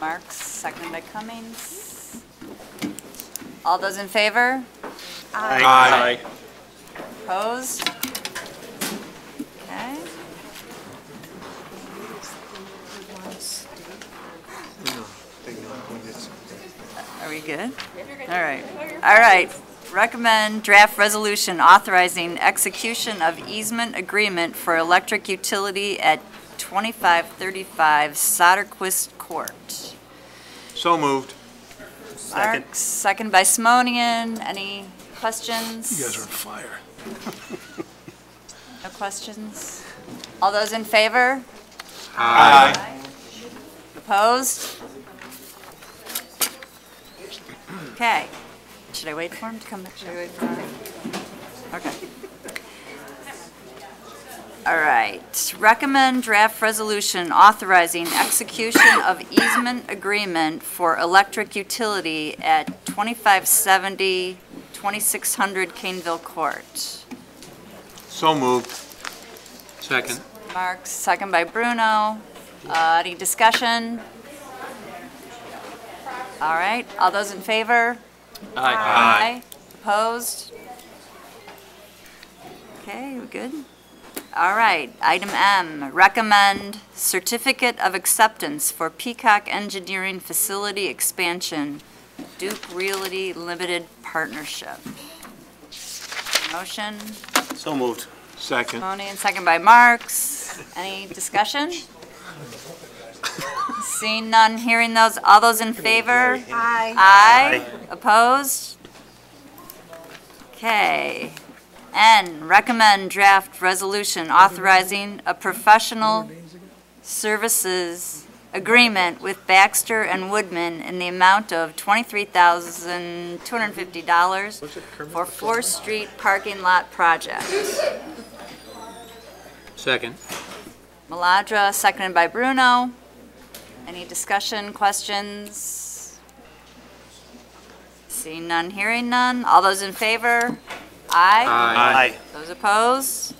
Marks, seconded by Cummings. All those in favor? Aye. Aye. Aye. Opposed? Okay. Are we good? All right. All right. Recommend draft resolution authorizing execution of easement agreement for electric utility at twenty-five thirty-five Soderquist Court. So moved. Second. Mark, second by Simonian. Any questions? You guys are on fire. No questions? All those in favor? Aye. Aye. Opposed? Okay. Should I wait for him to come back? Should I wait for him? Okay. All right. Recommend draft resolution authorizing execution of easement agreement for electric utility at twenty-five seventy, twenty-six hundred Caneville Court. So moved. Second. Mark, second by Bruno. Uh, any discussion? All right. All those in favor? Aye. Aye. Aye. Opposed? Okay, we're good. All right. Item M, recommend certificate of acceptance for Peacock Engineering Facility Expansion, Duke Realty Limited Partnership. Motion? So moved. Second. Tony and second by Marks. Any discussion? Seeing none, hearing those, all those in favor? Aye. Aye. Aye. Opposed? Okay. N, recommend draft resolution authorizing a professional services agreement with Baxter and Woodman in the amount of twenty-three thousand two hundred fifty dollars for fourth Street parking lot project. Second. Maladra, seconded by Bruno. Any discussion, questions? Seeing none, hearing none. All those in favor? Aye. Aye. Aye. Those opposed?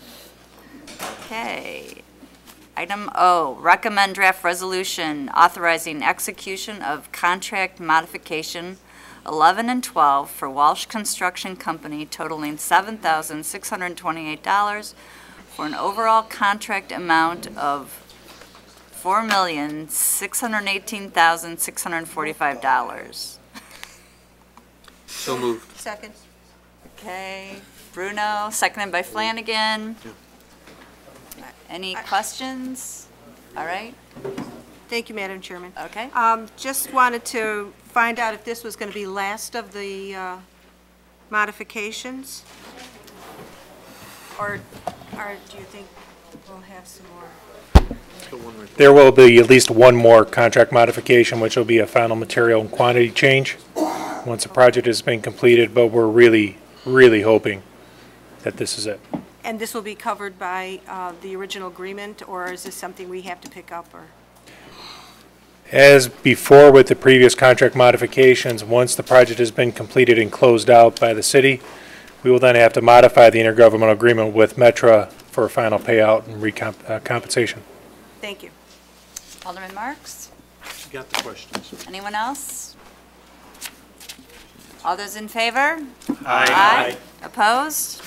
Okay. Item O, recommend draft resolution authorizing execution of contract modification eleven and twelve for Walsh Construction Company totaling seven thousand six hundred twenty-eight dollars for an overall contract amount of four million six hundred eighteen thousand six hundred forty-five dollars. So moved. Second. Okay. Bruno, seconded by Flanagan. Yeah. Any questions? All right. Thank you, Madam Chairman. Okay. Um, just wanted to find out if this was going to be last of the uh, modifications, or, or do you think we'll have some more? There will be at least one more contract modification, which will be a final material and quantity change once the project has been completed, but we're really, really hoping that this is it. And this will be covered by uh, the original agreement, or is this something we have to pick up? Or? As before with the previous contract modifications, once the project has been completed and closed out by the city, we will then have to modify the intergovernmental agreement with Metra for a final payout and recomp uh, compensation. Thank you. Alderman Marks? You got the questions. Anyone else? All those in favor? Aye. Aye. Aye. Opposed?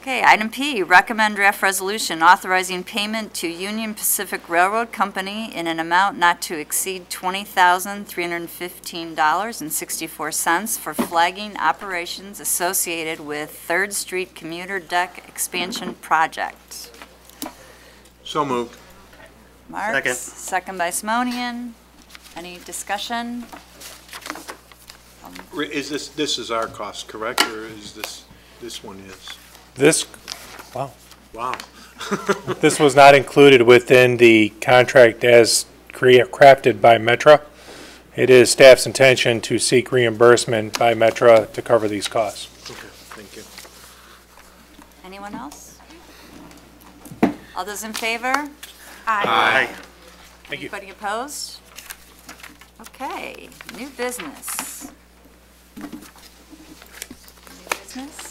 Okay, item P, recommend draft resolution authorizing payment to Union Pacific Railroad Company in an amount not to exceed twenty thousand three hundred fifteen dollars and sixty-four cents for flagging operations associated with third Street Commuter Deck Expansion Project. So moved. Marks, second. Second by Simonian. Any discussion? Is this this is our cost, correct, or is this this one is? This, wow, wow. This was not included within the contract as crafted by Metra. It is staff's intention to seek reimbursement by Metra to cover these costs. Okay, thank you. Anyone else? All those in favor? Aye. Aye. Thank you. Anybody opposed? Okay. New business. New business.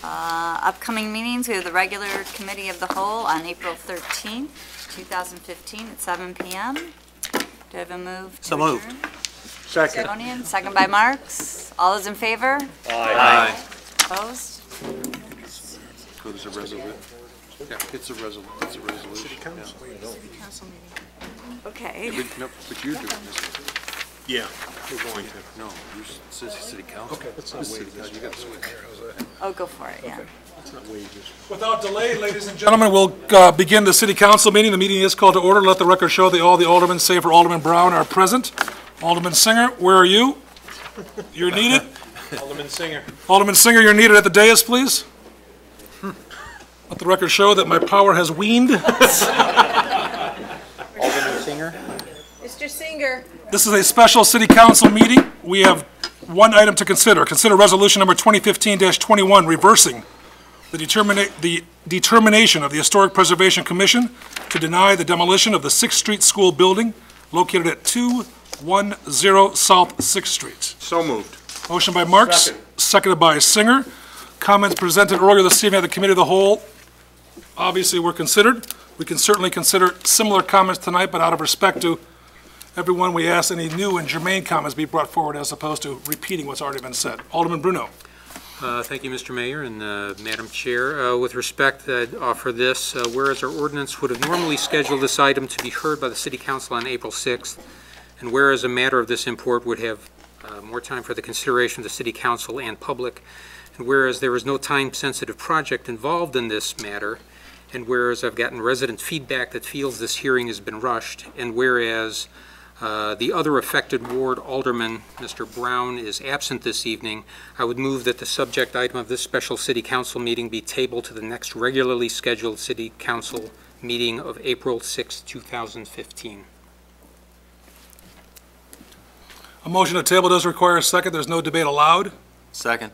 Uh, upcoming meetings. We have the regular committee of the whole on April thirteenth, two thousand fifteen at seven p m Do I have a move? So moved. Second. Second. Second by Marks. All those in favor? Aye. Aye. Opposed? It's a resolution. Yeah, it's a resolution. It's a resolution. City council meeting. Okay. But you're doing this. Yeah, we're going yeah. to. No, you're city, city council. Okay, that's not wages. You got to switch. Oh, go for it. Yeah. Okay. That's not wages. Without delay, ladies and gentlemen, we'll uh, begin the city council meeting. The meeting is called to order. Let the record show that all the aldermen, save for Alderman Brown, are present. Alderman Singer, where are you? You're needed. Alderman Singer. Alderman Singer, you're needed at the dais, please. Let the record show that my power has weaned. Alderman Singer. Mister Singer. This is a special city council meeting. We have one item to consider. Consider resolution number twenty fifteen dash twenty-one, reversing the, determina the determination of the Historic Preservation Commission to deny the demolition of the Sixth Street School building located at two ten South Sixth Street. So moved. Motion by Marks, Second. seconded by Singer. Comments presented earlier this evening at the Committee of the Whole obviously were considered. We can certainly consider similar comments tonight, but out of respect to everyone, we ask any new and germane comments be brought forward as opposed to repeating what's already been said. Alderman Bruno. Uh, thank you, Mister Mayor and uh, Madam Chair. Uh, with respect, I'd offer this. Uh, whereas our ordinance would have normally scheduled this item to be heard by the City Council on April sixth, and whereas a matter of this import would have uh, more time for the consideration of the City Council and public, and whereas there is no time-sensitive project involved in this matter, and whereas I've gotten resident feedback that feels this hearing has been rushed, and whereas uh, the other affected ward alderman, Mister Brown, is absent this evening, I would move that the subject item of this special City Council meeting be tabled to the next regularly scheduled City Council meeting of April sixth, two thousand fifteen. A motion to table does require a second. There's no debate allowed. Second.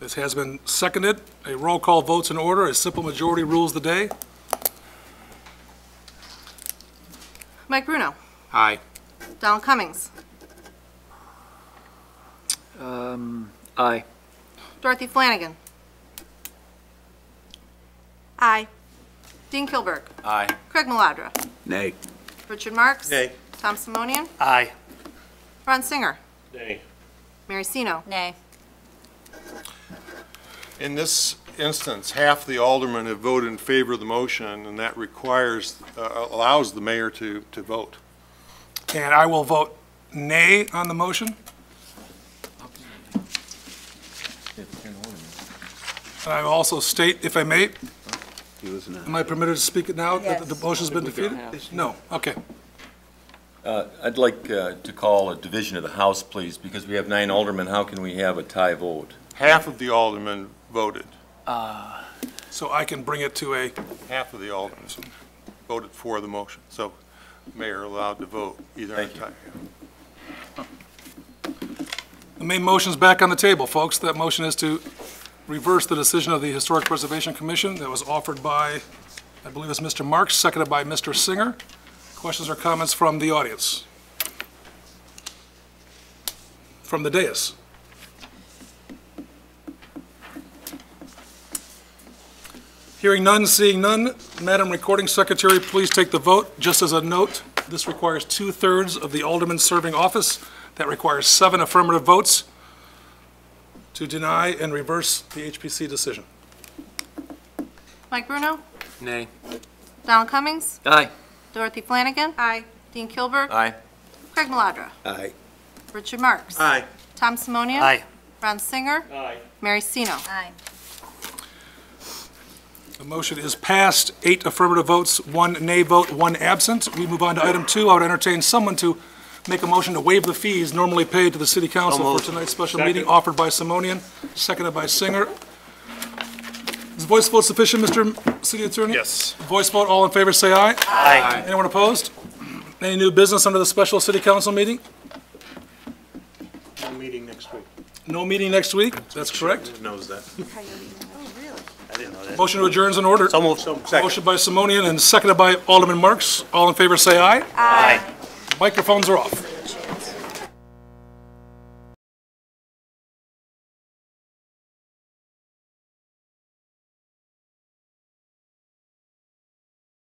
This has been seconded. A roll call vote's in order. A simple majority rules the day. Mike Bruno. Aye. Donald Cummings. Um, aye. Dorothy Flanagan. Aye. Dean Kilburg. Aye. Craig Maladra. Nay. Richard Marks. Nay. Tom Simonian. Aye. Ron Singer. Nay. Mary Sino. Nay. In this instance, half the aldermen have voted in favor of the motion, and that requires, uh, allows the mayor to, to vote. And I will vote nay on the motion. And I will also state, if I may, am I permitted to speak it now yes. that the motion has been defeated? No. Okay. Uh, I'd like uh, to call a division of the House, please, because we have nine aldermen. How can we have a tie vote? Half of the aldermen voted. Uh, so I can bring it to a... Half of the aldermen voted for the motion. So mayor allowed to vote either on time. The main motion's back on the table, folks. That motion is to reverse the decision of the Historic Preservation Commission that was offered by, I believe it's Mister Marks, seconded by Mister Singer. Questions or comments from the audience? From the dais? Hearing none, seeing none, Madam Recording Secretary, please take the vote. Just as a note, this requires two-thirds of the aldermen serving office. That requires seven affirmative votes to deny and reverse the H P C decision. Mike Bruno? Nay. Donald Cummings? Aye. Dorothy Flanagan? Aye. Dean Kilburg? Aye. Craig Maladra? Aye. Richard Marks? Aye. Tom Simonian? Aye. Ron Singer? Aye. Mary Sino? Aye. The motion is passed. Eight affirmative votes, one nay vote, one absent. We move on to item two. I would entertain someone to make a motion to waive the fees normally paid to the City Council Almost. for tonight's special Second. meeting, offered by Simonian, seconded by Singer. Is voice vote sufficient, Mister City Attorney? Yes. Voice vote, all in favor say aye. Aye. Anyone opposed? Any new business under the special City Council meeting? No meeting next week. No meeting next week? That's correct. Who knows that? Motion to adjourn is in order. So moved. Motion by Simonian and seconded by Alderman Marks. All in favor say aye. Aye. Microphones are off.